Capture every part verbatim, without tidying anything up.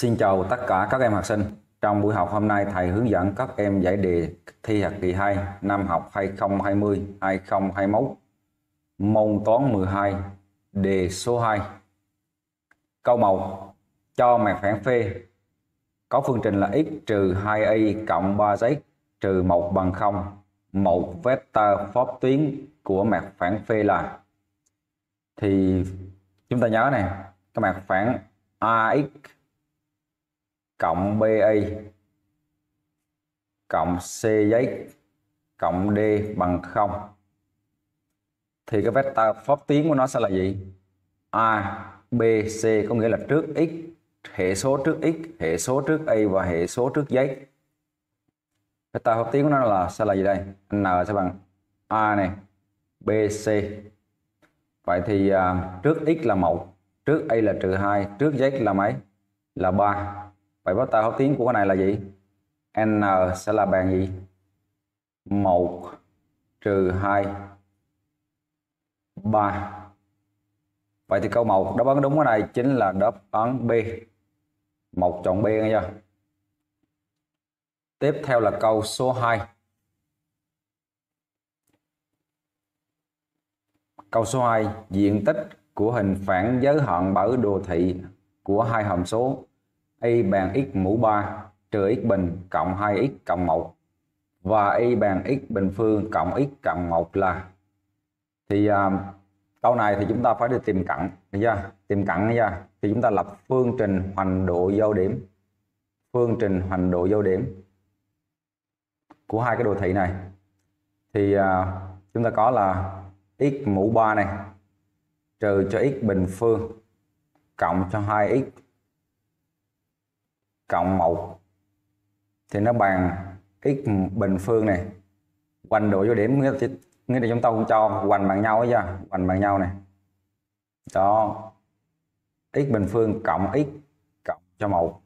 Xin chào tất cả các em học sinh. Trong buổi học hôm nay, thầy hướng dẫn các em giải đề thi học kỳ hai năm học hai không hai không hai không hai mốt, môn toán mười hai, đề số hai. Câu một, cho mặt phẳng phê có phương trình là x trừ hai y cộng ba z trừ một bằng không. Một vector pháp tuyến của mặt phẳng phê là, thì chúng ta nhớ này, cái mặt phẳng ax cộng bi cộng cz cộng d bằng không, thì cái vector pháp tuyến của nó sẽ là gì? A b c, có nghĩa là trước x hệ số trước x, hệ số trước y và hệ số trước z. Vector pháp tuyến của nó là sẽ là gì đây? N sẽ bằng a này, b c. Vậy thì uh, trước x là một, trước y là trừ hai, trước z là mấy? Là ba. Vậy vector pháp tuyến của cái này là gì? N sẽ là bằng gì? một trừ hai, ba. Vậy thì câu một đáp án đúng cái này chính là đáp án B. một chọn B nghe chưa? Tiếp theo là câu số hai. Câu số hai, diện tích của hình phản giới hạn bởi đồ thị của hai hàm số y bằng x mũ ba trừ x bình cộng hai x cộng một và y bằng x bình phương cộng x cộng một là, thì uh, câu này thì chúng ta phải đi tìm cận, được chưa? Tìm cận nha, thì chúng ta lập phương trình hoành độ giao điểm, phương trình hoành độ giao điểm của hai cái đồ thị này. Thì uh, chúng ta có là x mũ ba này trừ cho x bình phương cộng cho hai x cộng một, thì nó bằng x bình phương này hoành độ giao điểm, nghĩa là, nghĩa là chúng ta cũng cho hoành bằng nhau ấy nha, hoành bằng nhau này đó, x bình phương cộng x cộng cho một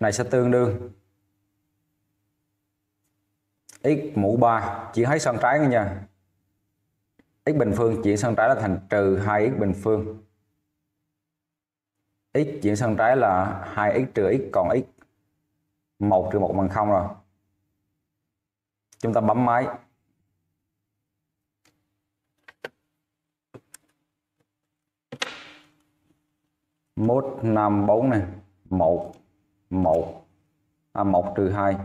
này sẽ tương đương x mũ ba chuyển hết sang trái nha, x bình phương chuyển sang trái là thành trừ hai x bình phương, x chuyển sang trái là hai x trừ x còn x, một trừ một bằng không rồi. Chúng ta bấm máy. một năm bốn này, một một à một trừ hai.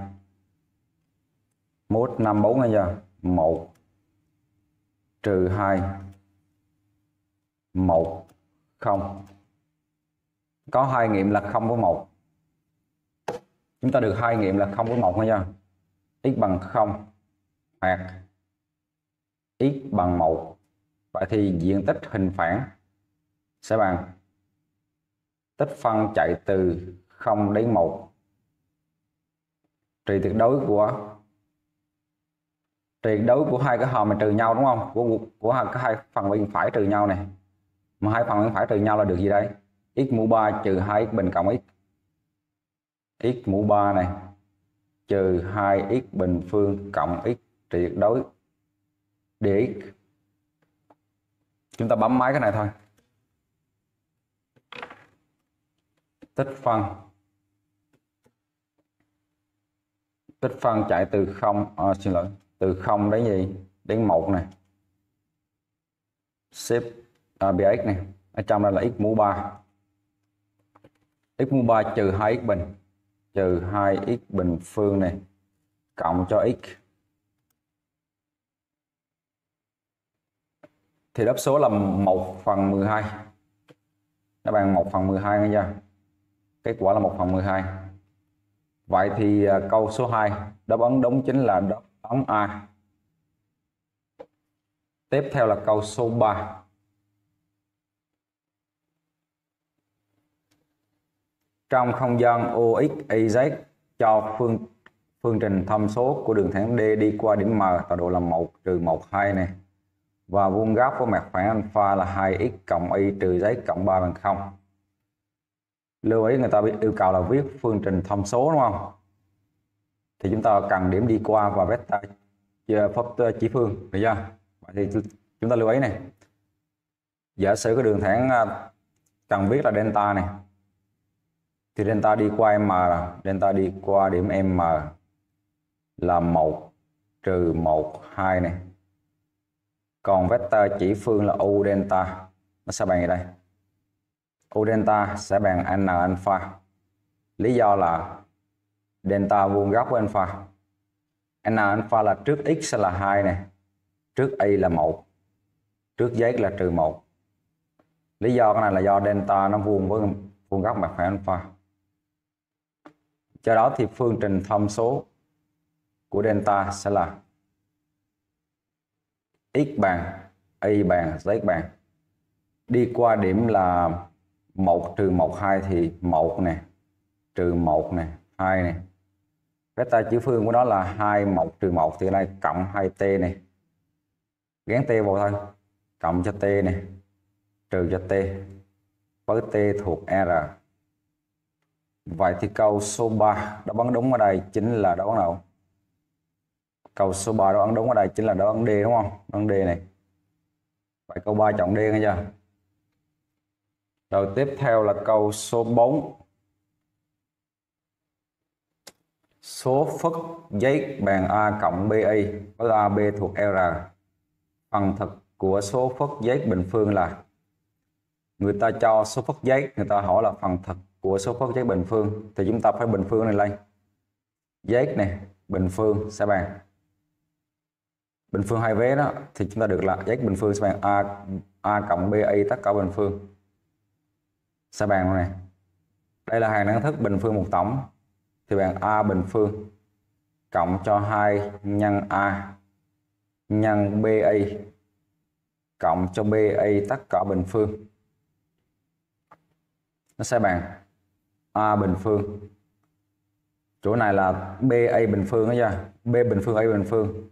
một năm bốn bây giờ một trừ hai một không. Có hai nghiệm là không với một. Chúng ta được hai nghiệm là không với một nha. X bằng không hoặc x bằng một. Vậy thì diện tích hình phản sẽ bằng tích phân chạy từ không đến một trừ tuyệt đối của tuyệt đối của hai cái hàm mà trừ nhau, đúng không? Của của hai cái hai phần bên phải trừ nhau này. Mà hai phần bên phải trừ nhau là được gì đây? X mũ ba trừ hai x bình cộng x, x mũ ba này trừ hai x bình phương cộng x tuyệt đối dx. Chúng ta bấm máy cái này thôi. Tích phân, tích phân chạy từ không à, xin lỗi từ không đến gì đến một này, xếp à, bx này ở trong đây là x mũ ba, x mũ ba trừ hai x bình trừ hai x bình phương này cộng cho x, thì đáp số là một phần mười hai, nó bằng một phần mười hai nghe chưa? Kết quả là một phần mười hai. Vậy thì câu số hai đáp án đúng chính là đáp án A. Tiếp theo là câu số ba. Trong không gian O X Y Z cho phương phương trình tham số của đường thẳng D đi qua điểm M tọa độ là một trừ một hai này và vuông góc của mặt phẳng alpha là hai x cộng y trừ z cộng ba bằng không. Lưu ý người ta biết yêu cầu là viết phương trình tham số, đúng không? Thì chúng ta cần điểm đi qua và vector pháp chỉ phương, được chưa? Vậy thì chúng ta lưu ý này, giả sử cái đường thẳng cần viết là delta này thì delta đi qua M, delta đi qua điểm M là một trừ một, hai này. Còn vector chỉ phương là U delta, nó sẽ bằng gì đây? U delta sẽ bằng N alpha. Lý do là delta vuông góc với alpha. N alpha là trước x sẽ là hai này, trước y là một, trước z là trừ một. Lý do cái này là do delta nó vuông với vuông góc mặt phẳng alpha. Do đó thì phương trình thông số của delta sẽ là x bằng y bằng z bằng. Đi qua điểm là một trừ một, hai thì một nè, trừ một nè, hai nè. Vector chỉ phương của nó là hai, một, trừ một thì đây cộng hai t này. Gán t vào thôi, cộng cho t này, trừ cho t, với t thuộc R. Vậy thì câu số ba đáp án đúng ở đây chính là đáp án nào? Câu số ba đáp án đúng ở đây chính là đáp án D đúng không? Đáp án D này. Vậy câu ba chọn D nghe chưa? Rồi tiếp theo là câu số bốn. Số phức z bằng A cộng bi với A B thuộc R. Phần thực của số phức z bình phương là, người ta cho số phức z, người ta hỏi là phần thực của số phức z bình phương thì chúng ta phải bình phương này lên. Z này bình phương sẽ bằng bình phương hai vế đó thì chúng ta được là z bình phương sẽ bằng A A cộng bi tất cả bình phương sẽ bằng này. Đây là hàng đẳng thức bình phương một tổng thì bằng A bình phương cộng cho hai nhân A nhân bi cộng cho bi tất cả bình phương, nó sẽ bằng A bình phương. Chỗ này là ba bình phương đó nha, B bình phương, A bình phương.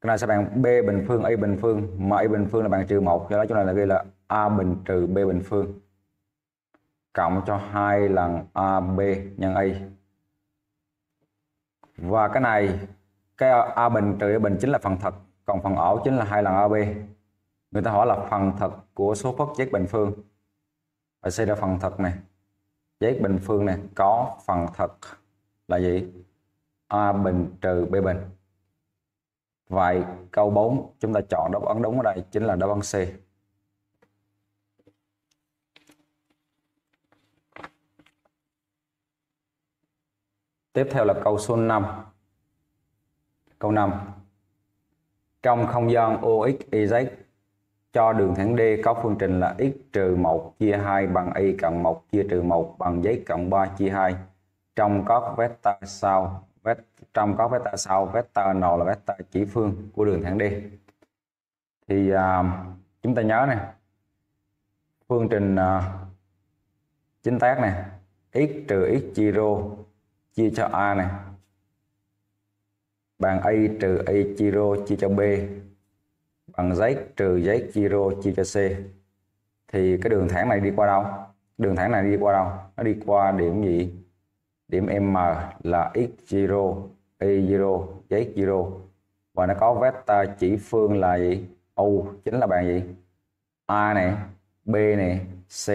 Cái này sẽ bằng B bình phương, A bình phương, mà A bình phương là bằng trừ một, do đó chỗ này là ghi là A bình trừ B bình phương cộng cho hai lần a bê nhân A. Và cái này, cái A bình trừ A bình chính là phần thực, còn phần ảo chính là hai lần a bê. Người ta hỏi là phần thực của số phức z bình phương. Phải xây ra phần thực này, z bình phương này có phần thực là gì? A bình trừ B bình. Vậy câu bốn chúng ta chọn đáp án đúng ở đây chính là đáp án C. Tiếp theo là câu số năm. Câu năm. Trong không gian O X Y Z cho đường thẳng D có phương trình là x trừ một chia hai bằng y cộng một chia trừ một bằng z cộng ba chia hai. Trong có vector sau vector, trong có vector sau vector N là vector chỉ phương của đường thẳng D. Thì à, chúng ta nhớ này, phương trình à, chính tác này, x trừ x zero chia cho A này bằng y trừ y zero chia cho B bằng z trừ z zero chia cho C. Thì cái đường thẳng này đi qua đâu? Đường thẳng này đi qua đâu? Nó đi qua điểm gì? Điểm M là x zero, y zero, z zero. Và nó có vector chỉ phương là gì? U chính là bằng gì? A này, B này, C.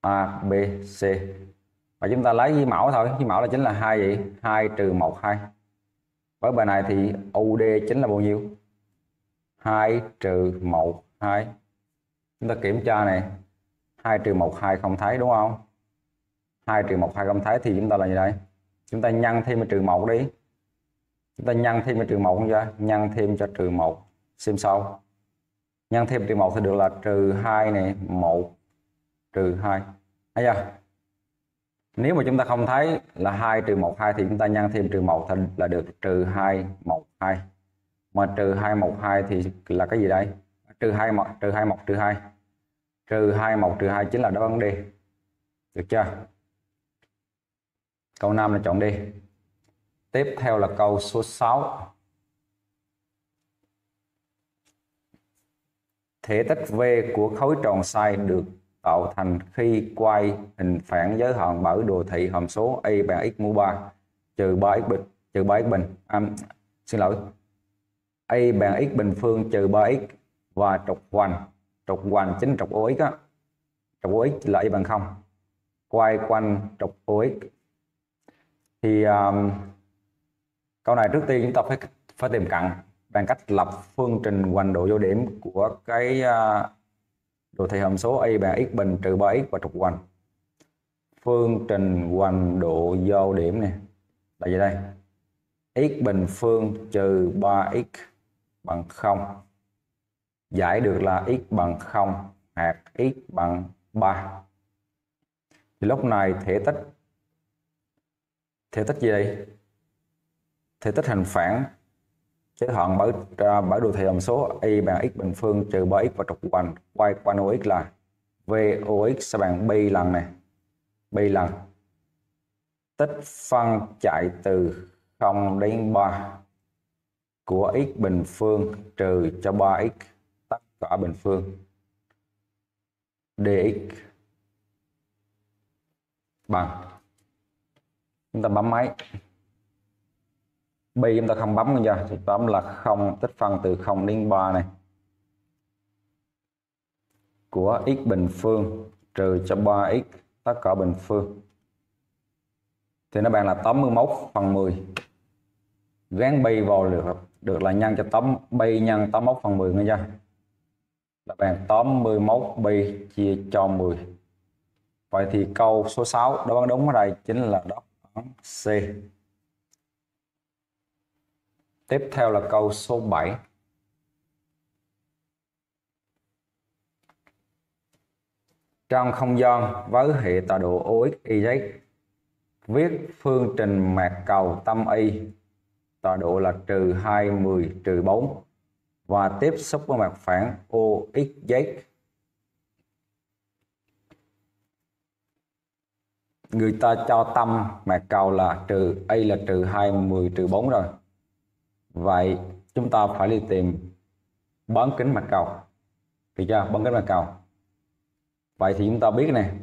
A, B, C. Và chúng ta lấy vi mẫu thôi, vi mẫu là chính là hai gì? hai trừ một, hai. Với bài này thì u đê chính là bao nhiêu? hai trừ một, hai. Chúng ta kiểm tra này, hai trừ một, hai không thấy đúng không? hai trừ một, hai không thấy thì chúng ta là gì đây? Chúng ta nhân thêm trừ một đi. Chúng ta nhân thêm trừ một không ra, nhân thêm cho trừ một. Xem sau. Nhân thêm trừ một thì được là trừ hai này, một trừ hai. Thấy chưa? Nếu mà chúng ta không thấy là hai trừ một, hai thì chúng ta nhân thêm trừ một thì là được trừ hai, một, hai. Mà trừ hai, một, hai thì là cái gì đây? Trừ hai, một, trừ hai, một, trừ hai. Trừ hai, một, trừ hai chính là đáp án D. Được chưa? Câu năm là chọn D. Tiếp theo là câu số sáu. Thể tích V của khối tròn xoay được tạo thành khi quay hình phản giới hạn bởi đồ thị hàm số y bằng x mũ ba trừ ba x bình trừ ba x bình à, xin lỗi y bằng x bình phương trừ ba x và trục hoành, trục hoành chính trục ox á, trục ox là y bằng không. quay quanh trục O X. Thì um, câu này trước tiên chúng ta phải phải tìm cận bằng cách lập phương trình hoành độ vô điểm của cái uh, đồ thị hàm số y bằng x bình trừ ba x và trục hoành. Phương trình hoành độ vô điểm này là gì đây? X bình phương trừ ba x bằng không. Giải được là x bằng không hạt x bằng ba. Thì lúc này thể tích thể tích gì đây? Thể tích hình phản giới hạn bởi bởi đồ thị hàm số y bằng x bình phương trừ ba x và trục hoành quay quanh O X là Vox sẽ bằng pi lần này, pi lần tích phân chạy từ không đến ba của x bình phương trừ cho ba x tất cả bình phương dx bằng. Chúng ta bấm máy pi, chúng ta không bấm nữa nha, chúng ta bấm là không tích phân từ không đến ba này của x bình phương trừ cho ba x tất cả bình phương thì nó bằng là tám mươi mốt phần mười. Gán pi vào được được là nhân cho tấm pi nhân tám mươi mốt phần mười nghe chưa, là bằng tám mươi mốt pi chia cho mười. Vậy thì câu số sáu đáp án đúng ở đây chính là đáp án C. Tiếp theo là câu số bảy. Trong không gian với hệ tọa độ O X Y Z, viết phương trình mạc cầu tâm Y tọa độ là trừ hai, mười, trừ bốn và tiếp xúc với mặt phẳng O X Z. Người ta cho tâm mạc cầu là trừ y là trừ hai, mười, trừ bốn rồi. Vậy chúng ta phải đi tìm bán kính mặt cầu. Thì chưa? Bán kính mặt cầu. Vậy thì chúng ta biết này,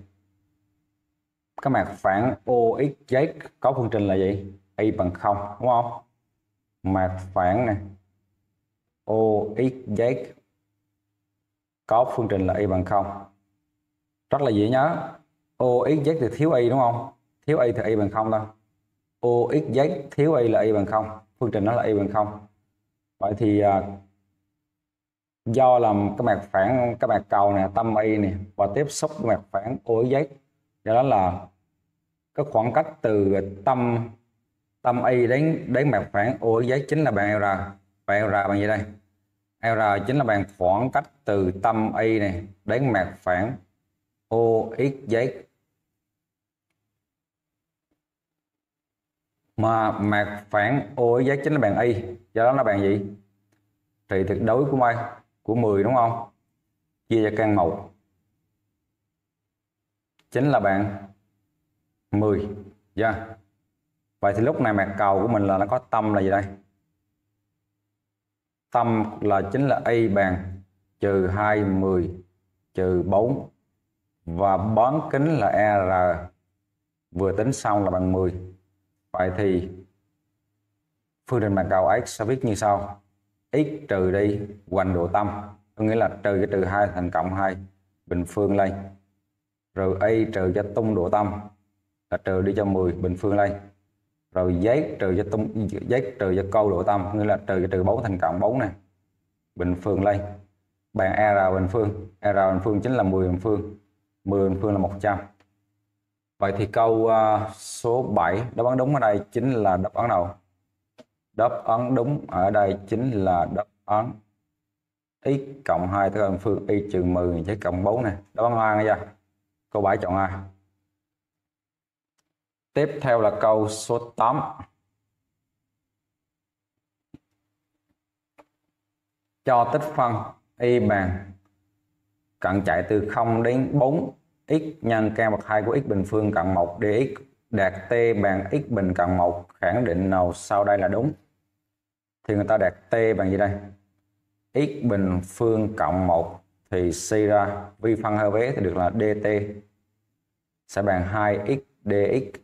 cái mặt phẳng O X Z có phương trình là gì? Y bằng không, đúng không? Mặt phẳng này O X Z có phương trình là y bằng không. Rất là dễ nhớ. O X Z thì thiếu y đúng không? Thiếu y thì y bằng không thôi. O X Z thiếu y là y bằng không. Phương trình nó là y bằng không. Vậy thì uh, do làm cái mặt phẳng cái mặt cầu này tâm y này và tiếp xúc với mặt phẳng O X Z, do đó là cái khoảng cách từ tâm tâm y đến đến mặt phẳng O X Z chính là bằng L R. Và L R bằng gì đây? L R chính là bằng khoảng cách từ tâm y này đến mặt phẳng O X Z. Mà mặt phản O X Z chính là bằng y, do đó là bằng gì? Trị tuyệt đối của mây của mười đúng không? Chia cho căn một chính là bằng mười. Dạ. Yeah. Vậy thì lúc này mặt cầu của mình là nó có tâm là gì đây? Tâm là chính là y bằng trừ hai, mười, trừ bốn và bán kính là R vừa tính xong là bằng mười. Vậy thì phương trình mặt cầu x sẽ viết như sau: x trừ đi hoành độ tâm, có nghĩa là trừ cái trừ hai thành cộng hai bình phương lên, rồi y trừ cho tung độ tâm là trừ đi cho mười bình phương lên, rồi z trừ cho tung z trừ cho câu độ tâm, nghĩa là trừ cho trừ bốn thành cộng bốn này bình phương lên bằng R bình phương. R bình phương chính là mười bình phương, mười bình phương là một trăm. Vậy thì câu số bảy đáp án đúng ở đây chính là đáp án nào? Đáp án đúng ở đây chính là đáp án x cộng hai tới bình phương y trừ mười với cộng bốn này. Đáp án A nghe chưa? Câu bảy chọn A. Tiếp theo là câu số tám. Cho tích phân y bằng cận chạy từ không đến bốn x nhân căn bậc hai của x bình phương cộng một dx đạt t bằng x bình cộng một, khẳng định nào sau đây là đúng? Thì người ta đạt t bằng gì đây? X bình phương cộng một thì suy ra vi phân hai vế thì được là dt sẽ bằng hai x dx.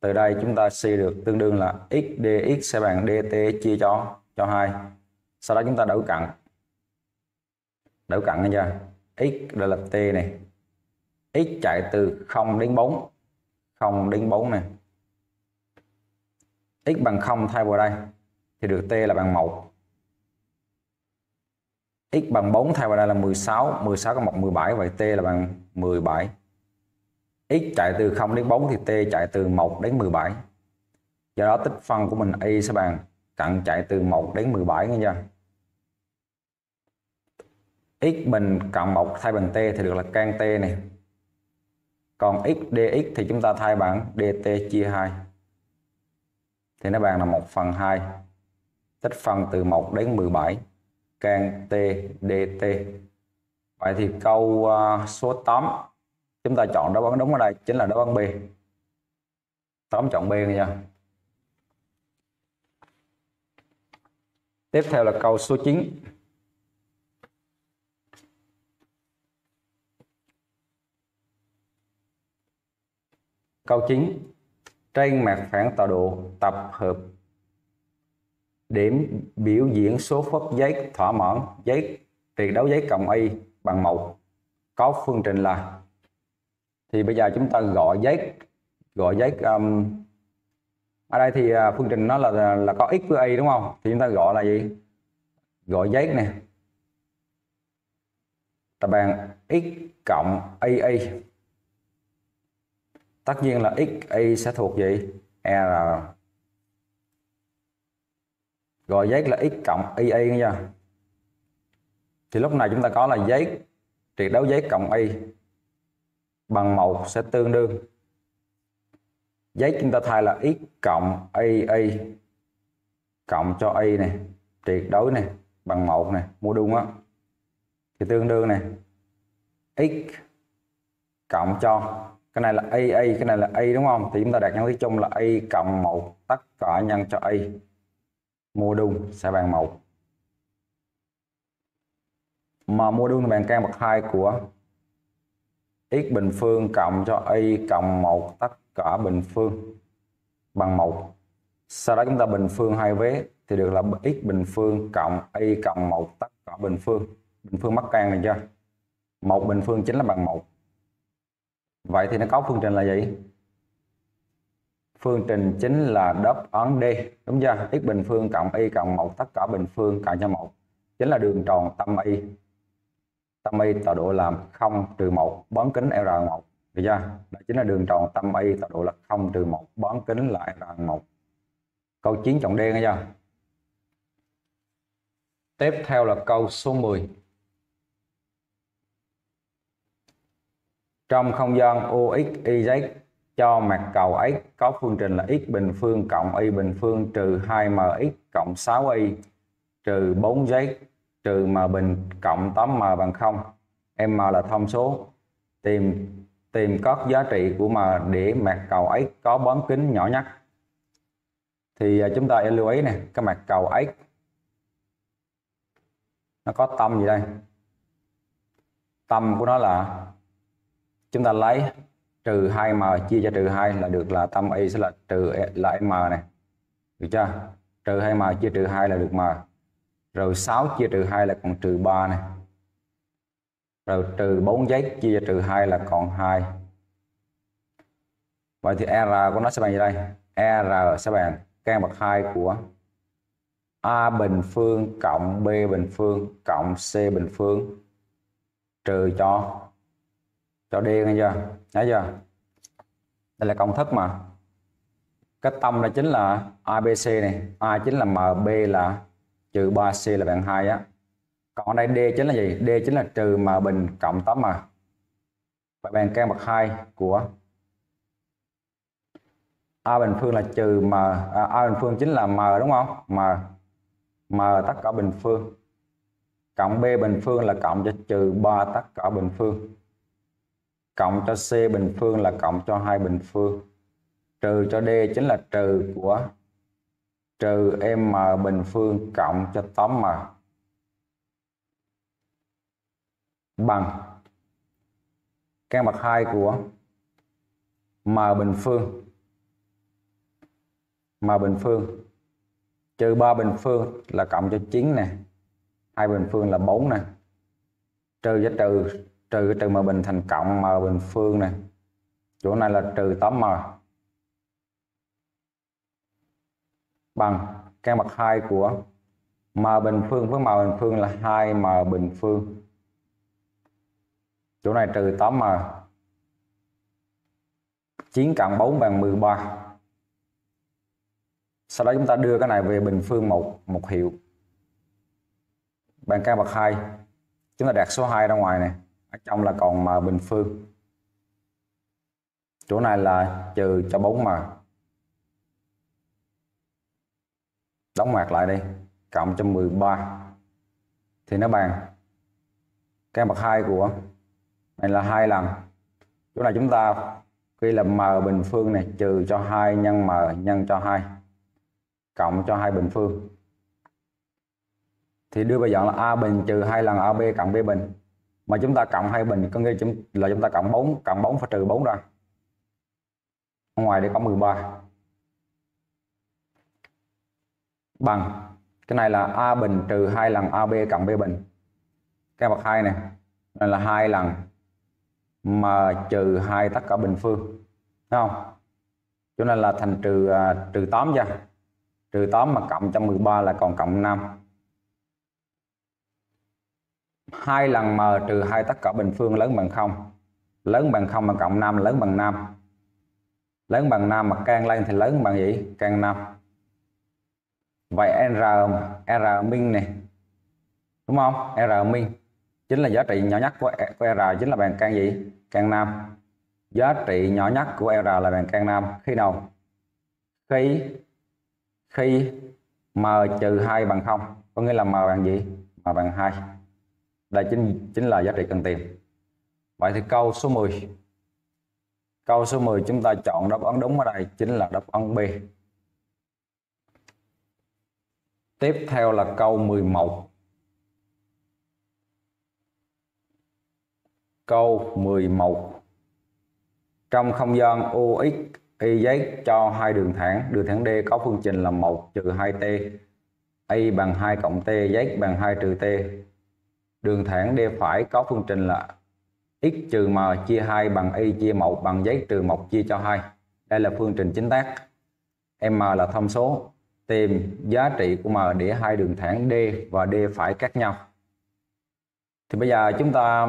Từ đây chúng ta suy được tương đương là x dx sẽ bằng dt chia cho cho hai. Sau đó chúng ta đổi cận. Đổi cận nghe chưa? X đây là t này, x chạy từ không đến bốn, không đến bốn này, x bằng không thay vào đây thì được t là bằng một, x bằng bốn thay vào đây là mười sáu, mười sáu cộng một mười bảy, vậy t là bằng mười bảy. X chạy từ không đến bốn thì t chạy từ một đến mười bảy. Do đó tích phân của mình y sẽ bằng cận chạy từ một đến mười bảy nghe chưa? X bình cộng một thay bằng t thì được là căn t này. Còn x dx thì chúng ta thay bằng dt chia hai. Thì nó bằng là một phần hai. Tích phân từ một đến mười bảy. Căn t dt. Vậy thì câu số tám chúng ta chọn đáp án đúng ở đây chính là đáp án B. tám chọn B nha. Tiếp theo là câu số chín. Câu chín. Trên mặt phẳng tọa độ tập hợp điểm biểu diễn số phép giấy thỏa mãn giấy tuyệt đối giấy cộng y bằng một. Có phương trình là, thì bây giờ chúng ta gọi giấy gọi giấy um, ở đây thì phương trình nó là là có x với y đúng không, thì chúng ta gọi là gì, gọi giấy này tập bàn x cộng y y, tất nhiên là x y sẽ thuộc gì, r. Gọi giấy là x cộng y y nha, thì lúc này chúng ta có là giấy tuyệt đối giấy cộng y bằng một sẽ tương đương giấy chúng ta thay là x cộng y y cộng cho y này tuyệt đối này bằng một này mua đúng á, thì tương đương này x cộng cho cái này là y y cái này là y đúng không, thì chúng ta đặt nhân thức chung là y cộng một tất cả nhân cho y mua đúng sẽ bằng một, mà mua đúng là bằng căn bậc hai của x bình phương cộng cho y cộng một tất cả bình phương bằng một. Sau đó chúng ta bình phương hai vế thì được là x bình phương cộng y cộng một tất cả bình phương. Bình phương mất căn này chưa? một bình phương chính là bằng một. Vậy thì nó có phương trình là gì? Phương trình chính là đáp án D đúng chưa? X bình phương cộng y cộng một tất cả bình phương cộng cho một chính là đường tròn tâm y. Tâm y tọa độ là không trừ một, bán kính R một. Được chưa? Đó chính là đường tròn tâm y tọa độ là không trừ một, bán kính là R một. Câu chín chọn D nghe chưa? Tiếp theo là câu số mười. Trong không gian O X Y Z cho mặt cầu x có phương trình là x bình phương cộng y bình phương trừ hai m x cộng sáu y trừ bốn z trừ m bình cộng tám m bằng không. M là thông số. Tìm tìm các giá trị của m để mặt cầu x có bán kính nhỏ nhất. Thì chúng ta lưu ý nè, cái mặt cầu x nó có tâm gì đây? Tâm của nó là chúng ta lấy trừ hai m chia cho trừ hai là được là tâm y sẽ là trừ lại m này. Được chưa? Trừ hai m chia trừ hai là được m. Rồi sáu chia trừ hai là còn trừ ba này. Rồi trừ bốn z chia trừ hai là còn hai. Vậy thì R của nó sẽ bằng gì đây? R sẽ bằng căn bậc hai của A bình phương cộng B bình phương cộng C bình phương trừ cho cho D nghe chưa? Thấy chưa? Đây là công thức mà. Cái tâm là chính là a bê xê này, A chính là M, B là trừ ba c là bằng hai á. Còn ở đây D chính là gì? D chính là trừ m bình cộng tám m. Vậy bằng căn bậc hai của A bình phương là trừ m, à, A bình phương chính là m đúng không? M m tất cả bình phương. Cộng B bình phương là cộng cho trừ ba tất cả bình phương. Cộng cho C bình phương là cộng cho hai bình phương. Trừ cho D chính là trừ của trừ m bình phương cộng cho tám m bằng căn bậc hai của m bình phương m bình phương trừ ba bình phương là cộng cho chín này, hai bình phương là bốn này, trừ cho trừ trừ trừ m bình thành cộng m bình phương này, chỗ này là trừ tám m bằng căn bậc hai của m bình phương với m bình phương là hai m bình phương, chỗ này trừ tám m, chín cộng bốn bằng mười ba. Sau đó chúng ta đưa cái này về bình phương một một hiệu bằng căn bậc hai, chúng ta đặt số hai ra ngoài này, ở trong là còn m bình phương, chỗ này là trừ cho bốn m, đóng ngoặc lại đi, cộng cho mười ba thì nó bằng căn bậc hai của này là hai lần, chỗ này chúng ta khi là m bình phương này trừ cho hai nhân m nhân cho hai cộng cho hai bình phương, thì đưa vào dọn là a bình trừ hai lần ab cộng b bình, mà chúng ta cộng hai bình có nghĩa là chúng ta cộng bốn, cộng bốn phải trừ bốn ra, ngoài đây có mười ba bằng cái này là a bình trừ hai lần ab cộng b bình, căn bậc hai này, này là hai lần m trừ hai tất cả bình phương, thấy không? Chỗ này là thành trừ uh, trừ tám ra, trừ tám mà cộng cho mười ba là còn cộng năm. Hai lần m trừ hai tất cả bình phương lớn bằng không, lớn bằng không mà cộng năm lớn bằng năm, lớn bằng năm mà căn lên thì lớn bằng gì? Căn năm. Vậy r r min này đúng không? R min chính là giá trị nhỏ nhất của của r, chính là bằng căn gì? Căn năm. Giá trị nhỏ nhất của r là bằng căn năm khi nào? Khi khi m trừ hai bằng không, có nghĩa là m bằng gì? M bằng hai. Đây chính chính là giá trị cần tìm. Vậy thì câu số mười. Câu số mười chúng ta chọn đáp án đúng ở đây chính là đáp án B. Tiếp theo là câu mười một. Câu mười một. Trong không gian u ích, y zét cho hai đường thẳng, đường thẳng D có phương trình là một trừ hai t, y bằng hai cộng t, z bằng hai trừ t. Đường thẳng D phải có phương trình là x trừ m chia hai bằng y chia một bằng z trừ một chia cho hai. Đây là phương trình chính tác. M là thông số. Tìm giá trị của m để hai đường thẳng D và D phải khác nhau. Thì bây giờ chúng ta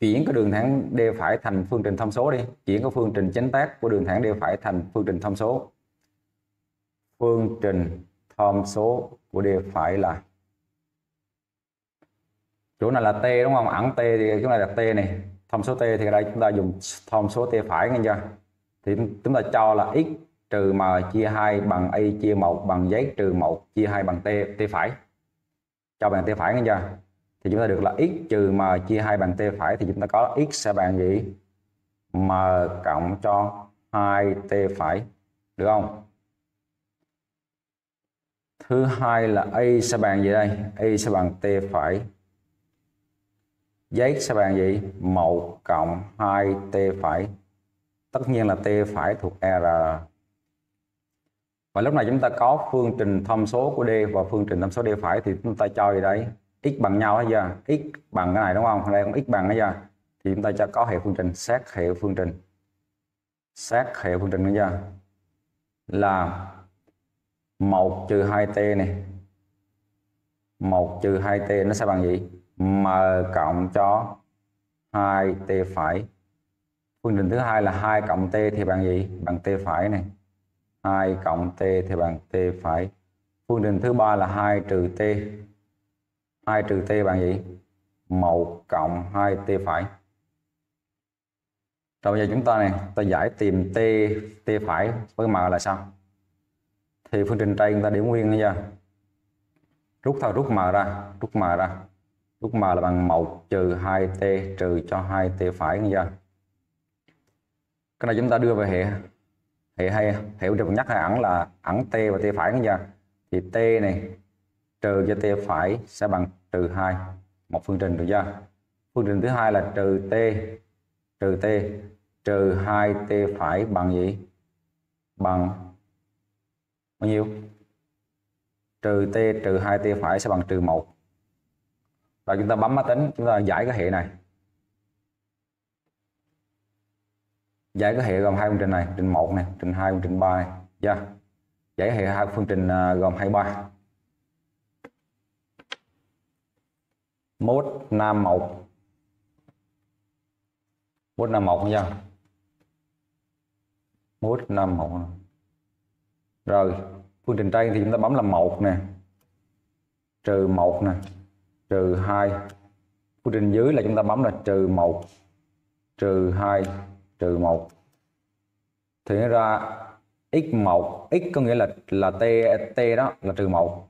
chuyển cái đường thẳng D phải thành phương trình thông số đi. Chuyển cái phương trình chính tác của đường thẳng D phải thành phương trình thông số. Phương trình thông số của D phải là, chỗ này là t đúng không? Ẩn t thì chúng ta đặt t này. Thông số t thì ở đây chúng ta dùng thông số t phải, nghe chưa? Thì chúng ta cho là x trừ m chia hai bằng y chia một bằng z trừ một chia hai bằng t, t phải. Cho bằng t phải, nghe chưa? Thì chúng ta được là x trừ m chia hai bằng t phải, thì chúng ta có x sẽ bằng gì? M cộng cho hai t phải, được không? Thứ hai là y sẽ bằng gì đây? Y sẽ bằng t phải. Z sẽ bằng gì? một cộng hai t phải. Tất nhiên là t phải thuộc R. Và lúc này chúng ta có phương trình thông số của D và phương trình thông số D phải, thì chúng ta cho gì đấy? X bằng nhau hay giờ? X bằng cái này đúng không? Đây cũng x bằng cái giờ. Thì chúng ta cho có hệ phương trình, sát hệ phương trình. Sát hệ phương trình bây giờ là một trừ hai t này. một trừ hai t nó sẽ bằng gì? M cộng cho hai t phải. Phương trình thứ hai là hai cộng t thì bằng gì? Bằng t phải này. hai cộng t thì bằng t phải. Phương trình thứ ba là hai trừ t. hai trừ t bằng gì? một cộng hai t phải. Rồi bây giờ chúng ta này, ta giải tìm t t phải với m là sao? Thì phương trình trên chúng ta để nguyên nữa nha. Rút thôi, rút m ra, rút m ra. Rút m là bằng một trừ hai t trừ cho hai t phải, nghe chưa? Cái này chúng ta đưa về hệ hệ hay hệ được nhắc hay ẩn là ẩn t và t phải, nghe chưa? Thì t này trừ cho t phải sẽ bằng trừ hai, một phương trình, được chưa? Phương trình thứ hai là trừ t trừ t trừ hai t phải bằng gì? Bằng bao nhiêu? Trừ t trừ hai t phải sẽ bằng trừ một. Rồi chúng ta bấm máy tính, chúng ta giải cái hệ này. Giải có hệ gồm hai phương trình này, trình một này, trình hai, trình ba này. Yeah. Giải có hệ hai phương trình gồm hai mươi ba. Mốt nam một. Mốt nam một nha. Mốt nam một. Rồi, phương trình trên thì chúng ta bấm là một nè. Trừ một nè, trừ hai. Phương trình dưới là chúng ta bấm là trừ một, trừ hai, trừ một. Thì nó ra x một, x có nghĩa là là t t đó là trừ một.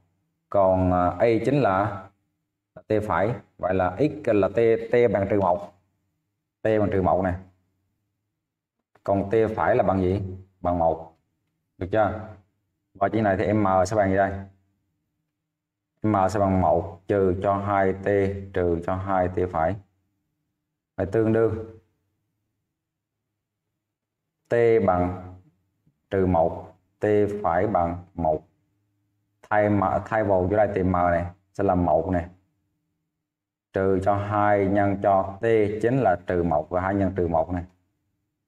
Còn a chính là t phải, vậy là x là t t bằng trừ một. T bằng trừ một này. Còn t phải là bằng gì? Bằng một. Được chưa? Và chỉ này thì m sẽ bằng gì đây? M sẽ bằng một trừ cho hai t trừ cho hai t phải. Phải tương đương t bằng trừ một, t phải bằng một. Thay mà thay vào chỗ đây thì m này sẽ là một này. Trừ cho hai nhân cho t chính là trừ một và hai nhân trừ một này.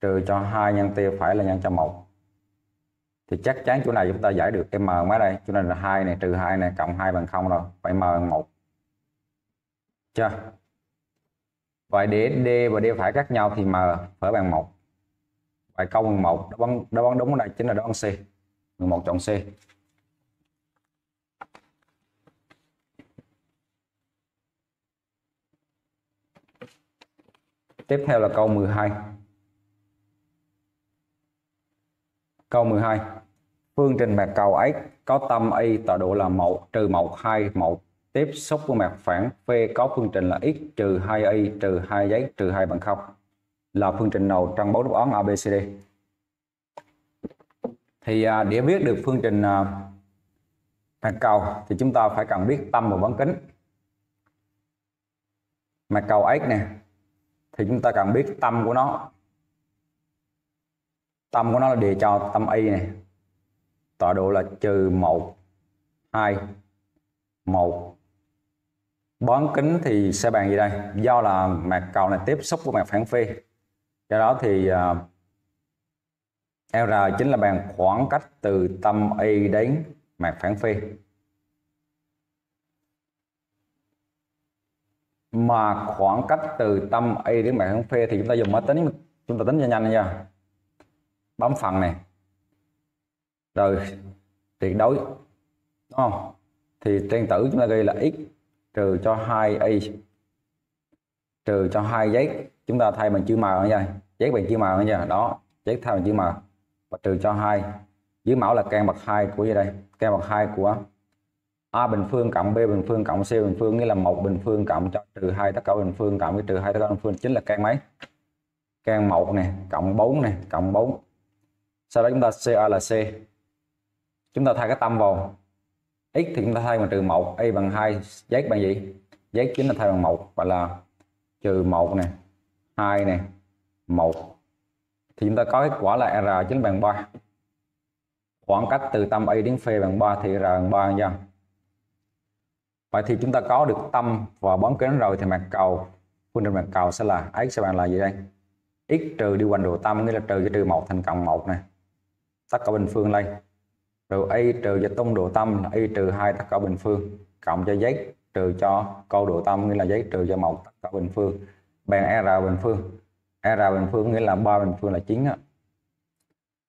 Trừ cho hai nhân t phải là nhân cho một. Thì chắc chắn chỗ này chúng ta giải được cái m mấy đây, cho nên là hai này trừ hai này cộng hai bằng không rồi, phải m bằng một. Chưa? Vậy để d và d phải khác nhau thì m phải bằng một. Vậy câu mười một đáp án, đáp án đúng ở đây chính là đáp án C. mười một chọn C. Tiếp theo là câu mười hai. Câu mười hai. Phương trình mặt cầu x có tâm y tọa độ là một trừ một hai một, tiếp xúc với mặt phẳng p có phương trình là x trừ hai y trừ hai z trừ hai bằng không. Là phương trình nào trong bốn đáp án a bê xê đê? Thì để biết được phương trình mặt cầu thì chúng ta phải cần biết tâm và bán kính. Mặt cầu x nè thì chúng ta cần biết tâm của nó. Tâm của nó là đề cho tâm y này, tọa độ là trừ một hai một. Bán kính thì sẽ bằng gì đây? Do là mặt cầu này tiếp xúc với mặt phẳng phi, do đó thì uh, L R chính là bằng khoảng cách từ tâm y đến mặt phẳng phi. Mà khoảng cách từ tâm y đến mặt phẳng phi thì chúng ta dùng máy tính, chúng ta tính cho nhanh nha. Bấm phần này rồi tuyệt đối, đúng không? Thì trên tử chúng ta ghi là x trừ cho hai y trừ cho hai z, chúng ta thay bằng chữ m nữa nha, z bằng chữ m nữa nha, đó, z thay bằng chữ m và trừ cho hai, dưới mẫu là căn bậc hai của gì đây? Căn bậc hai của a bình phương cộng b bình phương cộng c bình phương, nghĩa là một bình phương cộng cho trừ hai tất cả bình phương cộng với trừ hai tất cả bình phương chính là căn mấy? Căn một này cộng bốn này cộng bốn. Sau đó chúng ta ca là c, chúng ta thay cái tâm vào. X thì chúng ta thay bằng trừ một, y bằng hai, z bằng gì? Z chính là thay bằng một, và là trừ một này, hai này, một. Thì chúng ta có kết quả là R chính bằng ba. Khoảng cách từ tâm y đến phê bằng ba thì R bằng ba nha. Vậy thì chúng ta có được tâm và bán kính rồi thì mặt cầu, phương trình mặt cầu sẽ là x sẽ bằng là gì đây? X trừ điều hành độ tâm, nghĩa là trừ cho trừ một thành cộng một này. Tất cả bình phương đây. Rồi y trừ cho tung độ tâm là y trừ hai tất cả bình phương cộng cho z trừ cho câu độ tâm, nghĩa là z trừ cho một tất cả bình phương bằng r bình phương. R bình phương nghĩa là ba bình phương là chín á.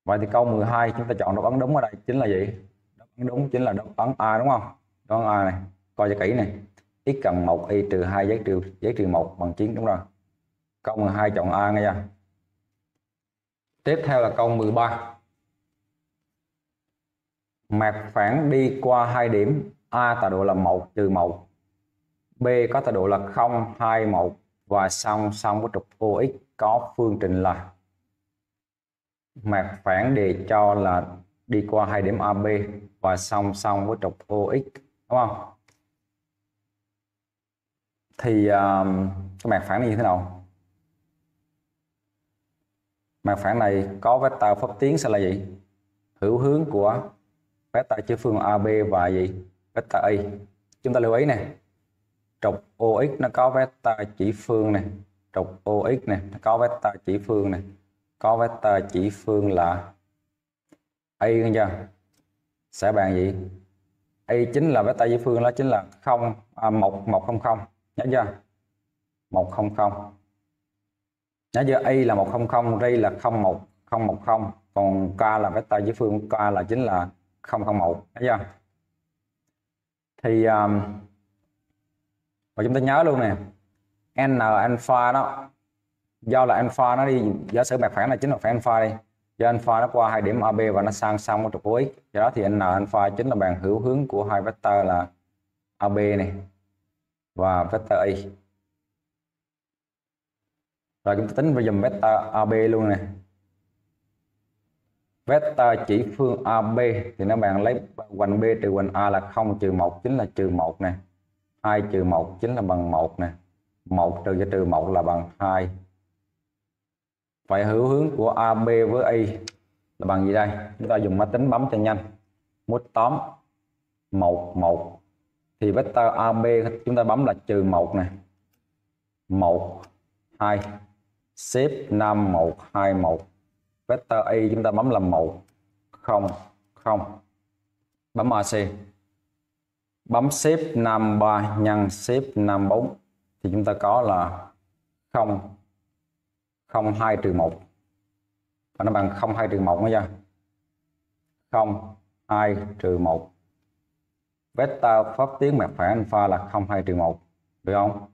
Vậy thì câu mười hai chúng ta chọn đáp án đúng ở đây chính là gì? Đáp án đúng chính là đáp án A, đúng không? Đáp án A này, coi cho kỹ này. X cần một y trừ hai z trừ z trừ một bằng chín, đúng rồi. Câu mười hai chọn A nghe nha. Tiếp theo là câu mười ba. Mặt phẳng đi qua hai điểm A tọa độ là một trừ một, B có tọa độ là không hai một và song song với trục O X có phương trình là. Mặt phẳng đề cho là đi qua hai điểm A B và song song với trục O X, đúng không? Thì uh, cái mặt phẳng này như thế nào? Mặt phẳng này có vectơ phát tiến sẽ là gì? Hữu hướng của vectơ chia phương a bê và gì? Vectơ y. Chúng ta lưu ý này, trục O X nó có vectơ chỉ phương này, trục O X này nó có vectơ chỉ phương này, có vector chỉ phương là y, nghe chưa? Sẽ bàn gì? Y chính là vector chỉ phương, đó chính là không à, một một không không, nhớ chưa? Một không không, nhớ chưa? Y là một không không, ri là không một không một không, còn k là vector chỉ phương, k là chính là không không một, nhớ chưa? Thì um, và chúng ta nhớ luôn nè, n alpha đó, do là alpha nó đi, giả sử mặt phẳng là chính là phẳng alpha đi, do alpha nó qua hai điểm a b và nó sang song với trục cuối, do đó thì n alpha chính là bàn hữu hướng của hai vector là a b này và vector y. Rồi chúng ta tính về dùm vector a b luôn nè, vector chỉ phương a b thì nó bàn lấy hoành b trừ hoành a là không, trừ một chính là trừ một nè, hai trừ một chính là bằng một nè, một trừ cho trừ một là bằng hai. Vậy hữu hướng của a b với y là bằng gì đây? Chúng ta dùng máy tính bấm cho nhanh. Mút tóm một một thì vector a b chúng ta bấm là trừ một nè, một hai, xếp năm một hai một. Vector y chúng ta bấm là một không không, bấm a c, bấm xếp năm ba nhân xếp năm bốn thì chúng ta có là không không hai trừ một, và nó bằng không hai trừ một, nghe chưa? Không hai trừ một, vector pháp tuyến mặt phẳng alpha là không hai trừ một, được không?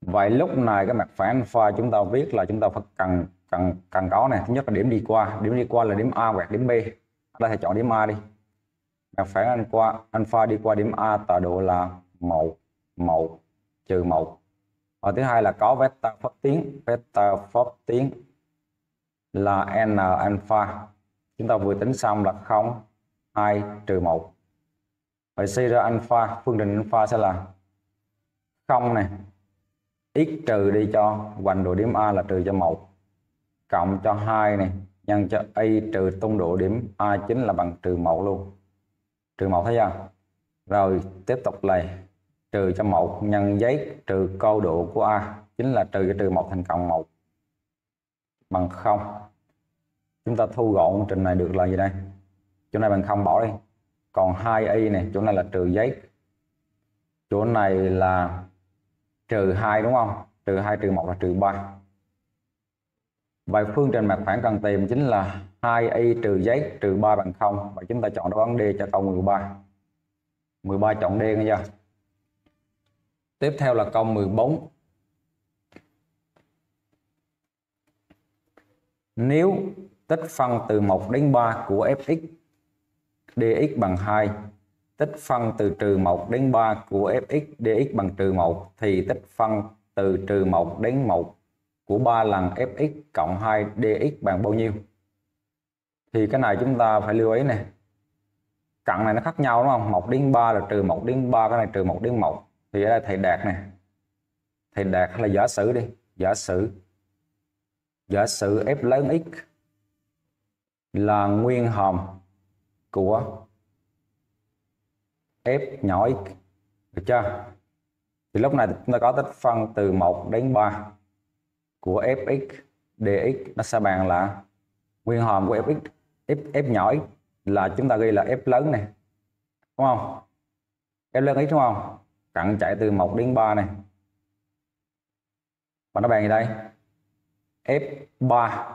Vậy lúc này cái mặt phẳng alpha chúng ta viết là chúng ta phải cần cần cần có này, thứ nhất là điểm đi qua, điểm đi qua là điểm a hoặc điểm b, ở đây thầy chọn điểm a đi. Mặt phẳng anh qua alpha đi qua điểm a tọa độ là một một trừ một. Và thứ hai là có vector pháp tuyến, vector pháp tuyến là n alpha chúng ta vừa tính xong là không hai trừ một. Vậy suy ra alpha, phương trình alpha sẽ là không này, x trừ đi cho hoành độ điểm a là trừ cho một, cộng cho hai này nhân cho y trừ tung độ điểm a chính là bằng trừ một luôn, trừ một, thấy chưa? Rồi tiếp tục là trừ cho một nhân giấy trừ cao độ của a chính là trừ cho trừ một thành cộng một bằng không. Chúng ta thu gọn trình này được là gì đây? Chỗ này bằng không bỏ đi, còn hai y này, chỗ này là trừ giấy, chỗ này là trừ hai, đúng không? Trừ hai trừ một là trừ ba. Vậy phương trình mặt phẳng cần tìm chính là hai y trừ giấy trừ ba bằng không, và chúng ta chọn đáp án D cho câu mười ba. mười ba chọn D, nghe chưa? Tiếp theo là câu mười bốn. Nếu tích phân từ một đến ba của fx dx bằng hai, tích phân từ trừ một đến ba của fx dx bằng trừ một, thì tích phân từ trừ một đến một của ba lần fx cộng hai dx bằng bao nhiêu? Thì cái này chúng ta phải lưu ý này, cận này nó khác nhau đúng không? một đến ba là trừ một đến ba, cái này trừ một đến một. Thì ở đây thầy đạt này, thầy đạt hay là giả sử đi, giả sử giả sử f lớn x là nguyên hòm của f nhỏ x, được chưa? Thì lúc này chúng ta có tích phân từ một đến ba của fx dx, nó sẽ bằng là nguyên hòm của fx f, f nhỏ x là chúng ta ghi là f lớn này, đúng không? F lớn x, đúng không? Cận chạy từ một đến ba này, và nó bằng gì đây? ép ba,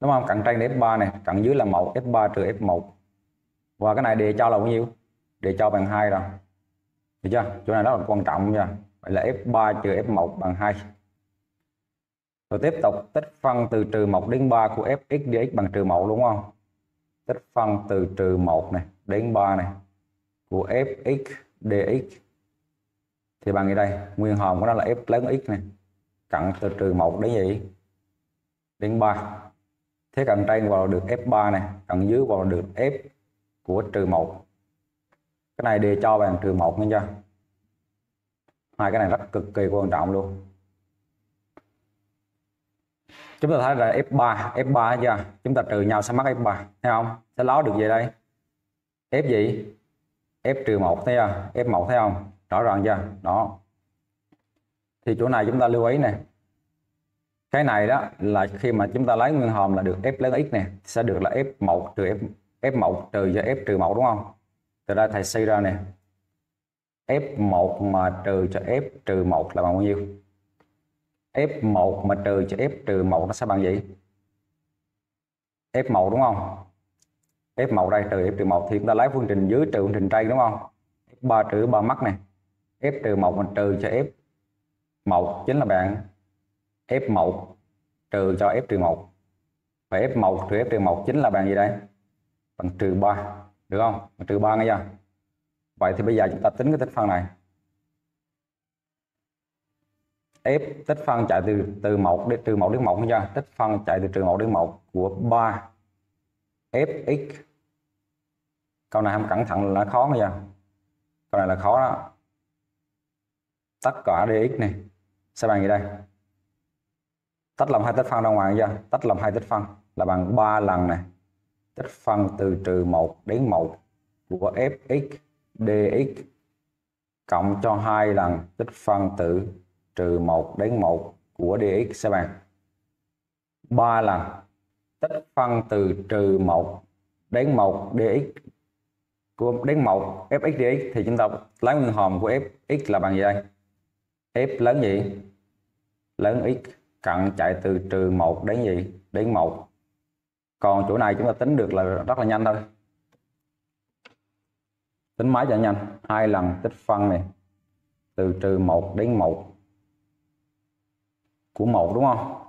đúng không? Cận trên ép ba này, cận dưới là một, ép ba trừ ép một, và cái này đề cho là bao nhiêu? Đề cho bằng hai rồi, được chưa? Chỗ này rất là quan trọng nha. Vậy là ép ba trừ ép một bằng hai. Rồi tiếp tục tích phân từ trừ một đến ba của fx dx bằng trừ một, đúng không? Tích phân từ trừ một này đến ba này của fx dx thì bằng gì đây? Nguyên hòm của nó là f lớn x này, cận từ trừ một đến gì? Đến ba. Thế cận trên vào được ép ba này, cận dưới vào được f của trừ một. Cái này đề cho bằng trừ một, nghe chưa? Hai cái này rất cực kỳ quan trọng luôn. Chúng ta thấy là ép ba, ép ba chưa? Chúng ta trừ nhau sẽ mắc ép ba, thấy không? Sẽ ló được về đây. F gì? F trừ một, thấy không? ép một, thấy không? Rõ ràng chưa? Đó. Thì chỗ này chúng ta lưu ý này, Cái này đó là khi mà chúng ta lấy nguyên hòm là được f lớn x nè, sẽ được là f một trừ f, f1 trừ cho f trừ một đúng không? Từ đây thầy suy ra nè, f một mà trừ cho f trừ một là bằng bao nhiêu? F một mà trừ cho f trừ một nó sẽ bằng gì? F một đúng không? F một đây trừ f trừ một thì chúng ta lấy phương trình dưới trừ phương trình trên đúng không? F ba trừ ba mắc nè, f trừ một mà trừ cho f một chính là bạn f một trừ cho f trừ một. Và f một trừ f trừ một chính là bằng gì đây? Bằng trừ ba được không? Bằng trừ ba nghe chưa? Vậy thì bây giờ chúng ta tính cái tích phân này. F tích phân chạy từ từ một đến trừ một đến một, nha. Tích phân chạy từ trừ một đến một của ba fx. Câu này không cẩn thận là khó nha. Câu này là khó đó. Tất cả dx này sẽ bằng gì đây? Tách làm hai tích phân ra ngoài ra, tách làm hai tích phân là bằng ba lần này tích phân từ trừ một đến một của fx dx cộng cho hai lần tích phân từ trừ một đến một của dx sẽ bằng ba lần tích phân từ trừ một đến một dx của đến một fx dx. Thì chúng ta lấy nguyên hòm của fx là bằng gì đây? F lớn gì? Lớn x cận chạy từ trừ một đến gì? Đến một. Còn chỗ này chúng ta tính được là rất là nhanh thôi. Tính máy cho nhanh, hai lần tích phân này từ trừ một đến một của một đúng không?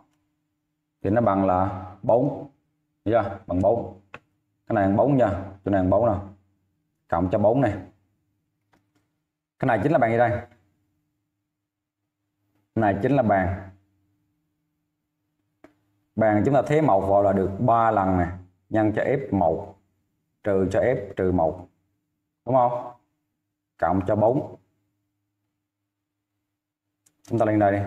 Thì nó bằng là bốn. Được chưa? Bằng bốn. Cái này bằng bốn nha, chỗ này bằng bốn nè. Cộng cho bốn này. Cái này chính là bằng gì đây? Cái này chính là bằng Bằng chúng ta thế một vào là được ba lần này nhân cho f một trừ cho f trừ một đúng không? Cộng cho bốn. Chúng ta lên đây đi.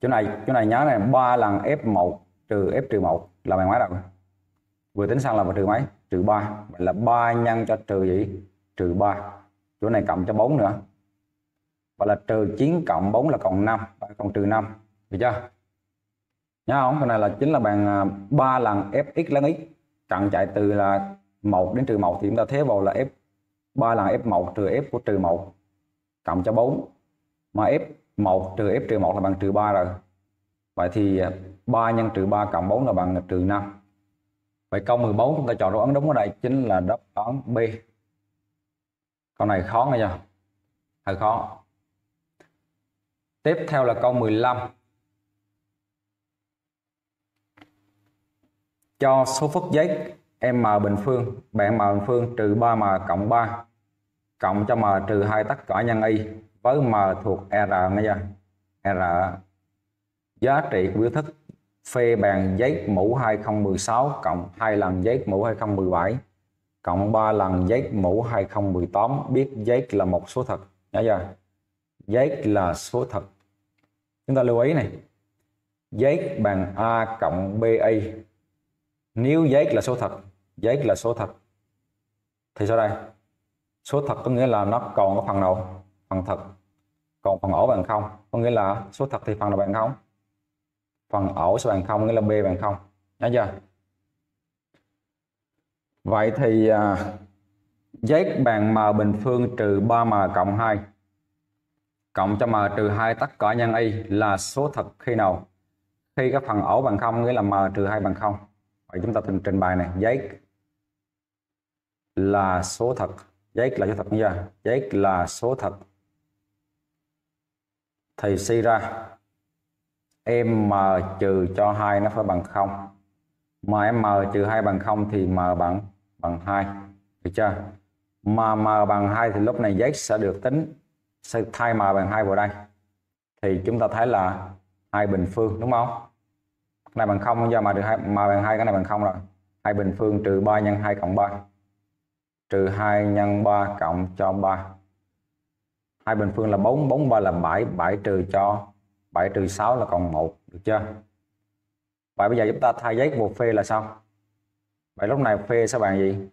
Chỗ này chỗ này nhớ này, ba lần f một trừ f trừ một là bằng mấy đâu? Vừa tính sang là trừ mấy? Trừ ba. Vậy là ba nhân cho trừ gì? Trừ ba. Chỗ này cộng cho bốn nữa. Vậy là trừ chín cộng bốn là còn năm, còn trừ năm. Được chưa? Nhớ không? Cái này là chính là bằng ba lần fx lớn x cận chạy từ là một đến trừ một thì chúng ta thế vào là f ba lần f một trừ f của trừ một cộng cho bốn. Mà f một trừ f trừ một là bằng trừ ba rồi. Vậy thì ba nhân trừ ba cộng bốn là bằng trừ năm. Vậy câu mười bốn chúng ta chọn đáp án đúng ở đây chính là đáp án B. Câu này khó nghe chưa? Hơi khó. Tiếp theo là câu mười lăm. Cho số phức giấy m bình phương, bạn m bình phương trừ ba m cộng ba cộng cho m trừ hai tất cả nhân y với m thuộc r nghe chưa? R giá trị của biểu thức phê bàn giấy mũ hai không một sáu cộng hai lần giấy mũ hai không một bảy cộng ba lần giấy mũ hai không một tám, biết giấy là một số thật, nhớ chưa? Giấy là số thật. Chúng ta lưu ý này. Giấy bằng a cộng bi. Nếu giấy là số thật, giấy là số thật thì sau đây số thật có nghĩa là nó còn có phần nào? Phần thật. Còn phần ổ bằng không, có nghĩa là số thật thì phần nào bằng không? Phần ổ sẽ bằng không, nghĩa là b bằng không. Nhớ chưa? Vậy thì uh, giấy bằng m bình phương trừ ba m cộng hai cộng cho m trừ hai tất cả nhân y là số thật khi nào? Khi các phần ổ bằng không, nghĩa là m trừ hai bằng không. Vậy chúng ta trình bày này, giấy là số thật, giấy là số thật nha, giấy là số thật. Thì suy ra m trừ cho hai nó phải bằng không, mà m trừ hai bằng không thì m bằng bằng hai, được chưa? Mà m bằng hai thì lúc này giấy sẽ được tính, sẽ thay m bằng hai vào đây, thì chúng ta thấy là hai bình phương đúng không? Này bằng không do mà được hai, mà bằng hai cái này bằng không rồi. Hai bình phương trừ ba nhân hai cộng ba trừ hai nhân ba cộng cho ba. Hai bình phương là bốn, bốn ba là bảy, bảy trừ cho bảy trừ sáu là còn một, được chưa? Vậy bây giờ chúng ta thay giấy một phê là sao? Vậy lúc này phê sẽ bằng gì?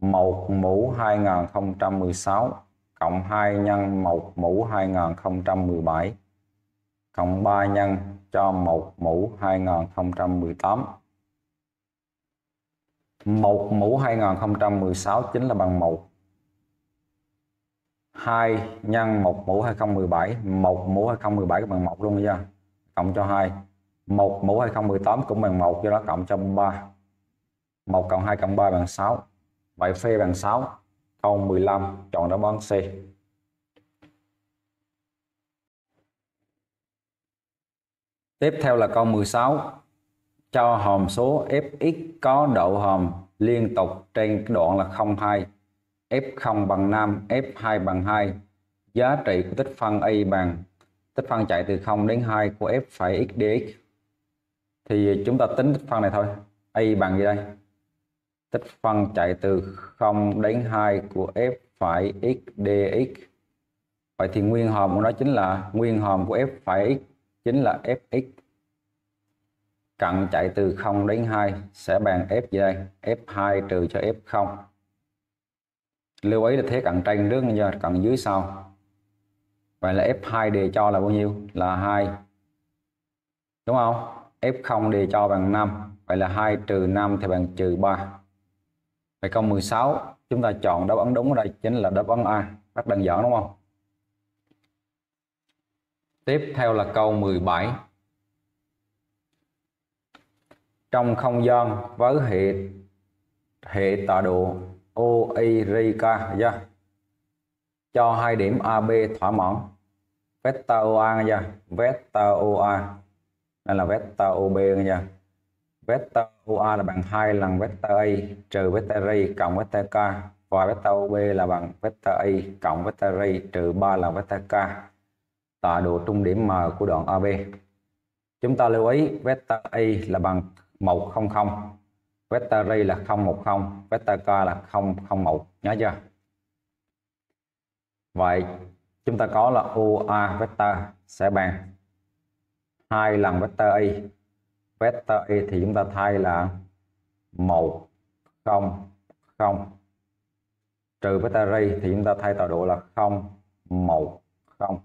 một mũ hai không một sáu cộng hai nhân một mũ hai không một bảy cộng ba nhân cho một mũ hai nghìn không trăm mười tám. Một mũ hai nghìn không trăm mười sáu chính là bằng một. hai nhân một mũ hai nghìn không trăm mười bảy, một mũ hai nghìn không trăm mười bảy cũng bằng một luôn nha, cộng cho hai. một mũ hai nghìn không trăm mười tám cũng bằng một, do đó cộng cho ba. một cộng hai cộng ba bằng sáu. Vậy phê bằng sáu. Câu mười lăm chọn đáp án C. Tiếp theo là câu mười sáu. Cho hàm số fx có độ hàm liên tục trên đoạn là không phẩy hai, ép không bằng năm, ép hai bằng hai. Giá trị của tích phân y bằng tích phân chạy từ không đến hai của f' x dx. Thì chúng ta tính tích phân này thôi. Y bằng gì đây? Tích phân chạy từ không đến hai của f' x dx. Vậy thì nguyên hàm của nó chính là nguyên hàm của f' x chính là fx. Cận chạy từ không đến hai sẽ bằng f gì đây? ép hai trừ cho ép không. Lưu ý là thế cận trên trước nha, cận dưới sau. Vậy là ép hai đề cho là bao nhiêu? Là hai. Đúng không? ép không đề cho bằng năm. Vậy là hai trừ năm thì bằng trừ ba. Vậy câu mười sáu chúng ta chọn đáp án đúng ở đây chính là đáp án A. Rất đơn giản đúng không? Tiếp theo là câu mười bảy. Trong không gian với hệ hệ tọa độ o i, r, k yeah. Cho hai điểm a bê thỏa mãn vector o a nha, yeah. Vector o a đây là vector o bê nha, yeah. Vector o a là bằng hai lần vector i trừ vector i cộng vector k, và vector o bê là bằng vector i cộng vector i trừ ba lần vector k. Tọa độ trung điểm M của đoạn a bê. Chúng ta lưu ý vector i là bằng một không không, vector r là không một không, vector k là không không một, nhớ chưa? Vậy chúng ta có là o a vector sẽ bằng hai lần vector i. Vector i thì chúng ta thay là một không không trừ vector r thì chúng ta thay tọa độ là không một không,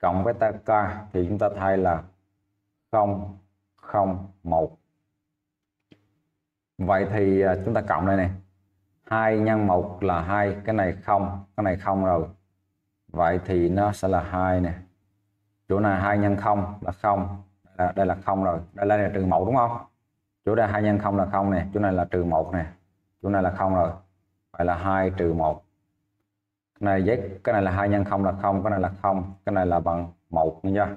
cộng vector k thì chúng ta thay là không không một. Vậy thì chúng ta cộng đây này, hai nhân một là hai, cái này không, cái này không rồi. Vậy thì nó sẽ là hai nè. Chỗ này hai nhân không là không, đây là, đây là không rồi, đây là, đây là trừ một đúng không? Chỗ đây hai nhân không là không nè, chỗ này là trừ một nè, chỗ này là không rồi. Vậy là hai trừ một. Cái này với cái này là hai nhân không là không, cái này là không, cái này là bằng một nha.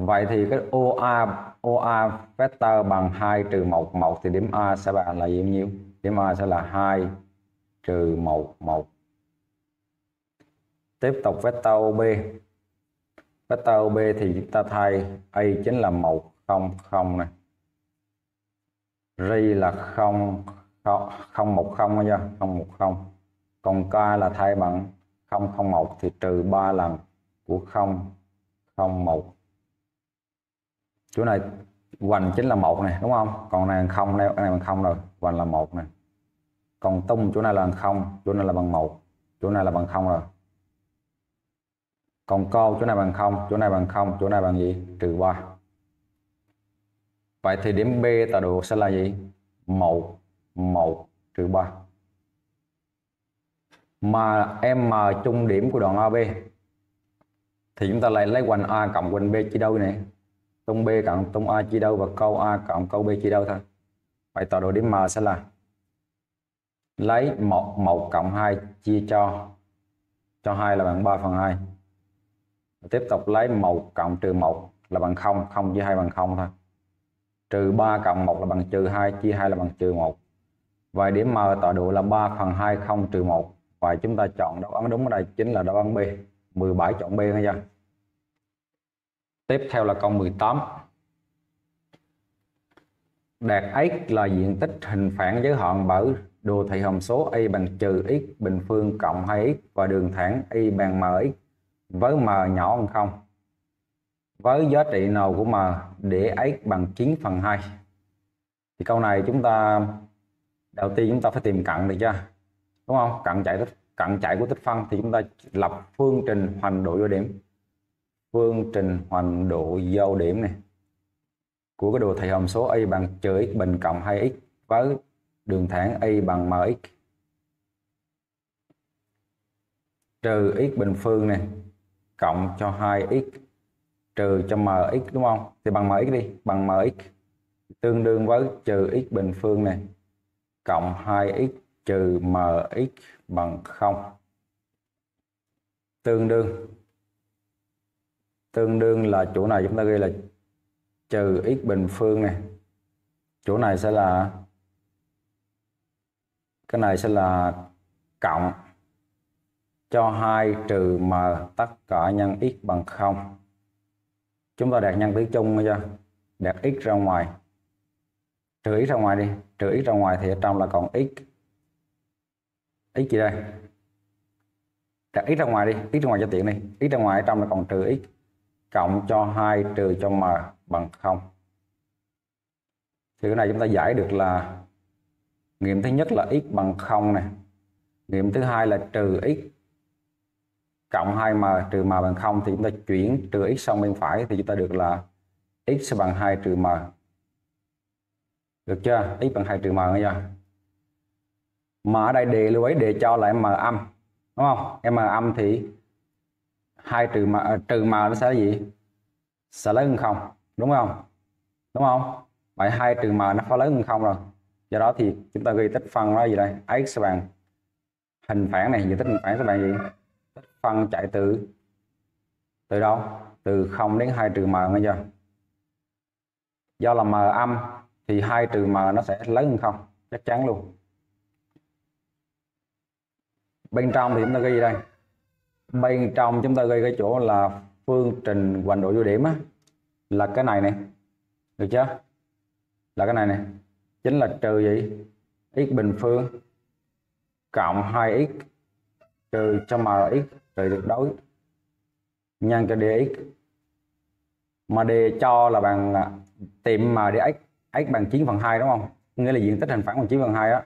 Vậy thì cái o a o a vector bằng hai trừ một, một thì điểm A sẽ bằng là bao nhiêu? Điểm A sẽ là hai trừ một, một. Tiếp tục vector o bê. Vector o bê thì chúng ta thay A chính là một, không, không này. R là không, không, không, một, không nha, không, một, không. Còn K là thay bằng không, không, một thì trừ ba lần của không, không, một. Chỗ này hoành chính là một này đúng không? Còn này không, này này bằng không rồi, hoành là một này. Còn tung chỗ này là không, chỗ này là bằng một, chỗ này là bằng không rồi. Còn câu chỗ này bằng không, chỗ này bằng không, chỗ này bằng gì? Trừ ba. Vậy thì điểm B tọa độ sẽ là gì? một, một trừ ba. Mà M trung điểm của đoạn a bê thì chúng ta lại lấy hoành A cộng hoành B chia đôi này. Tung B cộng tung A chia đôi và câu A cộng câu B chia đôi thôi. Vậy tọa độ điểm M sẽ là lấy một, một cộng hai chia cho cho hai là bằng ba phần hai. Tiếp tục lấy một cộng trừ một là bằng không, không chia hai bằng không thôi. Trừ ba cộng một là bằng trừ hai, chia hai là bằng trừ một. Vậy điểm M tọa độ là ba phần hai, không trừ một. Vậy chúng ta chọn đáp án đúng ở đây chính là đáp án B. mười bảy chọn B nha. Tiếp theo là câu mười tám. Đạt x là diện tích hình phản giới hạn bởi đồ thị hàm số y bằng trừ x bình phương cộng hai x và đường thẳng y bằng mx với m nhỏ hơn không. Với giá trị nào của m để x bằng chín phần hai? Thì câu này chúng ta đầu tiên chúng ta phải tìm cận được chưa? Đúng không? Cận chạy cận chạy của tích phân thì chúng ta lập phương trình hoành độ vô điểm. phương trình hoành độ giao điểm này của cái đồ thầy hàm số a bằng trừ x bình cộng hai x với đường thẳng a bằng mx trừ x bình phương này cộng cho hai x trừ cho mx, đúng không? Thì bằng mx đi, bằng mx tương đương với trừ x bình phương này cộng hai x trừ mx bằng không, tương đương tương đương là chỗ này chúng ta ghi là trừ x bình phương này, chỗ này sẽ là cái này sẽ là cộng cho hai trừ m tất cả nhân x bằng không. Chúng ta đạt nhân tử chung chưa? Đạt x ra ngoài, trừ x ra ngoài đi, trừ x ra ngoài thì ở trong là còn x. X gì đây? Đặt x ra ngoài đi, x ra ngoài cho tiện đi, x ra ngoài ở trong là còn trừ x cộng cho hai trừ cho m bằng không. Thì cái này chúng ta giải được là nghiệm thứ nhất là x bằng không này, nghiệm thứ hai là trừ x cộng hai m trừ m bằng không, thì chúng ta chuyển trừ x sang bên phải thì chúng ta được là x sẽ bằng hai trừ m. Được chưa? X bằng hai trừ m nghe chưa? Mà ở đây đề lưu ý đề cho lại m âm, đúng không? M âm thì hai trừ m trừ m nó sẽ là gì? Sẽ lớn hơn không, đúng không? Đúng không? Vậy hai trừ m nó phải lớn hơn không rồi. Do đó thì chúng ta ghi tích phân nó gì đây? X sẽ bằng hình phản này, diện tích hình phản các bạn gì? Tích phân chạy từ từ đâu? Từ không đến hai trừ m, nghe chưa? Do là m âm thì hai trừ m nó sẽ lớn hơn không, chắc chắn luôn. Bên trong thì chúng ta ghi gì đây? Bên trong chúng ta ghi cái chỗ là phương trình hoành độ vô điểm á, là cái này này, được chưa? Là cái này này chính là trừ gì? X bình phương cộng hai x trừ cho mx trừ tuyệt đối nhân cho dx, mà đề cho là bằng tìm mà dx, x bằng chín phần hai, đúng không? Nghĩa là diện tích hình phản bằng chín phần hai á.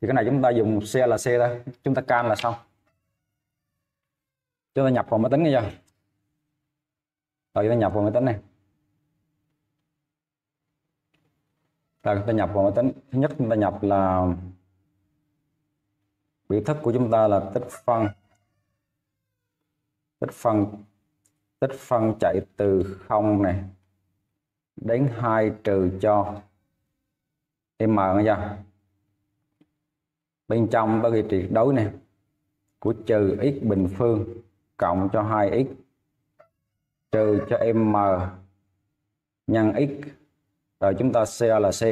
Thì cái này chúng ta dùng C là C thôi, chúng ta can là xong. Chúng ta nhập vào máy tính này chưa? Rồi chúng ta nhập vào máy tính này. Rồi chúng ta nhập vào máy tính. Thứ nhất chúng ta nhập là biểu thức của chúng ta là tích phân tích phân tích phân chạy từ không này đến hai trừ cho m, nghe chưa? Bên trong ta ghi tuyệt đối này của trừ x bình phương cộng cho hai x trừ cho m nhân x, rồi chúng ta C là C,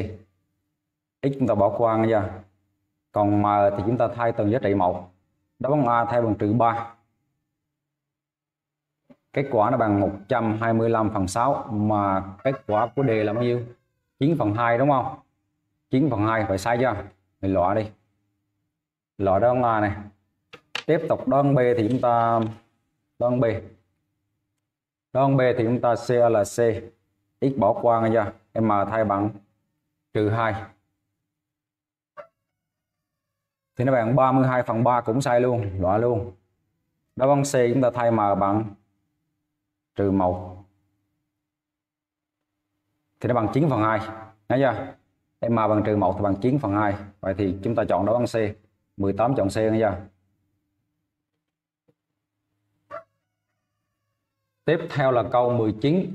x chúng ta bỏ qua, nghe chưa? Còn m thì chúng ta thay từng giá trị một, đáp án A thay bằng trừ ba, kết quả nó bằng một trăm hai mươi lăm phần sáu, mà kết quả của đề là bao nhiêu? chín phần hai, đúng không? chín phần hai phải sai chưa? Mình loại đi, loại đơn A này. Tiếp tục đơn B thì chúng ta đơn B đơn B thì chúng ta C là C, x bỏ qua, nghe chưa? M thay bằng trừ hai thì nó bằng ba mươi hai phần ba, cũng sai luôn, loại luôn. Đáp án C chúng ta thay M bằng trừ một thì nó bằng chín phần hai, thấy chưa? M bằng trừ một thì bằng chín phần hai, vậy thì chúng ta chọn đáp án C. mười tám chọn C, nghe chưa? Tiếp theo là câu mười chín.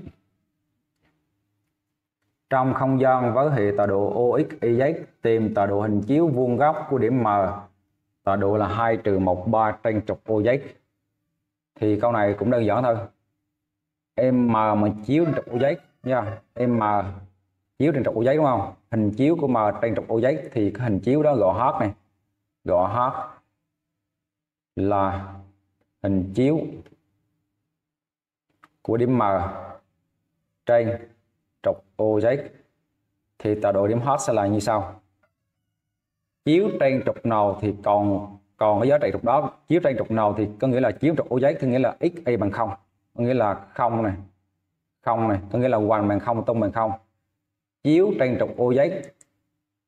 Trong không gian với hệ tọa độ Ox, Y, tìm tọa độ hình chiếu vuông góc của điểm M. Tọa độ là hai trừ một, ba trên trục Ox. Thì câu này cũng đơn giản thôi. M mà chiếu trên trục Ox nha, M chiếu trên trục Ox, đúng không? Hình chiếu của M trên trục Ox thì cái hình chiếu đó gọi H này. Gọi H là hình chiếu của điểm M trên trục Ox, thì tọa độ điểm H sẽ là như sau. Chiếu trên trục nào thì còn còn cái giá trị trục đó, chiếu trên trục nào thì có nghĩa là chiếu trục Ox, có nghĩa là x y bằng không, có nghĩa là không này, không này, có nghĩa là hoành bằng không, tung bằng không. Chiếu trên trục Ox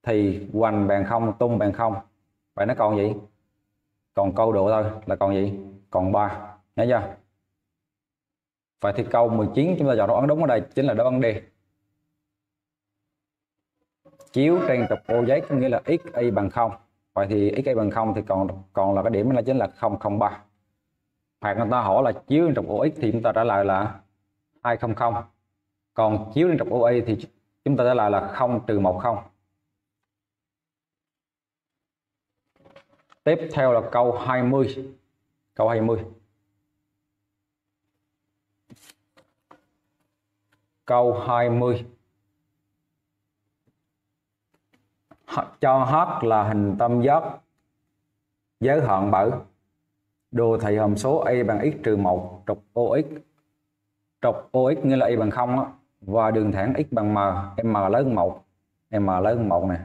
thì hoành bằng không, tung bằng không. Vậy nó còn gì? Còn câu độ thôi, là còn gì? Còn ba, nhớ chưa? Vậy thì câu mười chín chúng ta chọn đáp án đúng ở đây chính là đáp án D. Chiếu trên trục ô giấy có nghĩa là x y bằng không. Vậy thì x y bằng không thì còn còn là cái điểm là chính là không không ba. Hoặc người ta hỏi là chiếu trên trục ô x thì chúng ta trả lời là hai không không. Còn chiếu trên trục ô y thì chúng ta trả lời là không trừ một không. Tiếp theo là câu hai mươi. Câu hai mươi. Câu hai mươi. Cho H là hình tam giác giới hạn bởi đồ thị hàm số y bằng x trừ một trục O X. Trục O X nghĩa là y bằng không đó. Và đường thẳng x bằng m, m lớn hơn một, m lớn hơn một này.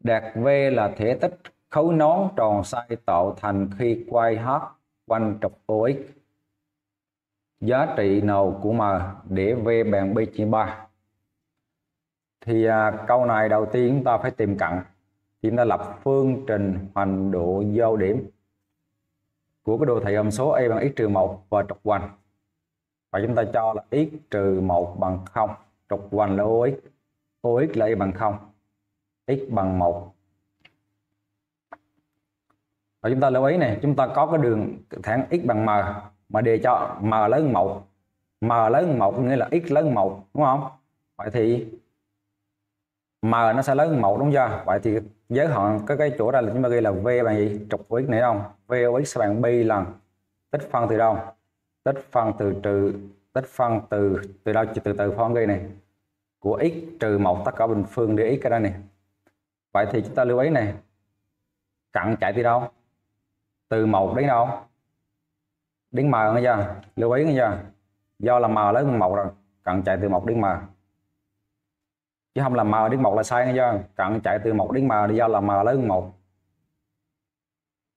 Đạt V là thể tích khối nón tròn xoay tạo thành khi quay H quanh trục O X. Giá trị nào của m để V bằng pi chia ba? Thì à, câu này đầu tiên chúng ta phải tìm cận. Chúng ta lập phương trình hoành độ giao điểm của cái đồ thị hàm số y bằng x trừ một và trục hoành. Và chúng ta cho là x trừ một bằng không, trục hoành là O X, O X là y bằng không, x bằng một. Và chúng ta lưu ý này, chúng ta có cái đường thẳng x bằng m mà đề cho m lớn hơn một, m lớn hơn một nghĩa là x lớn hơn một, đúng không? Vậy thì m nó sẽ lớn hơn một, đúng chưa? Vậy thì giới hạn cái cái chỗ đây là chúng ta ghi là V bằng gì? Trục O X này không? V O X sẽ bằng pi lần tích phân từ đâu? Tích phân từ trừ tích phân từ từ đâu? Từ từ phân ghi này của x trừ một tất cả bình phương dx cái đây này. Vậy thì chúng ta lưu ý này, cận chạy từ đâu? Từ một đến đâu? Đến m, nghe chưa? Lưu ý nghe chưa? Do là m lớn hơn một rồi, cận chạy từ một đến m. Chứ không là m đến một là sai, nghe chưa? Cận chạy từ một đến m thì do là m lớn hơn một.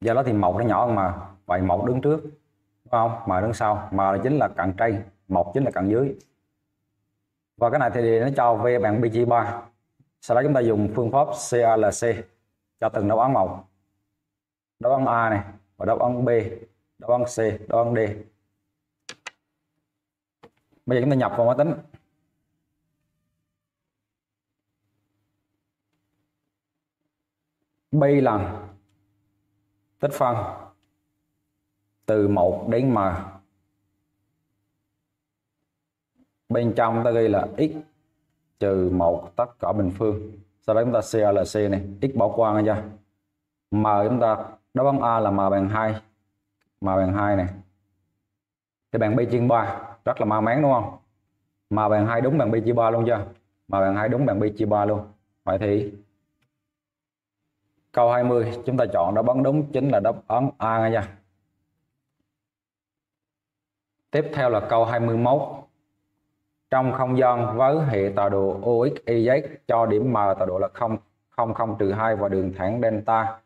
Do đó thì một nó nhỏ hơn m. Vậy một đứng trước, đúng không? M đứng sau. M là chính là cận trên, một chính là cận dưới. Và cái này thì nó cho V bằng pi chia ba. Sau đó chúng ta dùng phương pháp xê a lờ xê cho từng đáp án một. Đáp án A này và đáp án B, đáp án C, đáp án D. Bây giờ chúng ta nhập vào máy tính. Pi lần tích phân từ một đến m, bên trong ta ghi là x trừ một tất cả bình phương. Sau đó chúng ta xê a lờ xê này, x bỏ qua, nghe chưa? M chúng ta đáp án A là m bằng hai, m bằng hai này thì bằng pi chia ba, rất là ma máng đúng không? M bằng hai đúng bằng pi chia ba luôn chưa? M bằng hai đúng bằng pi chia ba luôn. Vậy thì câu hai mươi chúng ta chọn đáp án đúng chính là đáp án A nha. Tiếp theo là câu hai mươi mốt. Trong không gian với hệ tọa độ O X Y Z cho điểm M tọa độ là không không không trừ hai và đường thẳng delta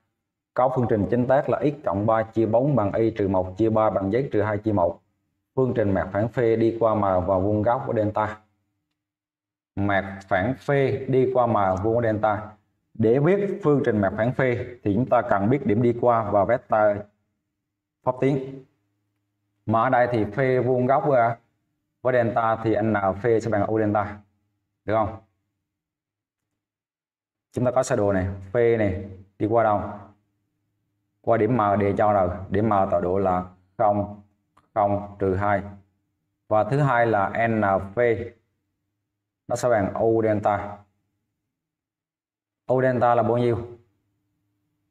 có phương trình chính tác là x cộng ba chia bốn bằng y trừ một chia ba bằng z trừ hai chia một. Phương trình mặt phẳng phê đi qua M và vuông góc của delta. Mặt phẳng phê đi qua M vuông của delta. Để viết phương trình mặt phẳng phê thì chúng ta cần biết điểm đi qua và vectơ pháp tuyến. Mà ở đây thì phê vuông góc với, với delta thì n phê sẽ bằng u delta. Được không? Chúng ta có sơ đồ này, phê này đi qua đâu? Qua điểm M để cho rồi, điểm M tọa độ là không không trừ hai. Và thứ hai là n phê nó sẽ bằng u delta. U delta là bao nhiêu?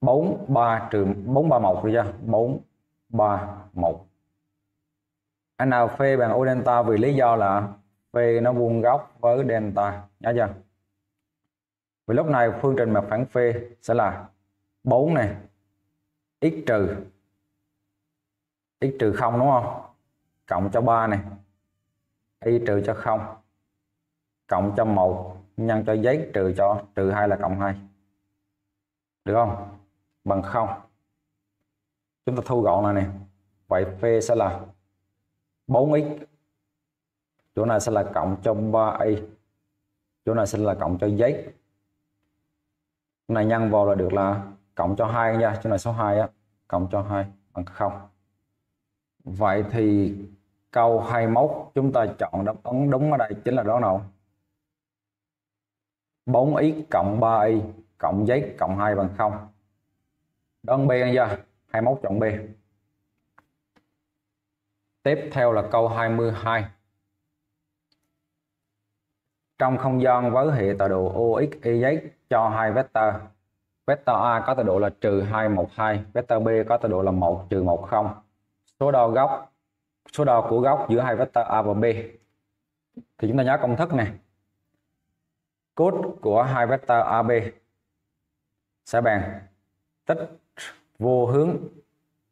bốn ba trừ bốn ba một được chưa? bốn ba một. N phê bằng u delta vì lý do là phê nó vuông góc với delta, nhớ chưa? Vì lúc này phương trình mặt phẳng phê sẽ là bốn này x trừ x trừ không đúng không? Cộng cho ba này y trừ cho không cộng cho một nhân cho giấy trừ cho trừ hai là cộng hai, được không? Bằng không. Chúng ta thu gọn này nè. Vậy phê sẽ là bốn x, chỗ này sẽ là cộng cho ba y, chỗ này sẽ là cộng cho giấy, chỗ này nhân vào là được là cộng cho hai nha, chỗ này số hai á, cộng cho hai bằng không. Vậy thì Câu hai mươi mốt chúng ta chọn đáp án đúng ở đây chính là đó nào? bốn x cộng ba y cộng z cộng hai bằng không. Đáp án B anh ra, hai mươi mốt chọn B. Tiếp theo là câu hai mươi hai. Trong không gian với hệ tọa độ Ox, Y Z cho hai vector. Vector A có tọa độ là trừ hai, một, hai, vector B có tọa độ là một, trừ một, không. Số đo góc, số đo của góc giữa hai vector A và B. Thì chúng ta nhớ công thức này. Cos của hai vector a bê sẽ bằng tích vô hướng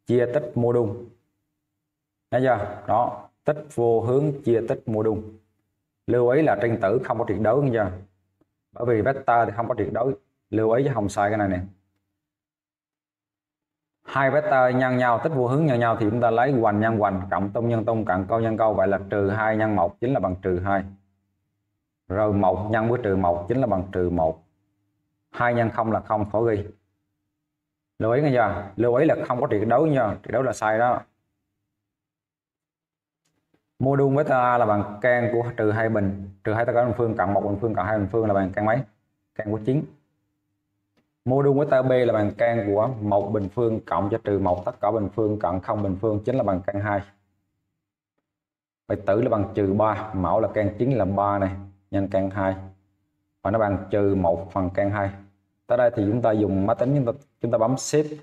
chia tích mô đun. Nhớ chưa? Đó, tích vô hướng chia tích mô đun. Lưu ý là trên tử không có tuyệt đối nha. Bởi vì vector thì không có tuyệt đối. Lưu ý chứ không sai cái này nè. Hai vector nhân nhau, tích vô hướng nhân nhau thì chúng ta lấy hoành nhân hoành, cộng tung nhân tung, cộng câu nhân câu, vậy là trừ hai nhân một chính là bằng trừ hai. Rồi một nhân với trừ một chính là bằng trừ một. hai nhân không là không, khỏi ghi. Lưu ý nghe chưa? Lưu ý là không có tuyệt đối nha, tuyệt đối là sai đó. Mô đun vector A là bằng căn của trừ hai bình, trừ hai tất cả bình phương cộng một bình phương cộng hai bình phương là bằng căn mấy? Căn của chín. Mô đun vector B là bằng căn của một bình phương cộng cho trừ một tất cả bình phương cộng không bình phương chính là bằng căn hai. Vậy tử là bằng trừ ba, mẫu là căn chín là ba này nhân căn hai. Và nó bằng trừ một phần căn hai. Tới đây thì chúng ta dùng máy tính chúng ta chúng ta bấm shift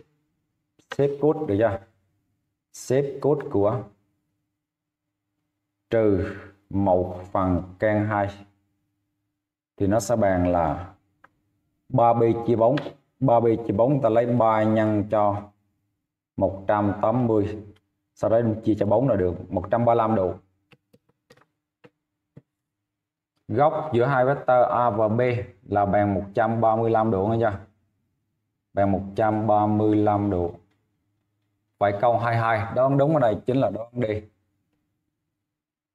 shift code được chưa? Shift code của trừ một phần căn hai thì nó sẽ bằng là ba pi chia bốn. ba pi chia bốn ta lấy ba nhân cho một trăm tám mươi, sau đó chia cho bốn là được một trăm ba mươi lăm độ. Góc giữa hai vector A và B là bằng một trăm ba mươi lăm độ nghe chưa? Bằng một trăm ba mươi lăm độ. Vậy câu hai mươi hai đáp án đúng ở đây chính là đáp án D.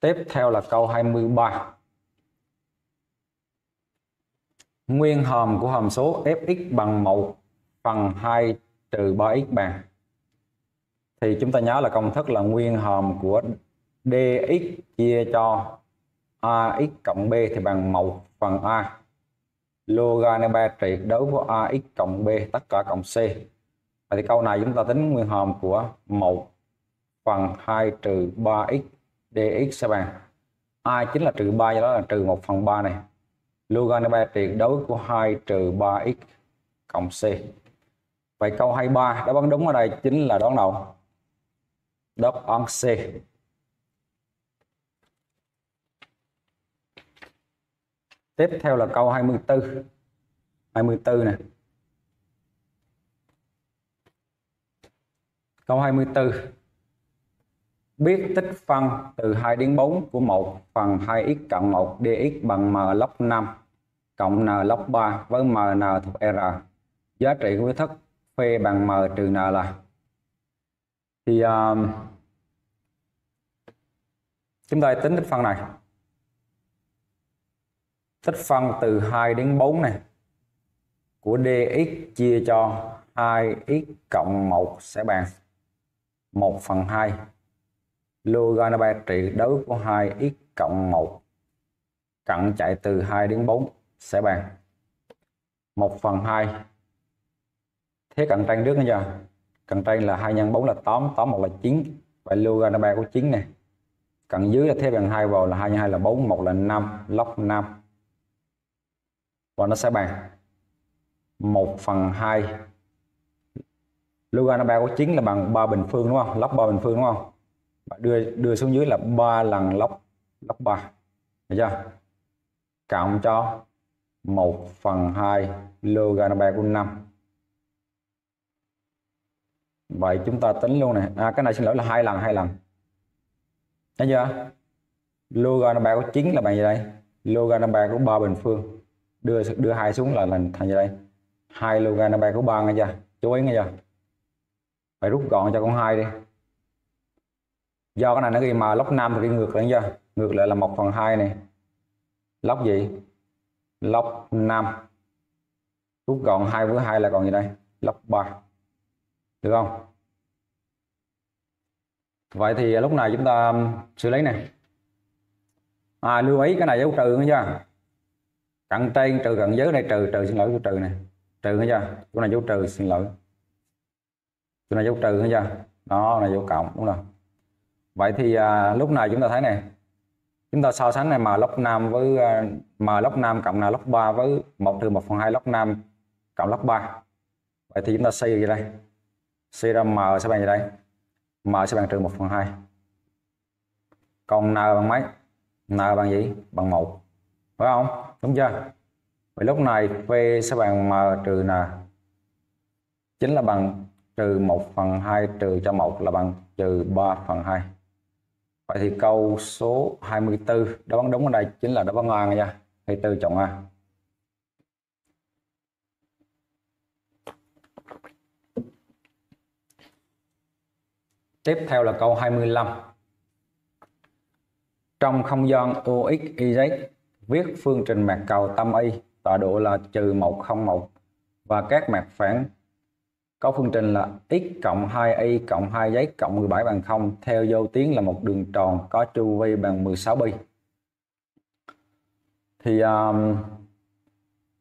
Tiếp theo là câu hai mươi ba. Nguyên hàm của hàm số fx bằng một phần hai trừ ba x bằng. Thì chúng ta nhớ là công thức là nguyên hàm của dx chia cho ax cộng b thì bằng một phần a. Logarithm tuyệt đối của ax cộng b tất cả cộng c. Vậy thì câu này chúng ta tính nguyên hàm của một phần hai trừ ba x dx sẽ bằng a chính là trừ ba, do đó là trừ một phần ba này. Logarithm tuyệt đối của hai trừ ba x cộng c. Vậy câu hai mươi ba đáp án đúng ở đây chính là đón đầu đáp án C. Tiếp theo là câu hai mươi tư. hai mươi tư này. Câu hai mươi tư. Biết tích phân từ hai đến bốn của một phần hai x cộng một dx bằng m log năm cộng n log ba với mn thuộc R. Giá trị của thức P bằng m trừ n là. Thì uh, chúng ta tính tích phân này. Tích phân từ hai đến bốn này của dx chia cho hai x cộng một sẽ bằng một phần hai. Logarithm tuyệt đối của hai x cộng một cận chạy từ hai đến bốn sẽ bằng một phần hai. Thế cận tranh trước nữa giờ. Cận tranh là hai nhân bốn là tám, tám một là chín. Vậy logarithm của chín này. Cận dưới là thế bằng hai vào là hai nhân hai là bốn, một là năm, log năm. Và nó sẽ bằng một phần hai. Logarithm của chín là bằng ba bình phương đúng không? Log ba bình phương đúng không? Đưa, đưa xuống dưới là ba lần log log ba. Được chưa? Cộng cho một phần hai logarithm của năm. Vậy chúng ta tính luôn này. À, cái này xin lỗi là hai lần hai lần. Thấy chưa? Logarithm của chín là bằng gì đây? Logarithm của ba bình phương. Đưa đưa hai xuống là thành thành gì đây? hai logarithm của ba nghe chưa? Chú ý nghe chưa? Phải rút gọn cho con hai đi. Do cái này nó ghi mà log năm thì đi ngược lại chưa? Ngược lại là một phần hai này. Log gì? Log năm. Rút gọn hai với hai là còn gì đây? Log ba. Được không? Vậy thì lúc này chúng ta xử lý này. À, lưu ý cái này dấu trừ nữa nha. Cận trên trừ cận giới này trừ trừ xin lỗi dấu trừ này. Trừ nữa nha. Chỗ này dấu trừ xin lỗi. Chỗ này dấu trừ nữa nha. Đó là dấu cộng đúng không? Vậy thì à, lúc này chúng ta thấy này. Chúng ta so sánh này mà log năm với mà log năm cộng là log ba với một trừ một phần hai log năm cộng log ba. Vậy thì chúng ta suy ra đây. Suy ra m sẽ bằng gì đây? M sẽ bằng trừ một phần hai. Còn n bằng mấy? N bằng gì? Bằng một. Phải không? Đúng chưa? Vậy lúc này P sẽ bằng M trừ N. Chính là bằng trừ một phần hai trừ cho một là bằng trừ ba phần hai. Vậy thì câu số hai mươi tư đáp án đúng ở đây chính là đáp án A nha. hai mươi tư chọn A. Tiếp theo là câu hai mươi lăm. Trong không gian O X Y Z viết phương trình mặt cầu tâm Y tọa độ là trừ một không một và các mặt phẳng có phương trình là x cộng hai y cộng hai z cộng mười bảy bằng không theo vô tuyến là một đường tròn có chu vi bằng mười sáu pi. Thì um,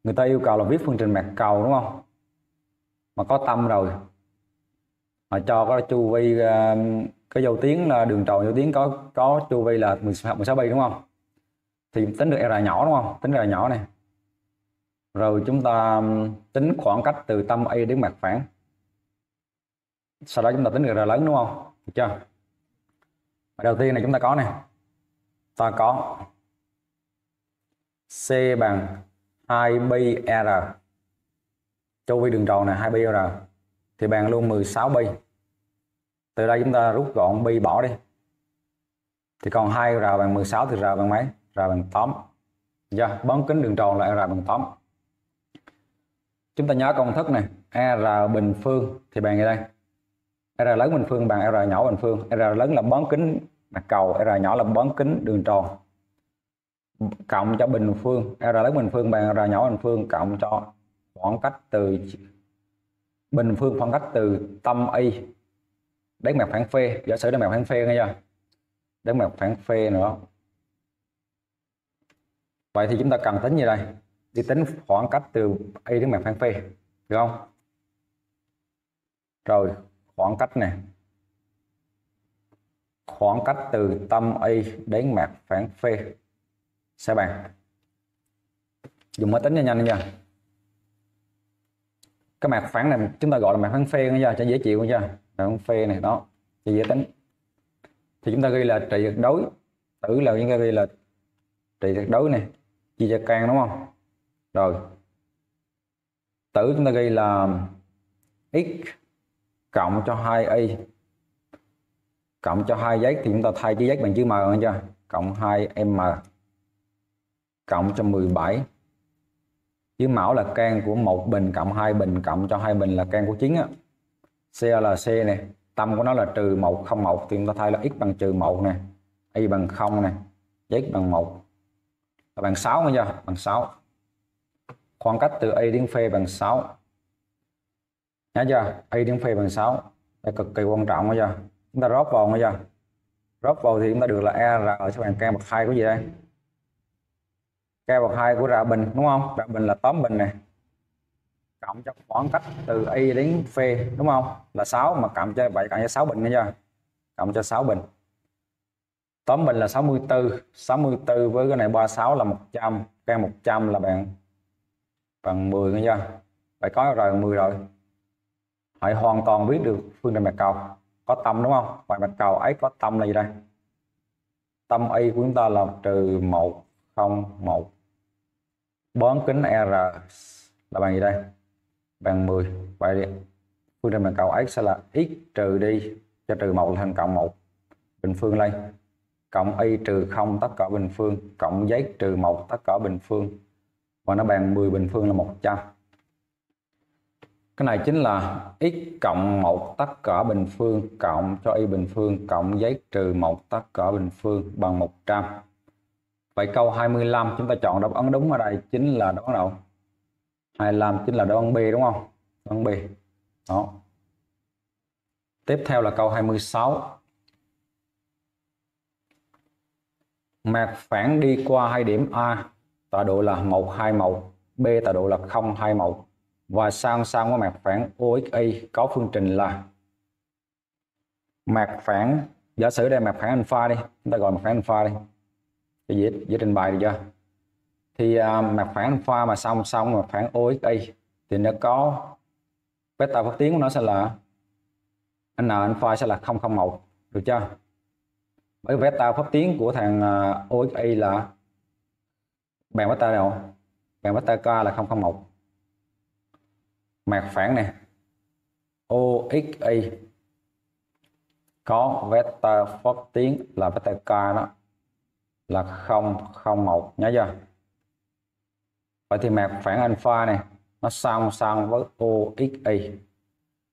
người ta yêu cầu là viết phương trình mặt cầu đúng không? Mà có tâm rồi. Mà cho cái chu vi cái vô tuyến là đường tròn vô tuyến có có chu vi là mười sáu pi đúng không? Thì tính được R nhỏ đúng không? Tính R nhỏ này. Rồi chúng ta tính khoảng cách từ tâm A đến mặt phẳng. Sau đó chúng ta tính R lớn đúng không? Được chưa? Đầu tiên này chúng ta có này. Ta có C bằng hai pi R. Chu vi đường tròn này hai pi R. Thì bằng luôn mười sáu pi. Từ đây chúng ta rút gọn pi bỏ đi. Thì còn hai R bằng mười sáu thì R bằng mấy? R bằng tám. Dạ, bán kính đường tròn là R bằng tám. Chúng ta nhớ công thức này, R bình phương thì bằng gì đây? R lớn bình phương bằng R nhỏ bình phương. R lớn là bán kính mặt cầu, R nhỏ là bán kính đường tròn. Cộng cho bình phương, R lớn bình phương bằng R nhỏ bình phương cộng cho khoảng cách từ bình phương khoảng cách từ tâm Y đến mặt phẳng phê, giả sử đến mặt phẳng phê nghe chưa? Đến mặt phẳng phê nữa. Vậy thì chúng ta cần tính như đây, đi tính khoảng cách từ A đến mặt phẳng P, được không? Rồi khoảng cách này, khoảng cách từ tâm A đến mặt phẳng P sẽ bằng, dùng máy tính cho nhanh nha. Cái mặt phẳng này chúng ta gọi là mặt phẳng P nha, cho dễ chịu nha. Mặt phẳng P này đó, cho dễ tính. Thì chúng ta ghi là trị tuyệt đối, tử là chúng ta ghi là trị tuyệt đối này, chia cho căn đúng không? Rồi tử chúng ta ghi là x cộng cho hai y cộng cho hai z thì chúng ta thay chữ z bằng chữ m nghe chưa? Cộng hai m cộng cho mười bảy. Chữ mão là căn của một bình cộng hai bình cộng cho hai bình là căn của chín á. C là C này, tâm của nó là trừ một không một thì chúng ta thay là x bằng trừ một này, y bằng không này, z bằng một. Là bằng sáu nghe chưa? Bằng sáu. Khoảng cách từ A đến P bằng sáu. Nhớ chưa? A đến P bằng sáu. Đây cực kỳ quan trọng bây giờ. Chúng ta rót vào bây giờ. Rót vào thì chúng ta được là R ở sẽ bằng căn bậc hai của gì đây? Căn bậc hai của rạ bình đúng không? Rạ bình là tám bình này. Cộng cho khoảng cách từ A đến P đúng không? Là sáu mà cộng cho bảy cộng cho sáu bình nghe chưa? Cộng cho sáu bình. tám bình là sáu mươi tư, sáu mươi tư với cái này ba mươi sáu là một trăm, căn một trăm là bằng bằng mười nghe chưa? Vậy có rồi mười rồi. Hãy hoàn toàn biết được phương trình mặt cầu có tâm đúng không? Vậy mặt cầu ấy có tâm là gì đây? Tâm y của chúng ta là trừ một không một. Bán kính R là bằng gì đây? Bằng mười. Vậy đi. Phương trình mặt cầu ấy sẽ là x trừ đi cho trừ một thành cộng một. Bình phương lên. Cộng y trừ không tất cả bình phương, cộng z trừ một tất cả bình phương. Và nó bằng mười bình phương là một trăm. Cái này chính là x cộng một tất cả bình phương cộng cho y bình phương cộng z trừ một tất cả bình phương bằng một trăm. Vậy câu hai mươi lăm chúng ta chọn đáp án đúng ở đây chính là đáp án nào? hai mươi lăm chính là đáp án B đúng không? Đáp án B. Đó. Tiếp theo là câu hai mươi sáu. Mặt phẳng đi qua hai điểm A tọa độ là một, hai mẫu, B tọa độ là không, hai mẫu và song song với mặt phẳng o ích a có phương trình là mặt phẳng, giả sử đây mặt phẳng alpha đi, chúng ta gọi mặt phẳng alpha đi thì dễ, dễ trình bày được chưa? Thì à, mặt phẳng alpha mà song song mặt phẳng o ích a thì nó có beta phát tiến của nó sẽ là n alpha sẽ là không, không, một được chưa? Bởi beta phát tiến của thằng o ích a là bạn beta nào? Bạn beta k là không, không, một. Mặt phẳng này o ích a có vector phát tiến là vector k đó là không, không, một nhớ chưa? Vậy thì mặt phẳng alpha này nó song song với o ích a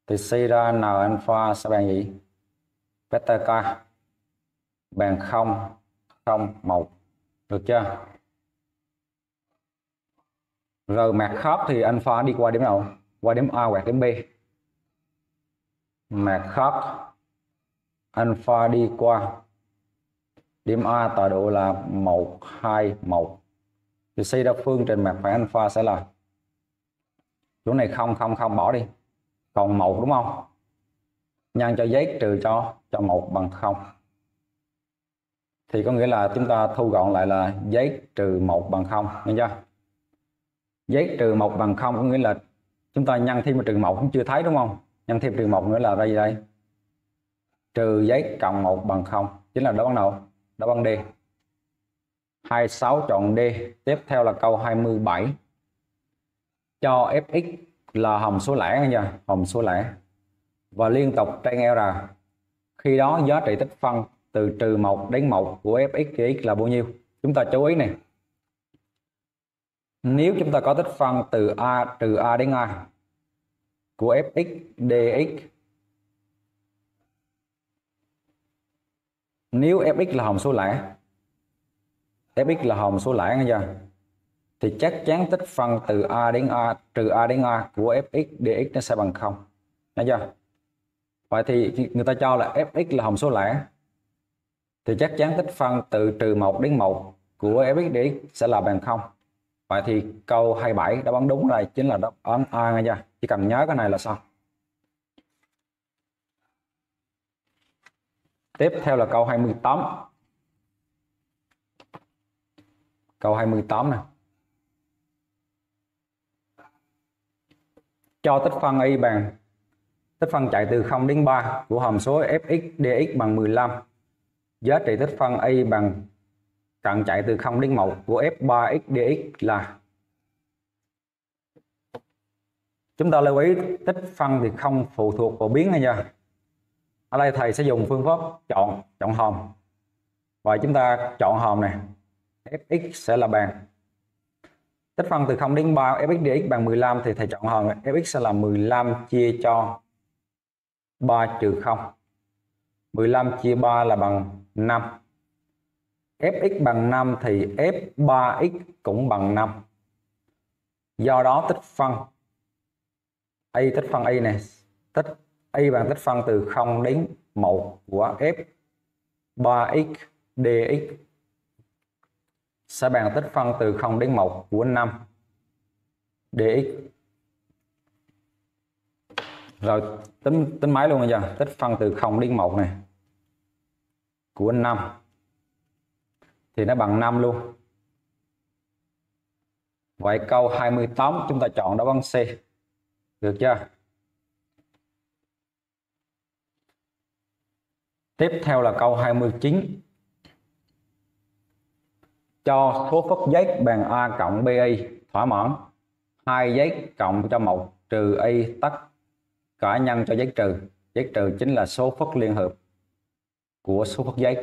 thì suy ra n alpha sẽ bằng gì? Vector k bằng không, không, một được chưa? Rồi mặt khác thì alpha đi qua điểm nào? Qua điểm A hoặc điểm B. Mặt khác alpha đi qua điểm A tọa độ là một, hai, một thì suy ra phương trình mặt phẳng alpha sẽ là chỗ này không không không bỏ đi còn một đúng không, nhân cho z trừ cho cho một bằng không, thì có nghĩa là chúng ta thu gọn lại là z trừ một bằng không nghe chưa? Z trừ một bằng không có nghĩa là chúng ta nhân thêm một trừ một cũng chưa thấy đúng không, nhân thêm trừ một nữa là ra gì đây? Trừ giấy cộng một bằng không chính là đáp án nào? Đáp án D. hai mươi sáu chọn D. Tiếp theo là câu hai mươi bảy. Cho fx là hàm số lẻ nha, hàm số lẻ và liên tục trên R. Khi đó giá trị tích phân từ trừ một đến một của fx x là bao nhiêu? Chúng ta chú ý này. Nếu chúng ta có tích phân từ a trừ a đến a của fx dx, nếu fx là hàm số lẻ, fx là hàm số lẻ nghe chưa? Thì chắc chắn tích phân từ a đến a trừ a đến a của fx dx nó sẽ bằng không. Nghe chưa? Vậy thì người ta cho là fx là hàm số lẻ thì chắc chắn tích phân từ trừ một đến một của fx dx sẽ là bằng không. Vậy thì câu hai mươi bảy đáp án đúng này chính là đáp án A nghe chưa? Chỉ cần nhớ cái này là xong. Tiếp theo là câu hai mươi tám. Câu hai mươi tám này. Cho tích phân y bằng tích phân chạy từ không đến ba của hàm số fx dx bằng mười lăm. Giá trị tích phân y bằng cận chạy từ không đến một của f ba x dx là. Chúng ta lưu ý tích phân thì không phụ thuộc vào biến này nha. Ở đây thầy sẽ dùng phương pháp chọn chọn hòm. Vậy chúng ta chọn hòm này, fx sẽ là bằng tích phân từ không đến ba fx dx bằng mười lăm thì thầy chọn hòm này, fx sẽ là mười lăm chia cho ba trừ không. mười lăm chia ba là bằng năm. Fx bằng năm thì f ba x cũng bằng năm. Do đó tích phân y tích phân y này tích y bằng tích phân từ không đến một của f ba x dx sẽ bằng tích phân từ không đến một của năm dx. Rồi tính tính máy luôn bây giờ, tích phân từ không đến một này của năm thì nó bằng năm luôn. Vậy câu hai mươi tám chúng ta chọn đáp án C. Được chưa? Tiếp theo là câu hai mươi chín. Cho số phức giác bằng A cộng bi thỏa mãn hai giác cộng cho một trừ y tất cả nhân cho giác trừ. Giác trừ chính là số phức liên hợp của số phức giác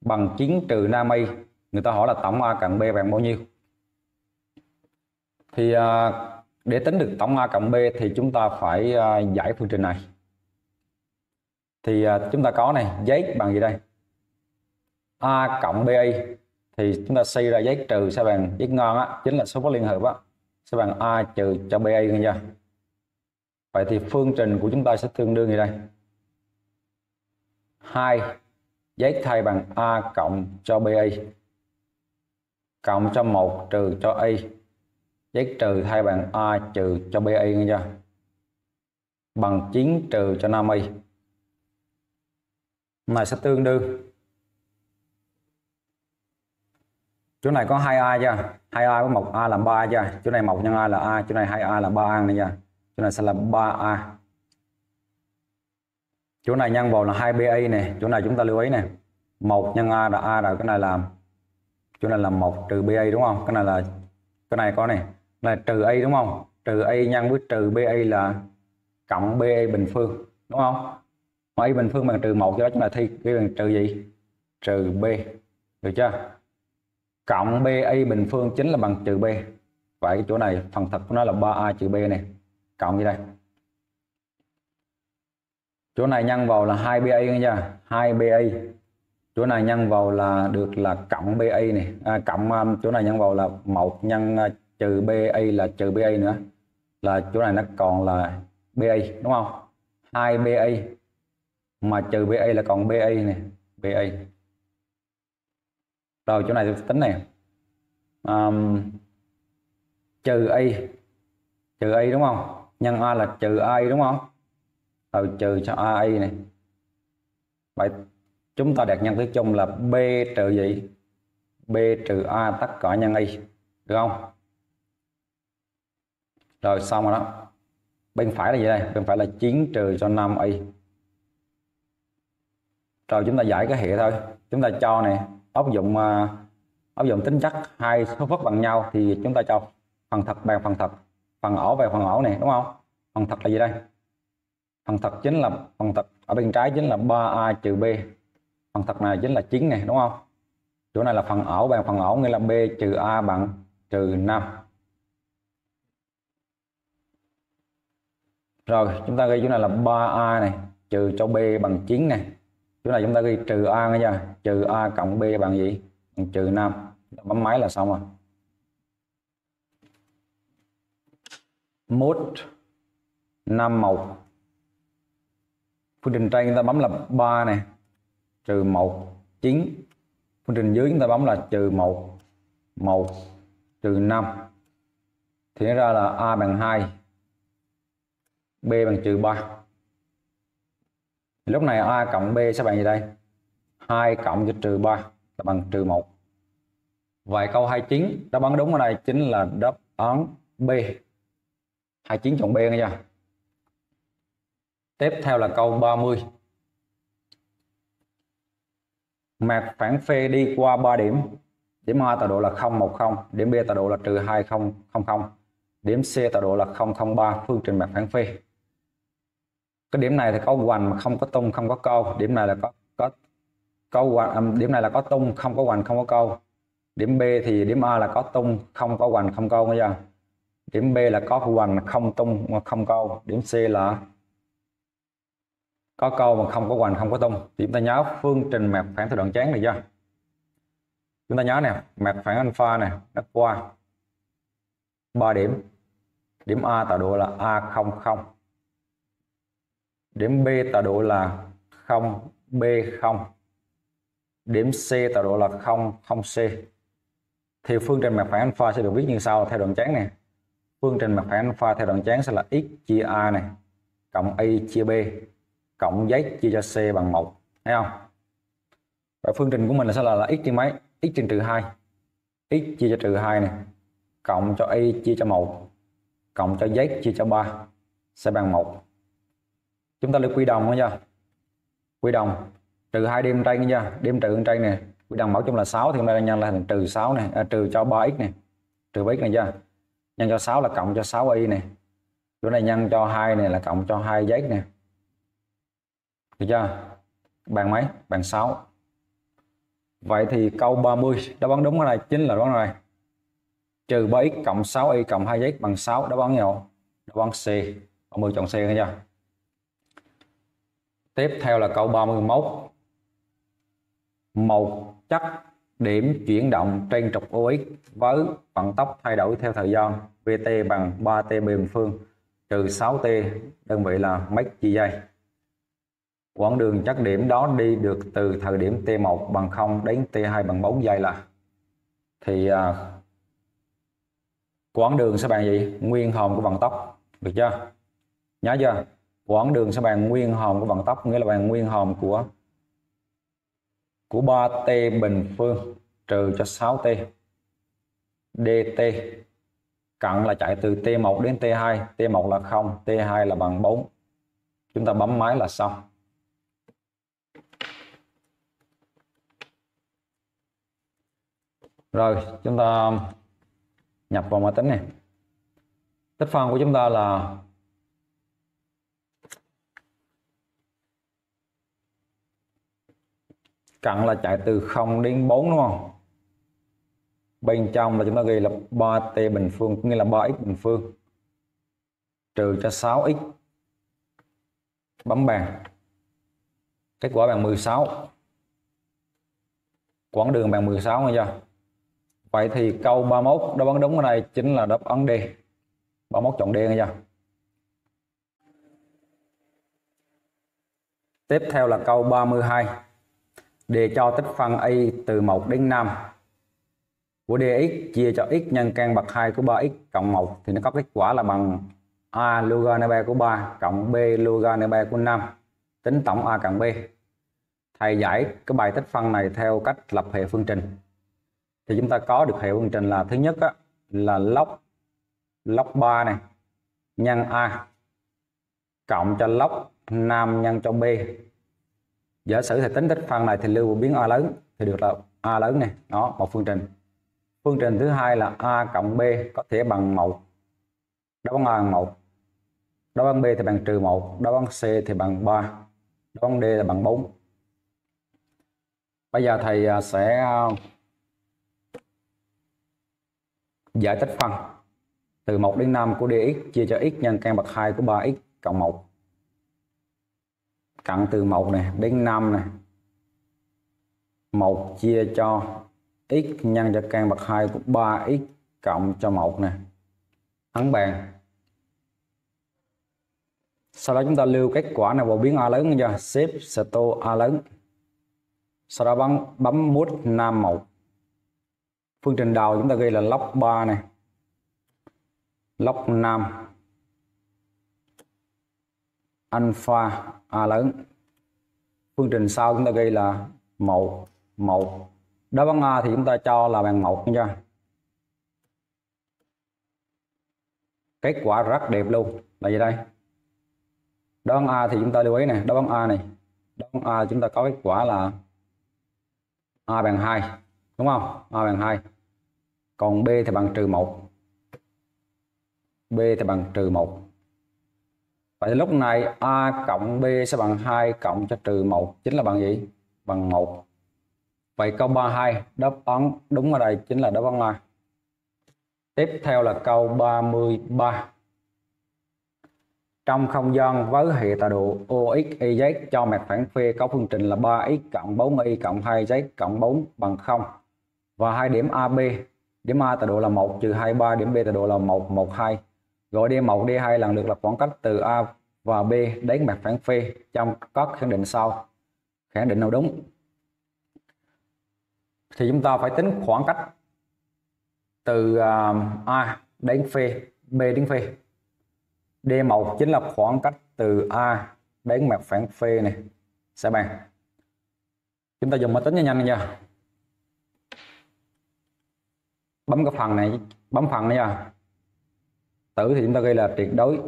bằng chín trừ nam y. Người ta hỏi là tổng A cộng B bằng bao nhiêu? Thì để tính được tổng A cộng B thì chúng ta phải giải phương trình này. Thì chúng ta có này, giấy bằng gì đây? A cộng bi thì chúng ta suy ra giấy trừ sẽ bằng giấy ngon á, chính là số phức liên hợp á, sẽ bằng A trừ cho bi nghe chưa? Vậy thì phương trình của chúng ta sẽ tương đương gì đây? hai Giác thay bằng A cộng cho bê i cộng cho một trừ cho Y. Giác trừ thay bằng A trừ cho bê i, nghe chưa? Bằng chín trừ cho năm Y. Này sẽ tương đương. Chỗ này có hai a chưa? hai a có một a làm ba chưa? Chỗ này một nhân a là a, chỗ này hai a là ba a này nha. Chỗ này sẽ là ba a. Chỗ này nhân vào là hai bê i này, chỗ này chúng ta lưu ý này. một nhân a là a rồi, cái này là chỗ này là một trừ bê i đúng không? Cái này là cái này có này, là trừ y đúng không? Trừ y nhân với trừ bê i là cộng bê i bình phương đúng không? Mà y bình phương bằng trừ một, do đó chúng ta thi cái bằng trừ gì? Trừ b. Được chưa? Cộng bê i bình phương chính là bằng trừ b. Vậy chỗ này phần thật của nó là ba a trừ b này. Cộng như đây. Chỗ này nhân vào là hai bê i nghe chưa? hai bê i. Chỗ này nhân vào là được là cộng bê i này, à, cộng chỗ này nhân vào là một nhân uh, trừ bê i là trừ bê i nữa. Là chỗ này nó còn là bê i đúng không? hai bê i mà trừ bê i là còn bê i này, bê i. Rồi chỗ này tính này um, trừ y trừ y đúng không, nhân a là trừ ai đúng không, rồi trừ cho ai này. Vậy chúng ta đạt nhân thức chung là b trừ gì, b trừ a tất cả nhân y, được không? Rồi xong rồi đó. Bên phải là gì đây? Bên phải là chín trừ cho năm y. Rồi chúng ta giải cái hệ thôi. Chúng ta cho này áp dụng uh, áp dụng tính chất hai số phức bằng nhau thì chúng ta cho phần thật bằng phần thật, phần ảo về phần ảo này đúng không? Phần thật là gì đây? Phần thật chính là phần thật ở bên trái chính là ba a trừ b. Phần thật này chính là chín này đúng không? Chỗ này là phần ảo bằng phần ảo, nghĩa là b trừ a bằng trừ năm. Rồi chúng ta ghi chỗ này là ba a này trừ cho b bằng chín này. Chỗ này chúng ta ghi trừ a, nghe chưa? Trừ a cộng b bằng gì? Bằng trừ năm. Bấm máy là xong rồi. Mốt năm một. Phương trình trên chúng ta bấm là ba này trừ một chín. Phương trình dưới chúng ta bấm là trừ một một trừ năm. Thì ra là a bằng hai, b bằng trừ ba. Lúc này a cộng b sẽ bằng gì đây? hai cộng cho trừ ba là bằng trừ một. Vậy câu hai mươi chín đáp án đúng ở đây chính là đáp án B. hai mươi chín chọn B nghe chưa? Tiếp theo là câu ba mươi. Mặt phẳng phê đi qua ba điểm. Điểm A tọa độ là không, một, không. Điểm B tọa độ là trừ hai, không, không, không. Điểm C tọa độ là không, không, ba. Phương trình mặt phẳng phê. Cái điểm này thì có hoành mà không có tung, không có câu. Điểm này là có có có hoành, điểm này là có tung, không có hoành, không có câu. Điểm B thì điểm A là có tung, không có hoành, không câu, nghe chưa? Điểm B là có hoành không tung mà không câu. Điểm C là có câu mà không có hoành, không có tung. Thì chúng ta nhớ phương trình mặt phẳng theo đoạn chán này chưa? Chúng ta nhớ nè, mặt phẳng alpha nè, nó qua ba điểm. Điểm A tọa độ là a không không. Điểm B tọa độ là không B không. Điểm C tọa độ là không không C. Thì phương trình mặt phẳng alpha sẽ được viết như sau theo đoạn chán này. Phương trình mặt phẳng alpha theo đoạn chán sẽ là x chia a này cộng y chia b cộng z chia cho c bằng một, thấy không? Và phương trình của mình là sẽ là, là x trên mấy? X trên trừ hai, x chia cho trừ hai này cộng cho y chia cho một cộng cho z chia cho ba sẽ bằng một. Chúng ta lấy quy đồng thôi nha. Quy đồng trừ hai đêm trên nha, đêm trừ trên này, quy đồng mẫu chung là sáu thì chúng ta nhân là thành trừ sáu này, à, trừ cho ba x này, trừ ba x này nha. Nhân cho sáu là cộng cho sáu y này. Chỗ này nhân cho hai này là cộng cho hai z này. Được chưa? Bằng mấy? Bằng sáu. Vậy thì câu ba mươi đáp án đúng ở đây chính là đáp án này. Trừ ba x cộng sáu y cộng hai z bằng sáu, đáp án nào? Đáp án C. ba mươi chọn C nghe chưa? Tiếp theo là câu ba mươi mốt. Một chất điểm chuyển động trên trục Ox với vận tốc thay đổi theo thời gian vê tê bằng ba tê bê bình phương trừ sáu tê đơn vị là mét chia giây. Quãng đường trắc điểm đó đi được từ thời điểm T một bằng không đến T hai bằng bốn giây là thì à, quãng đường sẽ bằng gì? Nguyên hồn của vận tốc, được chưa? Nhớ chưa? Quãng đường sẽ bằng nguyên hồn của vận tốc, nghĩa là bằng nguyên hồn của của ba t bình phương trừ cho sáu t dt, cận là chạy từ T một đến T hai, T một là không, T hai là bằng bốn. Chúng ta bấm máy là xong. Rồi, chúng ta nhập vào máy tính này. Tích phân của chúng ta là cận là chạy từ không đến bốn đúng không? Bên trong là chúng ta ghi là ba t bình phương, nghĩa là ba x bình phương trừ cho sáu x. Bấm bàn. Kết quả bằng mười sáu. Quãng đường bằng mười sáu nghe chưa? Vậy thì câu ba mươi mốt đáp án đúng ở đây chính là đáp án D. ba mươi mốt chọn D nghe chưa? Tiếp theo là câu ba mươi hai. Đề cho tích phân y từ một đến năm của dx chia cho x nhân căn bậc hai của ba x cộng một thì nó có kết quả là bằng a log ba của ba cộng b log ba của năm, tính tổng a cộng b. Thầy giải cái bài tích phân này theo cách lập hệ phương trình. Thì chúng ta có được hệ phương trình là thứ nhất á, là log log ba này nhân a cộng cho log năm nhân cho b. Giả sử thầy tính tích phân này thì lưu biến a lớn thì được là a lớn này, đó một phương trình. Phương trình thứ hai là a cộng b có thể bằng một, đáp án a bằng một, đáp án b thì bằng trừ một, đáp án c thì bằng ba, đáp án d là bằng bốn. Bây giờ thầy sẽ giải tích phân từ một đến năm của dx chia cho x nhân căn bậc hai của ba x cộng một, cận từ một này đến năm này, một chia cho x nhân cho căn bậc hai của ba x cộng cho một nè, ấn bàn. Sau đó chúng ta lưu kết quả này vào biến a lớn cho xếp tô a lớn. Sau đó bấm bấm mút nam một. Phương trình đầu chúng ta ghi là log ba này, log năm alpha a lớn. Phương trình sau chúng ta ghi là một một. Đáp án A thì chúng ta cho là bằng một nha. Kết quả rất đẹp luôn. Là gì đây? Đáp án A thì chúng ta lưu ý này, đáp án A này. Đáp án A chúng ta có kết quả là A bằng hai, đúng không? A bằng hai. Còn B thì bằng trừ một. B thì bằng trừ một. Vậy lúc này A cộng B sẽ bằng hai cộng cho trừ một chính là bằng gì? Bằng một. Vậy câu ba mươi hai đáp án đúng ở đây chính là đáp án A. Tiếp theo là câu ba mươi ba. Trong không gian với hệ tọa độ O X Y Z cho mặt phẳng phê có phương trình là ba x cộng bốn y cộng hai z cộng bốn bằng không và hai điểm A B. Điểm A tọa độ là một trừ hai ba, điểm B tọa độ là một một hai. Gọi D một, D hai lần lượt là khoảng cách từ A và B đến mặt phẳng phê trong các khẳng định sau. Khẳng định nào đúng? Thì chúng ta phải tính khoảng cách từ A đến P, B đến P. D một chính là khoảng cách từ A đến mặt phẳng P này sẽ bằng. Chúng ta dùng máy tính cho nhanh nha. Bấm cái phần này, bấm phần này nha. Tử thì chúng ta ghi là tuyệt đối.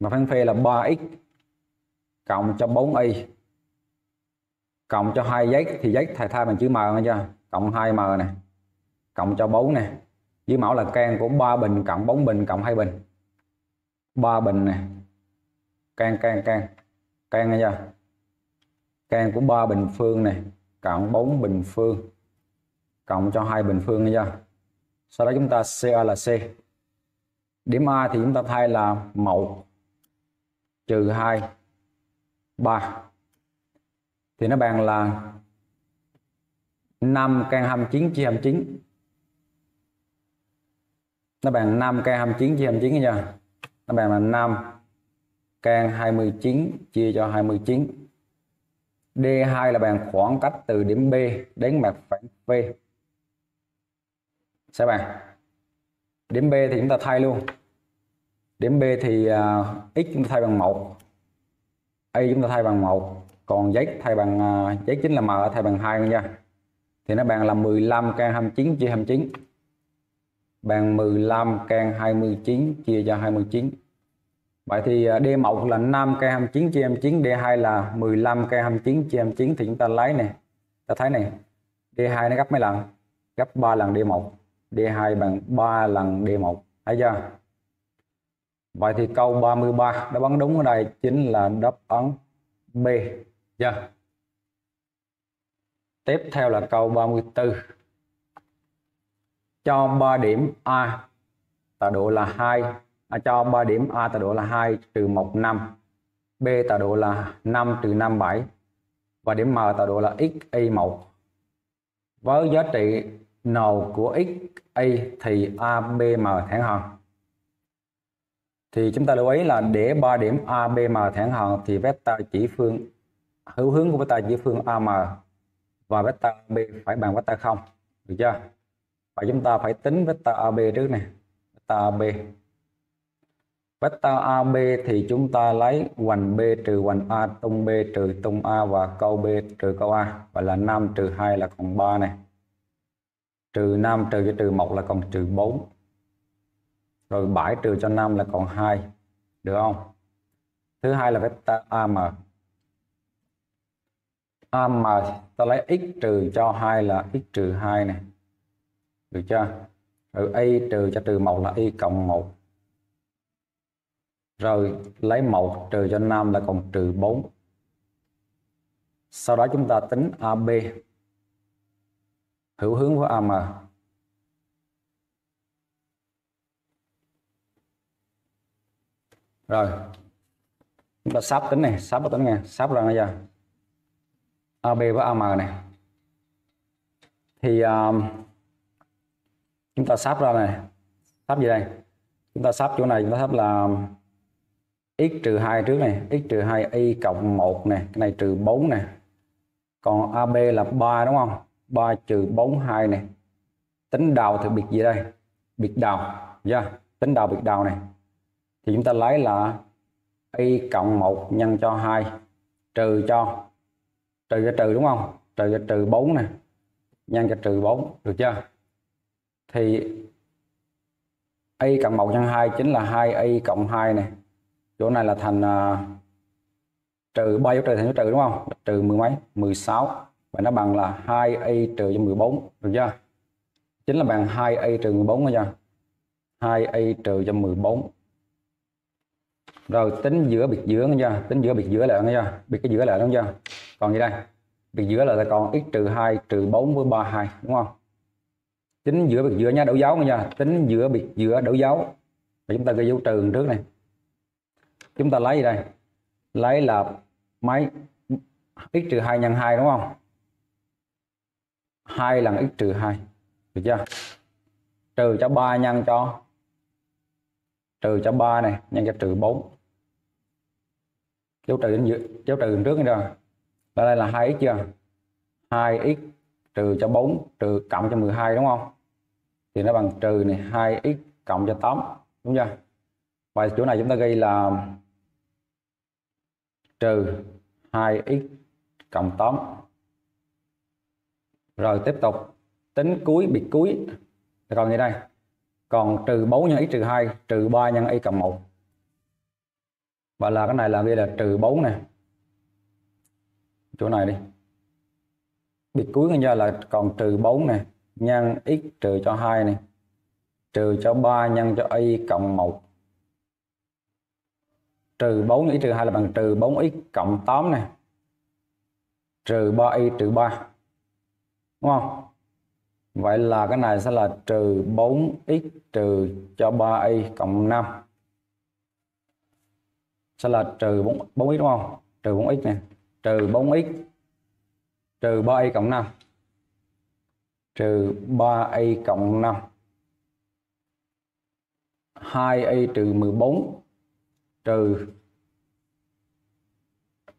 Mặt phẳng P là ba x cộng cho bốn y. Cộng cho hai z thì z thầy thay bằng chữ m nghe chưa? Cộng hai m này. Cộng cho bốn này. Dưới mẫu là căn của ba bình cộng bốn bình cộng hai bình. ba bình này. Căn căn căn. Căn nghe chưa? Căn của ba bình phương này cộng bốn bình phương cộng cho hai bình phương nghe chưa? Sau đó chúng ta ca là c. Điểm A thì chúng ta thay là một trừ hai ba. Thì nó bằng là năm căn hai mươi chín chia hai mươi chín. Nó bằng năm căn hai mươi chín chia hai mươi chín nha. Nó bằng là năm căn hai mươi chín chia cho hai mươi chín. đê hai là bằng khoảng cách từ điểm B đến mặt phẳng P. Sẽ bằng điểm B thì chúng ta thay luôn. Điểm B thì uh, x chúng ta thay bằng một, A chúng ta thay bằng một, còn Z thay bằng uh, Z chính là M thay bằng hai nha. Thì nó bằng là mười lăm căn hai mươi chín chia hai mươi chín. Bằng mười lăm căn hai mươi chín chia cho hai mươi chín. Vậy thì D một là năm căn hai mươi chín chia hai mươi chín, D hai là mười lăm căn hai mươi chín chia hai mươi chín, thì chúng ta lấy này, ta thấy này, D hai nó gấp mấy lần? Gấp ba lần D một. D hai bằng ba lần D một. Thấy chưa? Vậy thì câu ba mươi ba đáp án đúng ở đây chính là đáp án B. Chưa? Tiếp theo là câu ba mươi tư. Cho ba điểm A tọa độ là hai, à, cho ba điểm A tọa độ là hai trừ một năm, B tọa độ là năm trừ năm bảy và điểm M tọa độ là x y một. Với giá trị n của xy thì A, B, M thẳng hàng. Thì chúng ta lưu ý là để ba điểm A, B, M thẳng hàng thì vectơ chỉ phương hữu hướng của vectơ chỉ phương A M và vectơ B phải bằng vectơ không, được chưa? Và chúng ta phải tính vector a bê trước này. Vector a bê. Vector a bê thì chúng ta lấy hoành B trừ hoành A, tung B trừ tung A và câu B trừ câu A. Vậy là năm trừ hai là còn ba này. Trừ năm trừ cho trừ một là còn trừ bốn. Rồi bảy trừ cho năm là còn hai. Được không? Thứ hai là vector a em. a em ta lấy x trừ cho hai là x trừ hai này. Được chưa? Rồi y trừ cho trừ một là y cộng một. Rồi lấy một trừ cho năm là còn trừ bốn. Sau đó chúng ta tính a bê hữu hướng của a em. Rồi chúng ta sắp tính này, sắp tính nghe, sắp ra bây giờ a bê với a em này. Thì um, chúng ta sắp ra này, sắp gì đây? Chúng ta sắp chỗ này, chúng ta sắp là x trừ hai trước này, x trừ hai y cộng một này, cái này trừ bốn này. Còn a bê là ba đúng không? ba trừ bốn hai này. Tính đầu thì biệt gì đây? Biệt đầu, yeah. Tính đầu biệt đầu này. Thì chúng ta lấy là y cộng một nhân cho hai trừ cho trừ cho trừ đúng không? Trừ cho trừ bốn này, nhân cho trừ bốn, được chưa? Thì y cộng một nhân hai chính là hai y cộng hai này. Chỗ này là thành uh, trừ ba dấu trừ thành dấu trừ đúng không? Trừ mười mấy, mười sáu. Và nó bằng là hai y trừ cho mười bốn, được chưa? Chính là bằng hai y trừ mười bốn nha. hai y trừ cho mười bốn. Rồi tính giữa biệt giữa nha, tính giữa biệt giữa lại nha, biệt cái giữa lại đúng chưa? Còn gì đây? Biệt giữa là còn x trừ hai trừ bốn với ba mươi hai đúng không? Tính giữa biệt giữa nha, đổ dấu nha, tính giữa biệt giữa đổ dấu. Và chúng ta gây dấu trừ trước này. Chúng ta lấy gì đây? Lấy là mấy x trừ hai nhân hai đúng không? hai lần x trừ hai. Được chưa? Trừ cho ba nhân cho trừ cho ba này, nhân cho trừ bốn. Dấu trừ đến giữa, dấu trừ trước rồi. Và đây là hai x chưa? hai x trừ cho bốn trừ cộng cho mười hai đúng không? Thì nó bằng trừ này hai x cộng cho tám đúng chưa? Và chỗ này chúng ta ghi là trừ hai x cộng tám. Rồi tiếp tục tính cuối biệt cuối. Thì còn như đây. Còn trừ bốn nhân x trừ hai trừ ba nhân y cộng một. Và là cái này là ghi là trừ bốn này. Chỗ này đi. Biệt cuối ra là còn trừ bốn này nhân x trừ cho hai này trừ cho ba nhân cho y cộng một trừ bốn x trừ hai là bằng trừ bốn x cộng tám này trừ ba y trừ ba đúng không? Vậy là cái này sẽ là trừ bốn x trừ cho ba y cộng năm sẽ là trừ bốn x đúng không? Trừ bốn x này trừ bốn x trừ ba y cộng năm trừ ba y cộng năm hai y trừ mười bốn trừ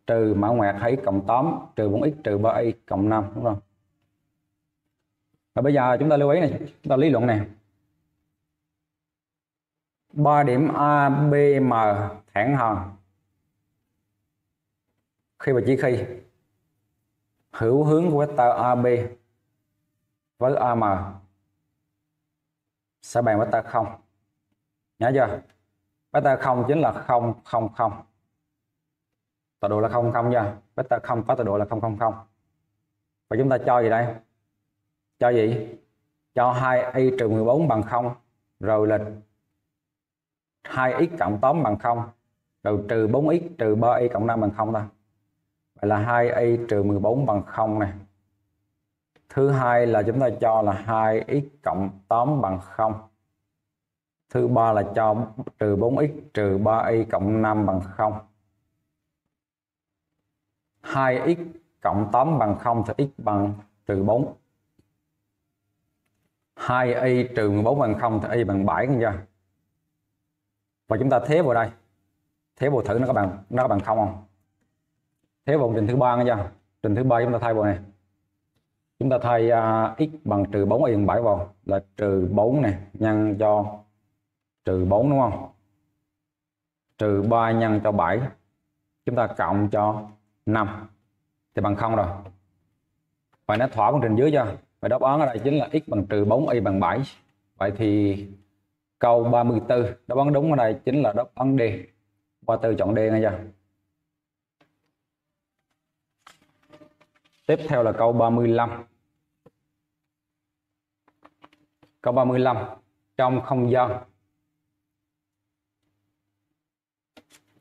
trừ mã ngoặc hay cộng tám trừ bốn x trừ ba y cộng năm, đúng không? Và bây giờ chúng ta lưu ý này, chúng ta lý luận này. Ba điểm A, B, M thẳng hàng khi và chỉ khi hữu hướng của vectơ a bê với a em sẽ bằng vectơ không. Nhớ chưa? Vectơ không chính là không không không. Tọa độ là không không nha. Vectơ không có tọa độ là không không không. Và chúng ta cho gì đây? Cho gì? Cho hai y trừ mười bốn bằng không, rồi là hai x cộng tám bằng không, rồi trừ bốn x trừ ba y cộng năm bằng không ta. Vậy là hai y trừ mười bốn bằng không này. Thứ hai là chúng ta cho là hai x cộng tám bằng không. Thứ ba là cho trừ bốn x trừ ba y cộng năm bằng không. hai x cộng tám bằng không thì x bằng trừ bốn. hai y trừ mười bốn bằng không thì y bằng bảy, không chưa? Và chúng ta thế vào đây. Thế vào thử nó có bằng nó có bằng không không? Thế vào trình thứ ba, nghe chưa? Trình thứ ba chúng ta thay vào này. Chúng ta thay uh, x bằng trừ bốn y bằng bảy vào là trừ bốn này nhân cho trừ bốn, đúng không? Trừ ba nhân cho bảy. Chúng ta cộng cho năm thì bằng không rồi. Và nó thỏa bằng trình dưới chưa? Và đáp án ở đây chính là x bằng trừ bốn y bằng bảy. Vậy thì câu ba mươi tư đáp án đúng ở đây chính là đáp án D. ba mươi tư chọn D, nghe chưa? Tiếp theo là câu ba mươi lăm. Câu ba mươi lăm trong không gian.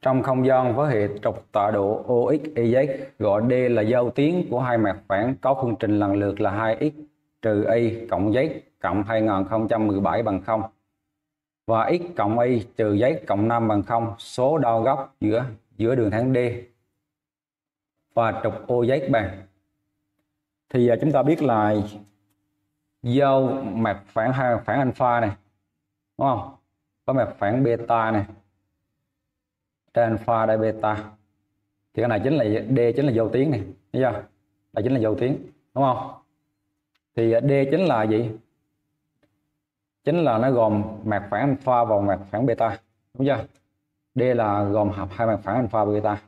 Trong không gian với hệ trục tọa độ Ox, Y Z gọi D là giao tiến của hai mặt phẳng có phương trình lần lượt là hai x trừ y cộng z cộng hai nghìn không trăm mười bảy bằng không và x cộng y trừ z cộng năm bằng không, số đo góc giữa giữa đường thẳng D và trục Oz bằng. Thì giờ chúng ta biết là giao mặt phẳng hai phẳng alpha này, đúng không? Có mặt phẳng beta này. Trên alpha đây beta. Thì cái này chính là D chính là giao tiến này, thấy chưa? Đây chính là giao tiến, đúng không? Thì D chính là gì? Chính là nó gồm mặt phẳng alpha và mặt phẳng beta, đúng chưa? D là gồm hợp hai mặt phẳng alpha và beta.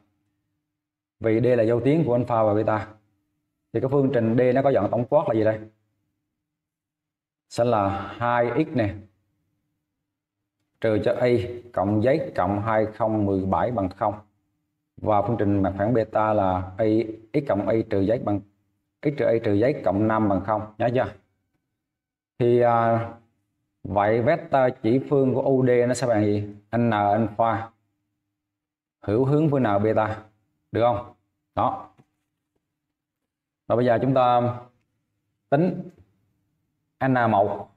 Vì D là giao tiến của alpha và beta. Thì cái phương trình D nó có dạng tổng quát là gì đây? Sẽ là hai x này trừ cho y cộng z cộng hai nghìn không trăm mười bảy bằng không. Và phương trình mặt phẳng beta là y x cộng y trừ z bằng x trừ y trừ z cộng năm bằng không, nhớ chưa? Thì à, vậy vectơ chỉ phương của u đê nó sẽ bằng gì? N alpha hữu hướng với n beta, được không? Đó. Rồi bây giờ chúng ta tính n một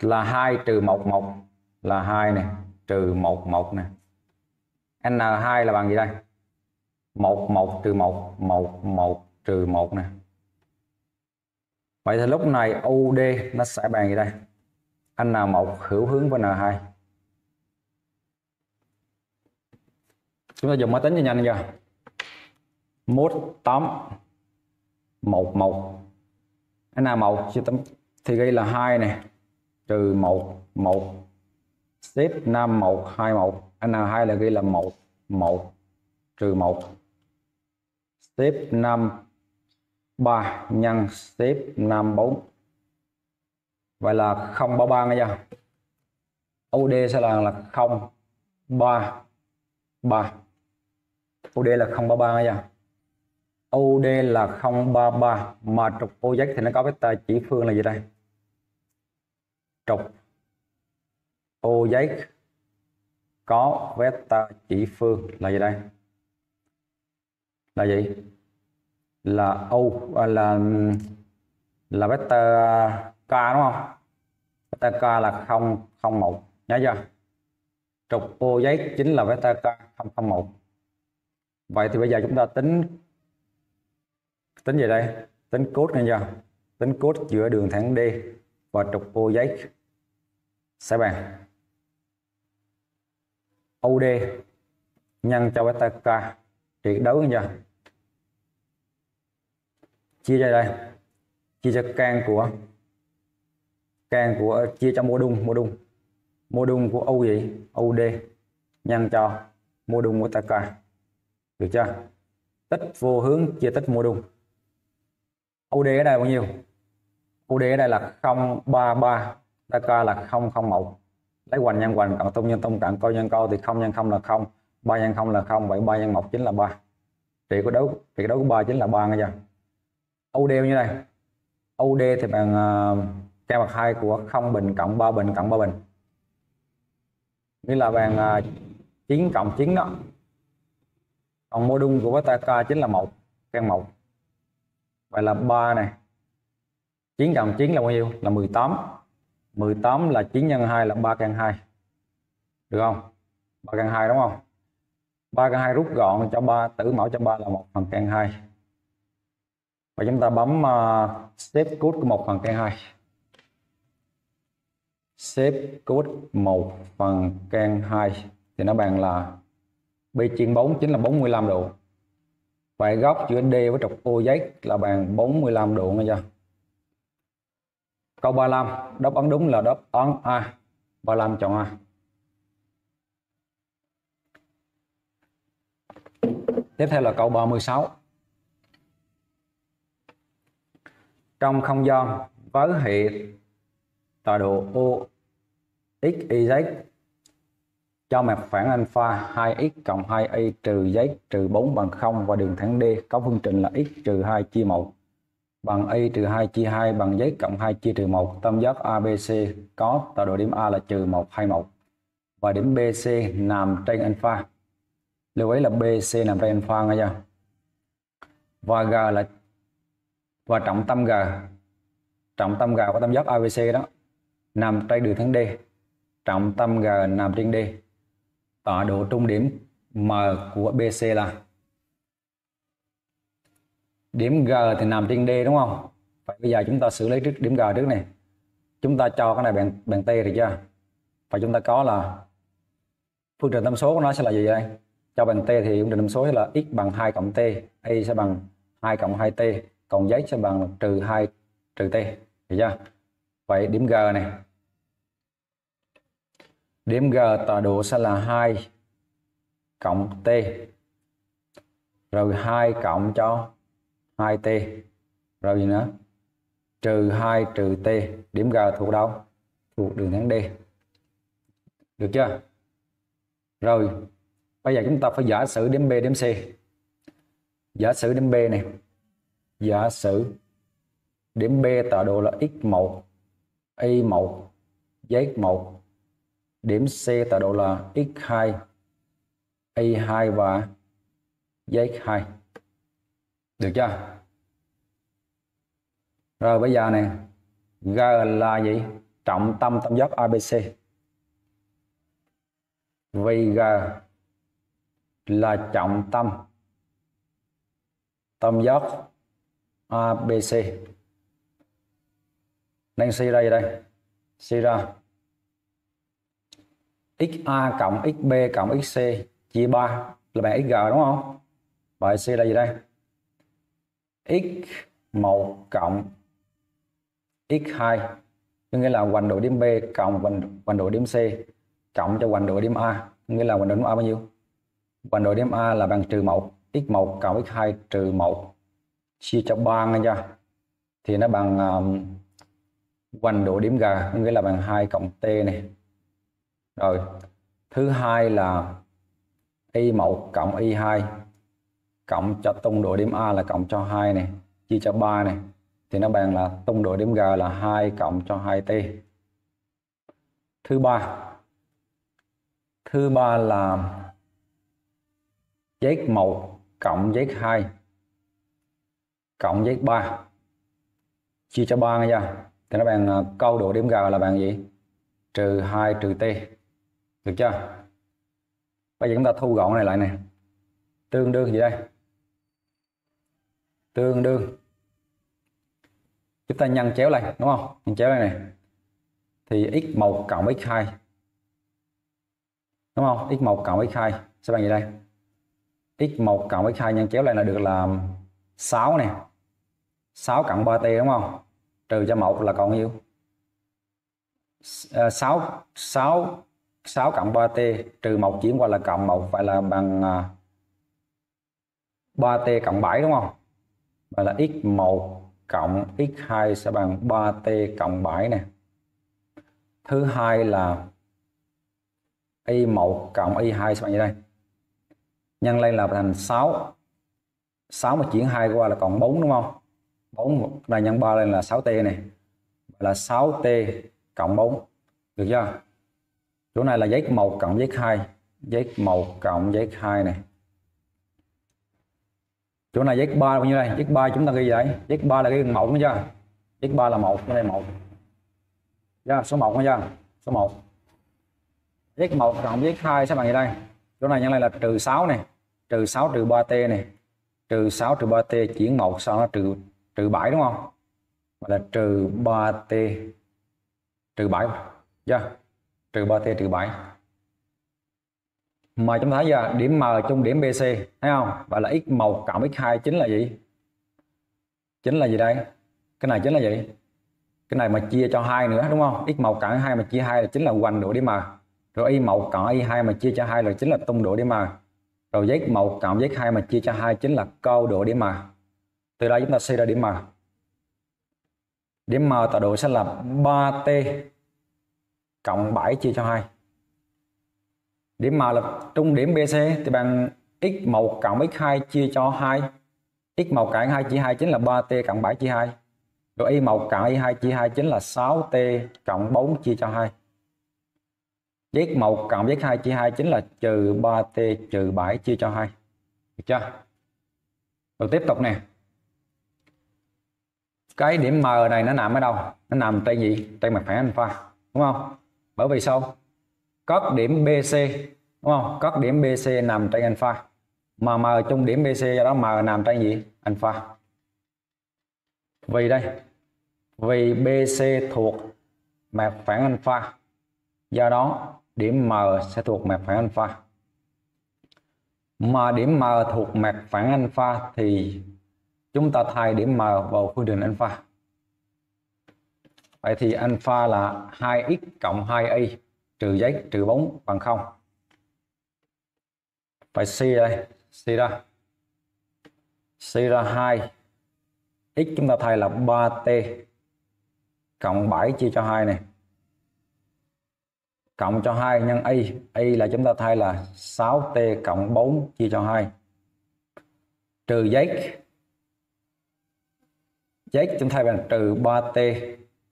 là hai trừ một một là hai này trừ một một này. N hai là bằng gì đây? một một trừ một một một trừ một này. Vậy thì lúc này u đê nó sẽ bằng gì đây? N một hữu hướng với N hai. Chúng ta dùng máy tính cho nhanh chưa? Mốt tám một một N một thì gây là hai này trừ một một xếp năm một hai một N hai là ghi là một một trừ một xếp năm ba nhân xếp năm bốn. Vậy là không ba ba, nghe chưa? u đê sẽ là là không ba ba. u đê là không ba ba, nghe chưa? u đê là không ba ba mà trục Oz thì nó có vectơ chỉ phương là gì đây? Trục Oz có vectơ chỉ phương là gì đây? Là gì? Là u là là vectơ k, đúng không? Vectơ k là không không một, nhớ chưa? Trục Oz chính là vectơ k không không một. Vậy thì bây giờ chúng ta tính tính gì đây? Tính cos, nghe chưa? Tính cos giữa đường thẳng D và trục Oz sẽ bằng u đê nhân cho vectơ k tuyệt đối nha. Chia ra đây, chia cho can của can của chia cho mô đun mô đun mô đun của u gì u D nhân cho mô đun của ta ca, được chưa? Tích vô hướng chia tích mô đun. u D ở đây bao nhiêu? u D ở đây là không phẩy ba ba, ta ca là không phẩy không một. Lấy hoành nhân hoành, cộng tông nhân tông, cạn coi nhân coi thì không nhân không là không, ba nhân không là không, vậy ba nhân một chính là ba. Trị của đối trị đối của ba chính là ba nghe chưa? u D như này. u D thì bằng uh, căn bậc hai của không bình cộng ba bình cộng ba bình. Nghĩa là bằng uh, chín cộng chín đó. Còn mô đun của ta ca chính là một, căn một. Vậy là ba này. chín cộng chín là bao nhiêu? Là mười tám. mười tám là chín nhân hai là ba căn hai. Được không? ba căn hai đúng không? ba căn hai rút gọn cho ba, tử mẫu cho ba là một phần căn hai. Và chúng ta bấm uh, Shape Code của một phần căn hai. Shape Code một phần căn hai thì nó bằng là B trên bốn chính là bốn mươi lăm độ. Vậy góc giữa D với trục ô giấy là bằng bốn mươi lăm độ nghe chưa? Câu ba mươi lăm, đáp án đúng là đáp án A. ba mươi lăm chọn A. Tiếp theo là câu ba mươi sáu. Trong không gian với hệ tọa độ O X Y Z cho mặt phẳng alpha hai x cộng hai y trừ z trừ bốn bằng không và đường thẳng D có phương trình là x trừ hai chia một bằng y trừ hai chia hai bằng z cộng hai chia trừ một. Tam giác a bê xê có tọa độ điểm A là trừ một hai một và điểm bê xê nằm trên alpha. Lưu ý là bê xê nằm trên alpha nghe chưa? Và g là và trọng tâm g trọng tâm g của tam giác a bê xê đó nằm trên đường thẳng D. Trọng tâm g nằm trên D. Tọa độ trung điểm M của bê xê là điểm G thì nằm trên D đúng không? Vậy bây giờ chúng ta xử lý trước điểm G trước này. Chúng ta cho cái này bằng bằng T được chưa? Và chúng ta có là phương trình tham số của nó sẽ là gì đây? Cho bằng T thì phương trình tham số sẽ là x bằng hai cộng T, y sẽ bằng hai cộng hai t, còn z sẽ bằng trừ hai trừ T, được chưa? Vậy điểm G này. Điểm G tọa độ sẽ là hai cộng T. Rồi hai cộng cho hai t. Rồi gì nữa? Trừ hai trừ T. Điểm G thuộc đâu? Thuộc đường thẳng D. Được chưa? Rồi. Bây giờ chúng ta phải giả sử điểm B, điểm C. Giả sử điểm B này. Giả sử điểm B tọa độ là x một, y một, z một. Điểm C tọa độ là x hai, y hai và z hai. Được chưa? Rồi bây giờ này, G là gì? Trọng tâm tam giác a bê xê. Vì G là trọng tâm tam giác a bê xê. Nên suy ra đây, suy ra xa cộng xb cộng xc chia ba là bằng xg đúng không? Vậy c là gì đây? x một cộng x hai có nghĩa là hoành độ điểm B cộng hoành hoành độ điểm C cộng cho hoành độ điểm A, nghĩa là hoành độ điểm A bao nhiêu? Hoành độ điểm A là bằng trừ một. x một cộng x hai trừ một chia cho ba nghe chưa? Thì nó bằng um, hoành độ điểm G, nghĩa là bằng hai cộng T này. Rồi, thứ hai là y một cộng y hai cộng cho tung độ điểm A là cộng cho hai này, chia cho ba này thì nó bằng là tung độ điểm G là hai cộng cho hai t. Thứ ba. Thứ ba là z một cộng z hai cộng z ba chia cho ba nghe chưa? Thì nó bằng câu độ điểm G là bằng gì? Trừ hai trừ T. Được chưa? Bây giờ chúng ta thu gọn này lại này. Tương đương gì đây? Tương đương. Chúng ta nhân chéo lại đúng không? Nhân chéo này này. Thì x một cộng x hai. Đúng không? x một cộng x hai sẽ bằng gì đây? x một cộng x hai nhân chéo lại là được là sáu nè. sáu cộng ba t đúng không? Trừ cho một là còn nhiêu? sáu, sáu, sáu cộng ba t trừ một chuyển qua là cộng một, vậy là bằng ba t cộng bảy đúng không? Vậy là x một cộng x hai sẽ bằng ba t cộng bảy nè. Thứ hai là y một cộng y hai sẽ bằng như đây. Nhân lên là thành sáu. sáu mà chuyển hai qua là còn bốn đúng không? bốn này nhân ba lên là sáu t này. Là sáu t cộng bốn. Được chưa? Chỗ này là z một cộng z hai. z một cộng z hai này. Chỗ này z ba bao nhiêu đây? z ba chúng ta ghi vậy. z ba là cái một đúng chưa? z ba là một, đây một. Yeah, số một đúng chưa? Số một. z một cộng z hai sẽ bằng gì đây? Chỗ này nhân lại là trừ sáu này, trừ sáu trừ ba t này, trừ sáu trừ ba t chuyển một sau nó trừ trừ bảy đúng không? Vậy là trừ ba t trừ bảy. Yeah. Trừ ba t trừ bảy. Mà chúng ta thấy giờ điểm M chung điểm bê xê thấy không? Vậy là x một cộng x hai chính là gì? Chính là gì đây? Cái này chính là gì? Cái này mà chia cho hai nữa đúng không? x một cộng x hai mà chia hai là chính là hoành độ điểm M. Rồi y một cộng y hai mà chia cho hai là chính là tung độ điểm M. Rồi z một cộng z hai mà chia cho hai chính là cao độ điểm M. Từ đây chúng ta suy ra điểm M. Điểm M tọa độ sẽ là ba t cộng bảy chia cho hai. Điểm M là trung điểm bê xê thì bằng x một cộng x hai chia cho hai. x một cộng x hai chia hai chính là ba t cộng bảy chia hai. Rồi y một cộng y hai chia hai chính là sáu t cộng bốn chia cho hai. z một cộng z hai chia hai chính là trừ ba t trừ bảy chia cho hai. Được chưa? Rồi tiếp tục nè. Cái điểm M này nó nằm ở đâu? Nó nằm trên gì? Trên mặt phẳng alpha. Đúng không? Bởi vì sao? Các điểm bê xê đúng không? Các điểm bê xê nằm trên alpha. Mà M chung điểm bê xê do đó M nằm trên gì? Alpha. Vì đây, vì bê xê thuộc mặt phẳng alpha, do đó điểm M sẽ thuộc mặt phẳng alpha. Mà điểm M thuộc mặt phẳng alpha thì chúng ta thay điểm M vào phương trình alpha. Vậy thì alpha là hai x cộng hai y trừ z trừ bốn bằng không. Phải suy đây, suy ra, suy ra hai x chúng ta thay là ba t cộng bảy chia cho hai này, cộng cho hai nhân y, y là chúng ta thay là sáu t cộng bốn chia cho hai trừ z, z chúng ta thay bằng trừ ba t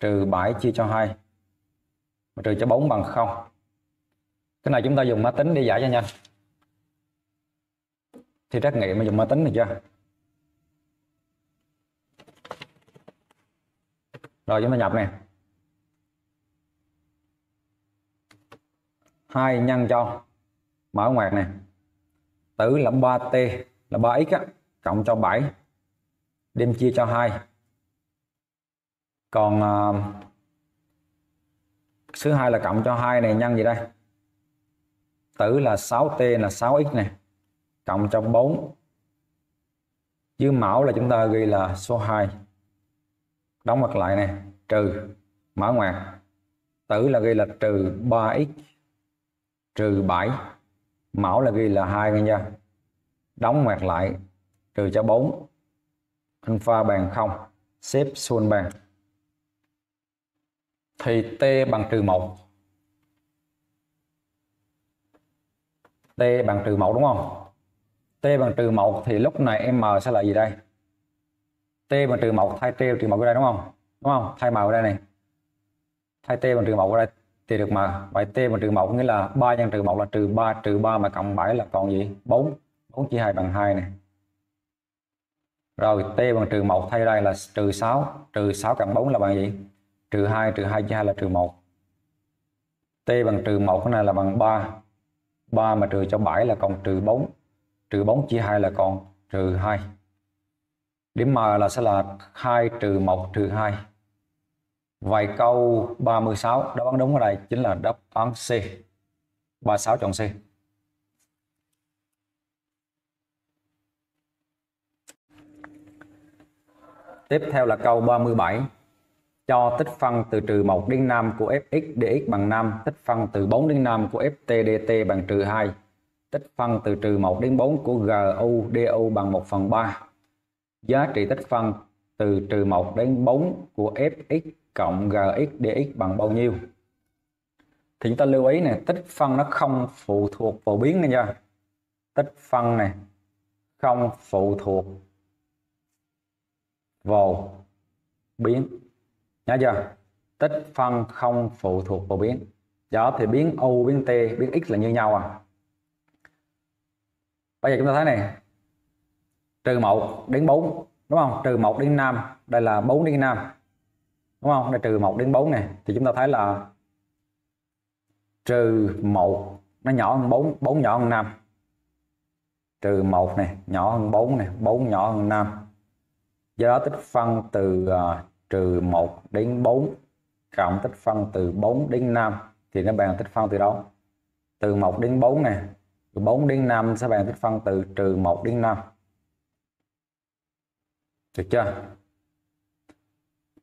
trừ bảy chia cho hai trừ cho bốn bằng không. Cái này chúng ta dùng máy tính để giải cho nhanh. Thì trắc nghiệm mà dùng máy tính được chưa? Rồi chúng ta nhập nè. hai nhân cho mở ngoặc nè. Tử là ba t là ba x á, cộng cho bảy đem chia cho hai. Còn uh, thứ hai là cộng cho hai này nhân gì đây? Tử là sáu t là sáu x này, cộng cho bốn. Dưới mẫu là chúng ta ghi là số hai. Đóng mặt lại này, trừ mở ngoặc. Tử là ghi là trừ ba x trừ bảy. Mẫu là ghi là hai nha. Đóng ngoặc lại, trừ cho bốn. Alpha bằng không, xếp xuống bàn. Thì t bằng trừ một. T bằng trừ một đúng không? T bằng trừ một thì lúc này M sẽ là gì đây? T bằng trừ một thay t trừ một ở đây đúng không? Đúng không? Thay M ở đây này. Thay t bằng trừ một ở đây thì được M. Vậy t bằng trừ một nghĩa là ba nhân trừ một là trừ ba, trừ ba mà cộng bảy là còn gì? bốn. bốn chia hai bằng hai này. Rồi t bằng trừ một thay đây là trừ sáu, trừ sáu cộng bốn là bằng gì? Trừ hai, trừ hai chia hai là trừ một. T bằng trừ một cái này là bằng ba. ba mà trừ cho bảy là còn trừ bốn. Trừ bốn chia hai là còn trừ hai. Điểm M là sẽ là hai trừ một trừ hai. Vậy câu ba mươi sáu đáp án đúng ở đây chính là đáp án C. ba mươi sáu chọn C. Tiếp theo là câu ba mươi bảy. Cho tích phân từ trừ một đến năm của fx dx bằng năm, tích phân từ bốn đến năm của ft dt bằng trừ hai, tích phân từ trừ một đến bốn của gu du bằng một phần ba. Giá trị tích phân từ trừ một đến bốn của fx cộng gx dx bằng bao nhiêu? Thì chúng ta lưu ý này, tích phân nó không phụ thuộc vào biến này nha. Tích phân này không phụ thuộc vào biến. Nhớ chưa? Tích phân không phụ thuộc vào biến. Đó thì biến u, biến t, biến x là như nhau à. Bây giờ chúng ta thấy này, trừ một đến bốn, đúng không? Trừ một đến năm, đây là bốn đến năm, đúng không? Đây trừ một đến bốn này, thì chúng ta thấy là trừ một nó nhỏ hơn bốn, bốn nhỏ hơn năm. Trừ một này nhỏ hơn bốn này, bốn nhỏ hơn năm. Do đó tích phân từ uh, trừ một đến bốn cộng tích phân từ bốn đến năm thì nó bằng tích phân từ đâu? Từ một đến bốn này, từ bốn đến năm sẽ bằng tích phân từ trừ một đến năm. Được chưa?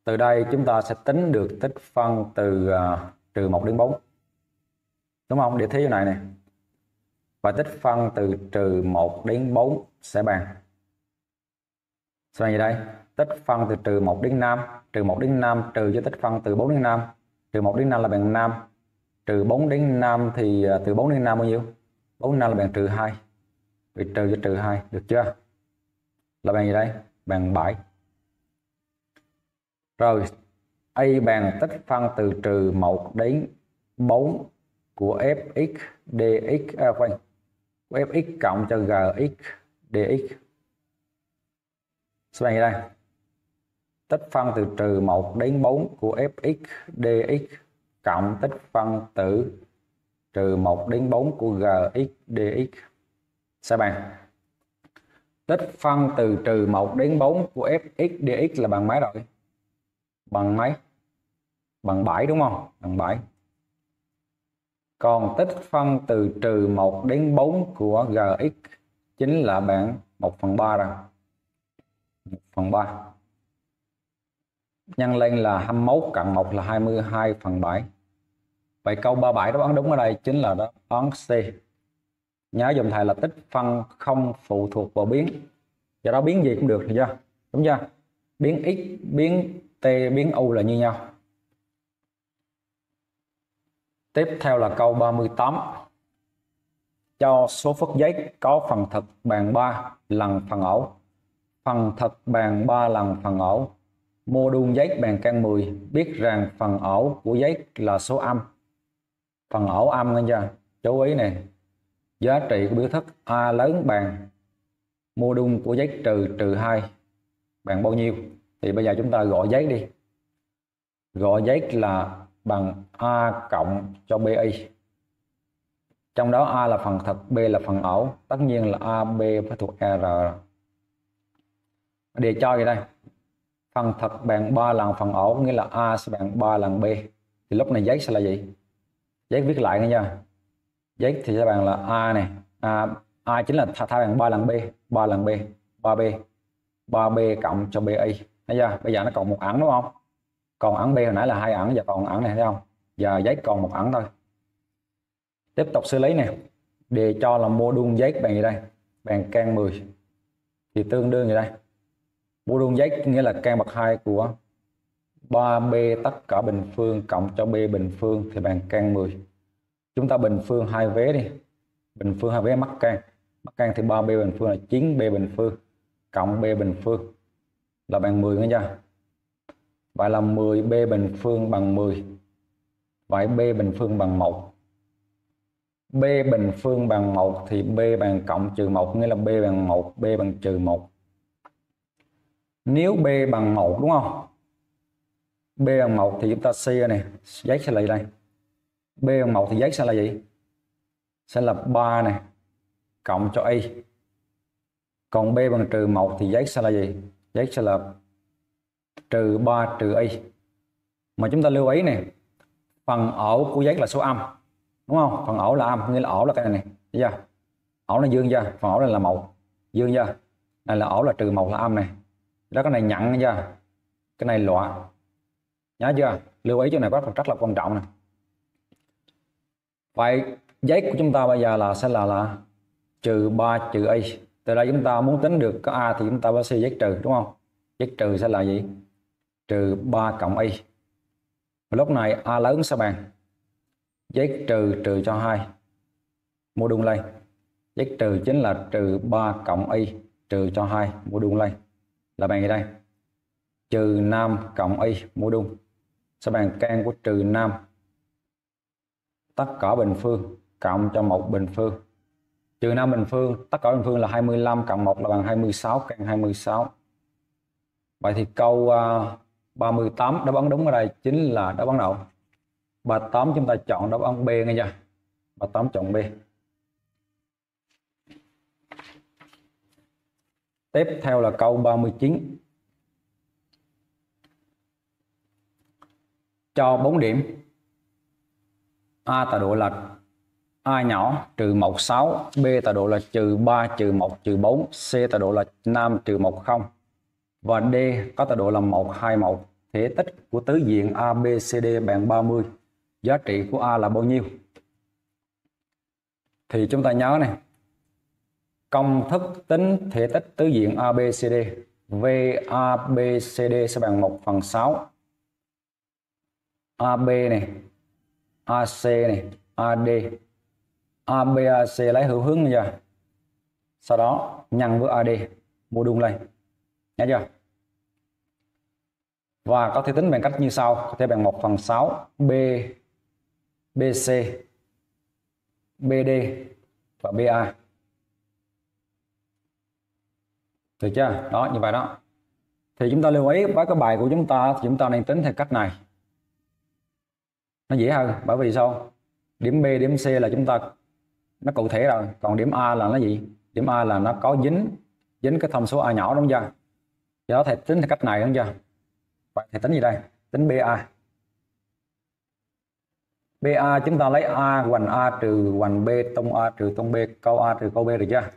Từ đây chúng ta sẽ tính được tích phân từ uh, trừ một đến bốn. Đúng không? Để thế chỗ này này. Và tích phân từ trừ một đến bốn sẽ bằng. Sẽ bằng gì đây? Tích phân từ trừ một đến năm, trừ một đến năm trừ cho tích phân từ bốn đến năm. Trừ một đến năm là bằng năm. Trừ bốn đến năm thì từ bốn đến năm bao nhiêu? bốn đến năm là bằng trừ hai. Vậy trừ cho trừ hai, được chưa? Là bằng gì đây? Bằng bảy. Rồi, a bằng tích phân từ trừ một đến bốn của fx dx à, quên, của fx cộng cho gx dx. Sau này đây, tích phân từ trừ một đến bốn của fx dx cộng tích phân từ trừ một đến bốn của gx dx sẽ bằng tích phân từ trừ một đến bốn của fx dx là bằng mấy rồi? Bằng mấy? Bằng bảy, đúng không? Bằng bảy. Còn tích phân từ trừ một đến bốn của gx chính là bằng một phần ba rồi. một phần ba. Nhân lên là hai mươi mốt cộng một là hai mươi hai phần bảy. Vậy câu ba mươi bảy đáp án đúng ở đây chính là đáp án C. Nhớ dùm thầy là tích phân không phụ thuộc vào biến. Do đó biến gì cũng được, được chưa? Đúng chưa? Biến x, biến t, biến u là như nhau. Tiếp theo là câu ba mươi tám. Cho số phức giấy có phần thực bằng ba lần phần ổ. Phần thực bằng ba lần phần ổ. Mô đun giấy bằng căn mười. Biết rằng phần ổ của giấy là số âm. Phần ổ âm nghe chưa? Chú ý này. Giá trị của biểu thức A lớn bằng mô đun của giấy trừ trừ hai bằng bao nhiêu? Thì bây giờ chúng ta gọi giấy đi. Gọi giấy là bằng A cộng cho bi. Trong đó A là phần thực, B là phần ảo. Tất nhiên là A, B phải thuộc R. Để cho gì đây? Phần thực bằng ba lần phần ảo, nghĩa là A sẽ bằng ba lần B. Thì lúc này giấy sẽ là gì? Giấy viết lại nghe nha. Giấy thì sẽ bằng là A này. A, A chính là thay bằng ba lần B. ba lần B. ba B. ba B cộng cho bi. Thấy chưa? Bây giờ nó còn một ẩn đúng không? Còn ẩn B hồi nãy là hai ẩn, giờ còn ẩn này thấy không? Giờ giấy còn một ẩn thôi. Tiếp tục xử lý này. Đề cho là mô đun giấy bằng gì đây? Bằng căn mười. Thì tương đương gì đây? Mô đun giấy nghĩa là căn bậc hai của ba B tất cả bình phương cộng cho B bình phương thì bằng căn mười. Chúng ta bình phương hai vế đi. Bình phương hai vế mắc căn. Mắc căn thì ba B bình phương là chín B bình phương cộng B bình phương là bằng mười nghe chưa? Vậy là mười B bình phương bằng mười. Vậy B bình phương bằng một. B bình phương bằng một thì B bằng cộng trừ một, nghĩa là B bằng một, B bằng trừ một. Nếu B bằng một đúng không? B bằng một thì chúng ta chia này, giấy sẽ là gì đây? B bằng một thì giấy sẽ là gì? Sẽ là ba này cộng cho y. Còn B bằng trừ một thì giấy sẽ là gì? Giấy sẽ là trừ ba trừ y. Mà chúng ta lưu ý này, phần ổ của giấy là số âm đúng không? Phần ổ là âm, nghĩa là ổ là cái này này, thấy chưa? Ổ là dương chưa? Phần ổ này là một dương chưa? Này là ổ là trừ một là âm này. đó. Cái này nhận chưa, cái này lọa, nhớ chưa? Lưu ý chỗ này rất, rất là quan trọng này. Vậy giấy của chúng ta bây giờ là sẽ là là trừ ba trừ y. Từ đây chúng ta muốn tính được có a thì chúng ta phải suy giấy trừ, đúng không? Giấy trừ sẽ là gì? Trừ ba cộng y. Lúc này a lớn sẽ bằng giấy trừ trừ cho hai, mô đun lên. Giấy trừ chính là trừ ba cộng y trừ cho hai, mô đun lên là bằng gì đây? Trừ năm cộng y, mô đun sẽ bằng căn của trừ năm tất cả bình phương cộng cho một bình phương. Trừ năm bình phương, tất cả bình phương là hai mươi lăm cộng một là bằng hai mươi sáu, căn hai mươi sáu. Vậy thì câu ba mươi tám đáp án đúng ở đây chính là đáp án nào? ba mươi tám, chúng ta chọn đáp án B nghe chưa? ba mươi tám chọn B. Tiếp theo là câu ba mươi chín. Cho bốn điểm a tọa độ là a nhỏ trừ một phẩy sáu, b tọa độ là trừ ba trừ một trừ bốn, c tọa độ là năm trừ một không và d có tọa độ là một hai một. Thể tích của tứ diện a bê xê đê bằng ba mươi, giá trị của a là bao nhiêu? Thì chúng ta nhớ này, công thức tính thể tích tứ diện a bê xê đê, vê a bê xê đê sẽ bằng một phần sáu. a bê này, a xê này, a đê, a bê a xê lấy hữu hướng bây giờ, sau đó nhân với a đê, mô đun lên, nhớ chưa? Và có thể tính bằng cách như sau, có thể bằng một phần sáu b, bc, bd và ba. Được chưa? Đó, như vậy đó. Thì chúng ta lưu ý với cái bài của chúng ta thì chúng ta nên tính theo cách này, nó dễ hơn. Bởi vì sao? Điểm B, điểm C là chúng ta nó cụ thể rồi, còn điểm A là nó gì? Điểm A là nó có dính dính cái thông số a nhỏ, đúng chưa? Do đó thầy tính theo cách này, đúng chưa? Vậy thầy tính gì đây? Tính ba. ba chúng ta lấy a hoành a trừ hoành b, tông a trừ tông b, câu a trừ câu b, được chưa?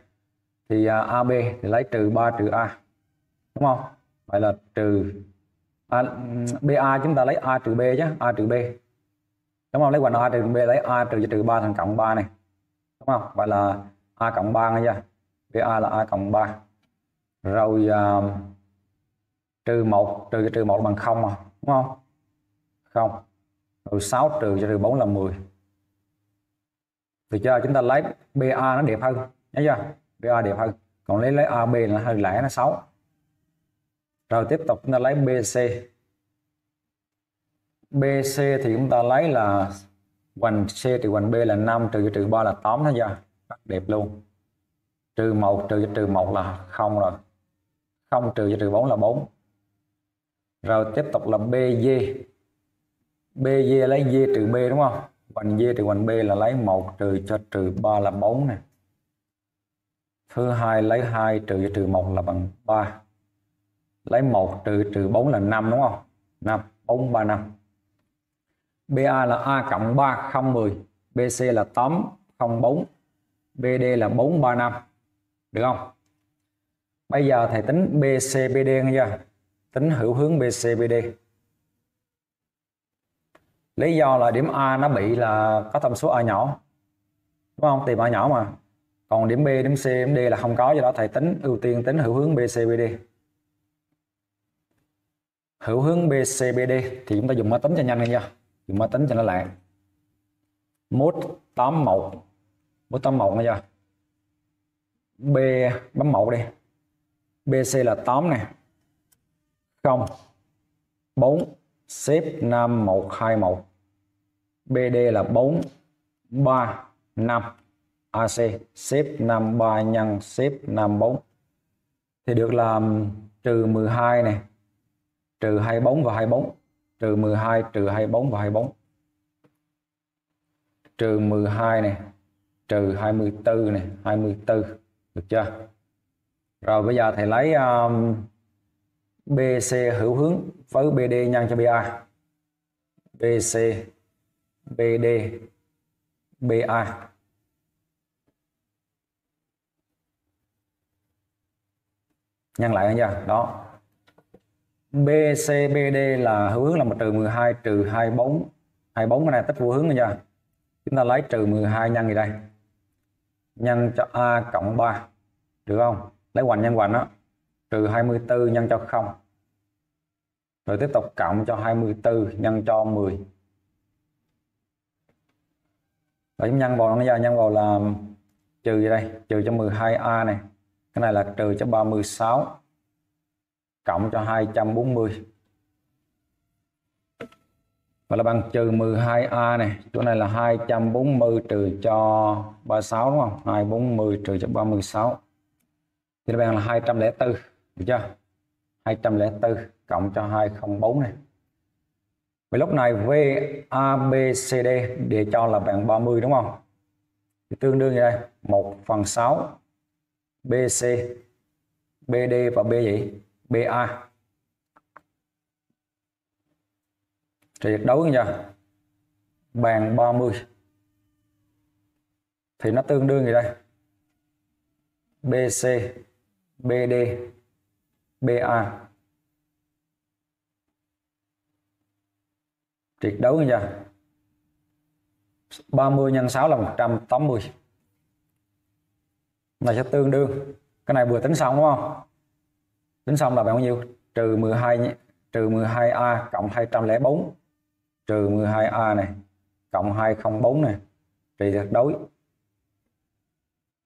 Thì a b thì lấy trừ ba trừ a, đúng không? Vậy là trừ a, ba chúng ta lấy a trừ b chứ, a trừ b, đúng không? Lấy hoành a trừ b, lấy a trừ trừ ba thành cộng ba này, đúng không? Vậy là a cộng ba nghe chưa? ba là a cộng ba. Rồi uh, trừ một trừ trừ một bằng không mà, đúng không? Không. Rồi sáu trừ trừ bốn là mười. Được chưa? Chúng ta lấy ba nó đẹp hơn, nhớ chưa? ba đẹp hơn. Còn lấy lấy a bê là hơi lẻ, nó xấu. Rồi tiếp tục chúng ta lấy bê xê. bê xê thì chúng ta lấy là hoành C trừ hoành B là năm trừ trừ ba là tám, thấy chưa? Rất đẹp luôn. Trừ một trừ trừ một là không rồi. không trừ trừ bốn là bốn. Rồi tiếp tục là bê dê. bê dê lấy D trừ B, đúng không? Hoành D trừ hoành B là lấy một trừ cho trừ ba là bốn này. Thứ hai lấy hai trừ trừ một là bằng ba. Lấy một trừ trừ bốn là năm, đúng không? năm, bốn, ba, năm. ba là A cộng ba, không, mười. bê xê là tám, không, bốn. bê đê là bốn, ba, năm. Được không? Bây giờ thầy tính bê xê, bê đê nghe chưa? Tính hữu hướng bê xê, bê đê. Lý do là điểm A nó bị là có thông số A nhỏ, đúng không? Tìm A nhỏ mà. Còn điểm B, điểm C, điểm D là không có, do đó thầy tính ưu tiên tính hữu hướng bê xê, bê đê. Hữu hướng bê xê, bê đê thì chúng ta dùng máy tính cho nhanh lên nha, dùng máy tính cho nó lại. Mốt tám mươi mốt, mốt tám mươi mốt nha giờ. B bấm một đi. bê xê là tám nè. không. bốn xếp năm một hai một. bê đê là bốn ba năm. a xê xếp năm ba nhân xếp năm bốn. Thì được là trừ mười hai này, trừ hai mươi bốn và hai mươi bốn, trừ mười hai, trừ hai mươi bốn và hai mươi bốn, trừ mười hai này, trừ hai mươi tư này, hai mươi tư, được chưa? Rồi bây giờ thầy lấy um, bê xê hữu hướng với bê đê nhân cho ba. bê xê, bê đê, ba. Nhân lại nha, đó. bê xê bê đê là hữu hướng là một trừ mười hai trừ hai mươi bốn. hai mươi bốn cái này tích vô hướng rồi nha. Chúng ta lấy trừ mười hai nhân gì đây? Nhân cho A cộng ba. Được không? Lấy hoành nhân hoành đó. Trừ hai mươi tư nhân cho không. Rồi tiếp tục cộng cho hai mươi tư nhân cho mười. Rồi nhân vào nó ra, nhân vào là trừ gì đây? Trừ cho mười hai A này. Cái này là trừ cho ba mươi sáu. Cộng cho hai trăm bốn mươi. Và là bằng trừ mười hai A này. Chỗ này là hai trăm bốn mươi trừ cho ba mươi sáu đúng không? hai trăm bốn mươi trừ cho ba mươi sáu. Thì là bằng là hai trăm lẻ tư. Được chưa? hai trăm lẻ tư cộng cho hai trăm lẻ bốn này. Vậy lúc này vê a bê xê đê để cho là bằng ba mươi đúng không? Thì tương đương như đây. một phần sáu. bê xê. bê đê và B gì? bê a. Tuyệt đối nha. Bàn ba mươi. Thì nó tương đương gì đây? bê xê, bê đê, bê a. Tuyệt đối nha. ba mươi nhân sáu là một trăm tám mươi. Này sẽ tương đương. Cái này vừa tính xong đúng không? Tính xong là bằng bao nhiêu? Trừ mười hai, trừ mười hai A cộng hai trăm lẻ bốn. Trừ mười hai A này cộng hai trăm lẻ bốn này thì tuyệt đối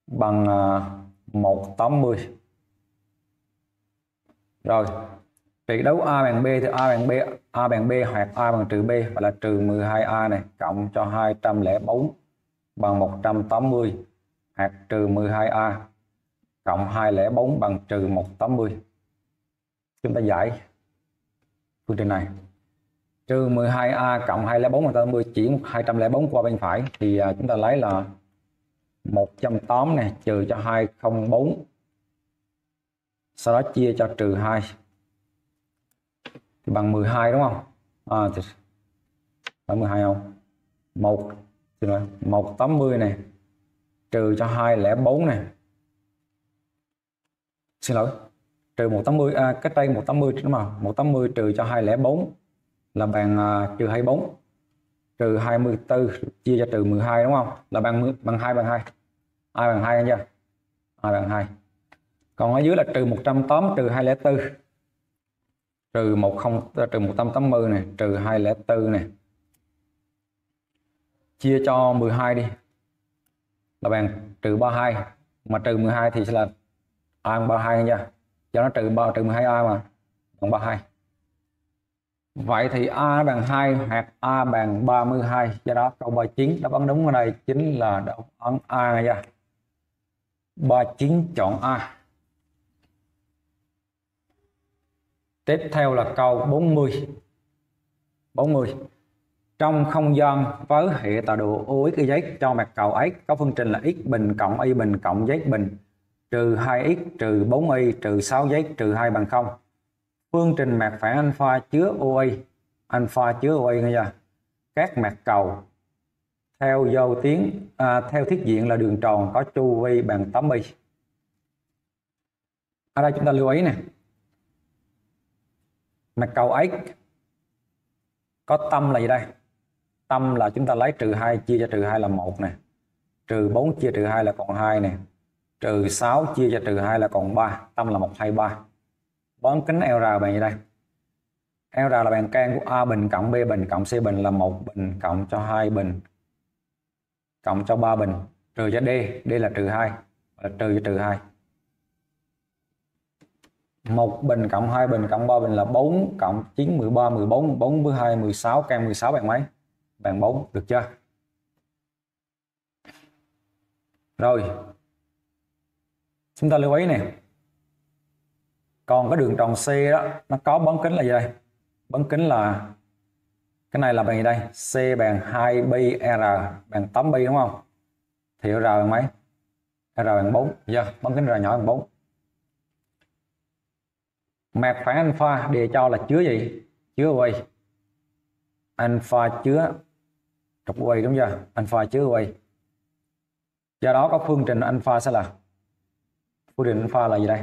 bằng một trăm tám mươi. Rồi tuyệt đối A bằng B thì A bằng B, A bằng B hoặc A bằng trừ B và là trừ mười hai A này cộng cho hai trăm lẻ bốn bằng một trăm tám mươi hoặc trừ mười hai A cộng hai trăm lẻ bốn bằng trừ một trăm tám mươi. Chúng ta giải phương trình này. Trừ mười hai A cộng hai trăm lẻ bốn bằng một trăm tám mươi chuyển hai trăm lẻ bốn qua bên phải thì chúng ta lấy là một trăm tám mươi này trừ cho hai trăm lẻ bốn. Sau đó chia cho trừ hai. Thì bằng mười hai đúng không? À, thì phải mười hai không? một thì là một trăm tám mươi này trừ cho hai trăm lẻ bốn này. Xin lỗi. Trừ một trăm tám mươi à, cái tay một trăm tám mươi đúng không? một trăm tám mươi trừ cho hai trăm lẻ bốn là bằng uh, trừ hai mươi bốn. Trừ hai mươi tư chia cho trừ mười hai đúng không? Là bằng bằng hai bằng hai. Ai bằng hai anh chưa? Ai bằng hai. Còn ở dưới là trừ một trăm tám mươi trừ hai trăm lẻ tư. Trừ mười trừ một trăm tám mươi này, trừ hai trăm lẻ tư này. Chia cho mười hai đi. Là bằng trừ ba mươi hai, mà trừ mười hai thì sẽ là A bằng ba mươi hai anh chưa? Cho nó trừ ba trừ mười hai A mà bằng ba mươi hai. Vậy thì A bằng hai hoặc A bằng ba mươi hai. Do đó câu ba mươi chín đáp án đúng ở đây chính là đáp án A này nha. ba mươi chín chọn A. Tiếp theo là câu bốn mươi. bốn mươi. Trong không gian với hệ tọa độ Ox Y cho mặt cầu X có phương trình là x bình cộng y bình cộng z bình trừ hai x trừ bốn y trừ sáu z trừ hai bằng không. Phương trình mặt phẳng alpha chứa oy, alpha chứa oy nghe chưa? Các mặt cầu theo vô tuyến à, theo thiết diện là đường tròn có chu vi bằng tám pi. Ở đây chúng ta lưu ý nè. Mặt cầu x có tâm là gì đây? Tâm là chúng ta lấy trừ hai chia cho trừ hai là một nè. Trừ bốn chia trừ hai là còn hai nè. Trừ sáu chia cho trừ hai là còn ba, tâm là một hai ba. Bán kính L R bằng gì đây? L R là bàn can của A bình cộng B bình cộng C bình là một bình cộng cho hai bình cộng cho ba bình trừ cho D, D là trừ hai là trừ cho trừ hai. một bình cộng hai bình cộng ba bình là bốn cộng chín mười ba mười bốn, bốn với hai mười sáu, can mười sáu bằng mấy? Bằng bốn, được chưa? Rồi. Chúng ta lưu ý nè. Còn cái đường tròn C đó nó có bán kính là gì đây? Bán kính là cái này là bằng gì đây? C bằng hai pi R bằng tám pi đúng không? Thì R bằng mấy? R bằng bốn. Giờ bán kính R nhỏ bằng bốn. Mặt phẳng alpha đề cho là chứa gì? Chứa oy. Alpha chứa trục oy đúng chưa? Alpha chứa oy. Do đó có phương trình alpha sẽ là phương trình alpha là gì đây?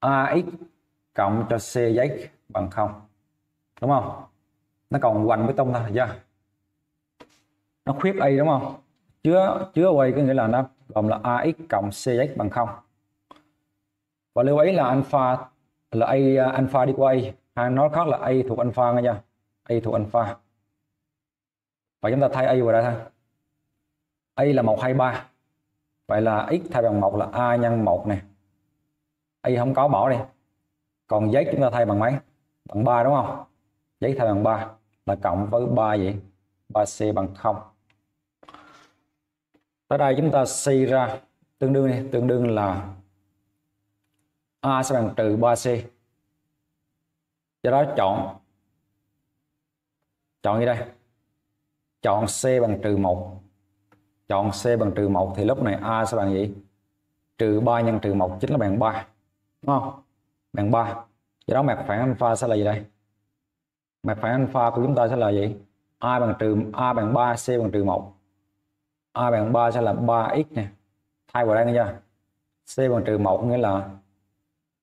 Ax cộng cho C giấy bằng không, đúng không? Nó còn hoành với tông thôi, chưa? Nó khuyết y đúng không? Chứa chứa y có nghĩa là nó gồm là ax cộng cx bằng không. Và lưu ý là alpha là a alpha đi qua a, hay nói khác là a thuộc alpha nghe chưa? A thuộc alpha. Và chúng ta thay a vào đây thôi. A là một hai ba. Vậy là x thay bằng một là a nhân một này. A không có bỏ đi. Còn giấy chúng ta thay bằng mấy? Bằng ba đúng không? Giấy thay bằng ba là cộng với ba vậy. ba xê bằng không. Tới đây chúng ta suy ra tương đương này, tương đương là a sẽ bằng trừ ba xê. Do đó chọn chọn như đây. Chọn C bằng trừ một. Chọn C bằng trừ một thì lúc này a sẽ bằng gì? Trừ ba nhân trừ một chính là bằng ba. Đúng không? Bằng ba. Do đó mặt phẳng alpha sẽ là gì đây? Mặt phẳng alpha của chúng ta sẽ là gì? A bằng trừ a bằng ba, C bằng trừ một. A bằng ba sẽ là ba x nè. Thay vào đây nghe chưa? C bằng trừ một nghĩa là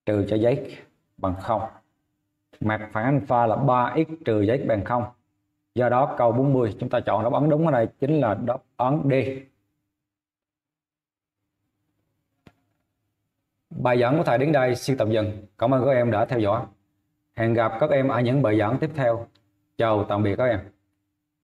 trừ cho giấy bằng không. Mặt phẳng alpha là ba x trừ giấy bằng không. Do đó câu bốn mươi chúng ta chọn đáp án đúng ở đây chính là đáp án D. Bài giảng của thầy đến đây xin tạm dừng. Cảm ơn các em đã theo dõi. Hẹn gặp các em ở những bài giảng tiếp theo. Chào tạm biệt các em.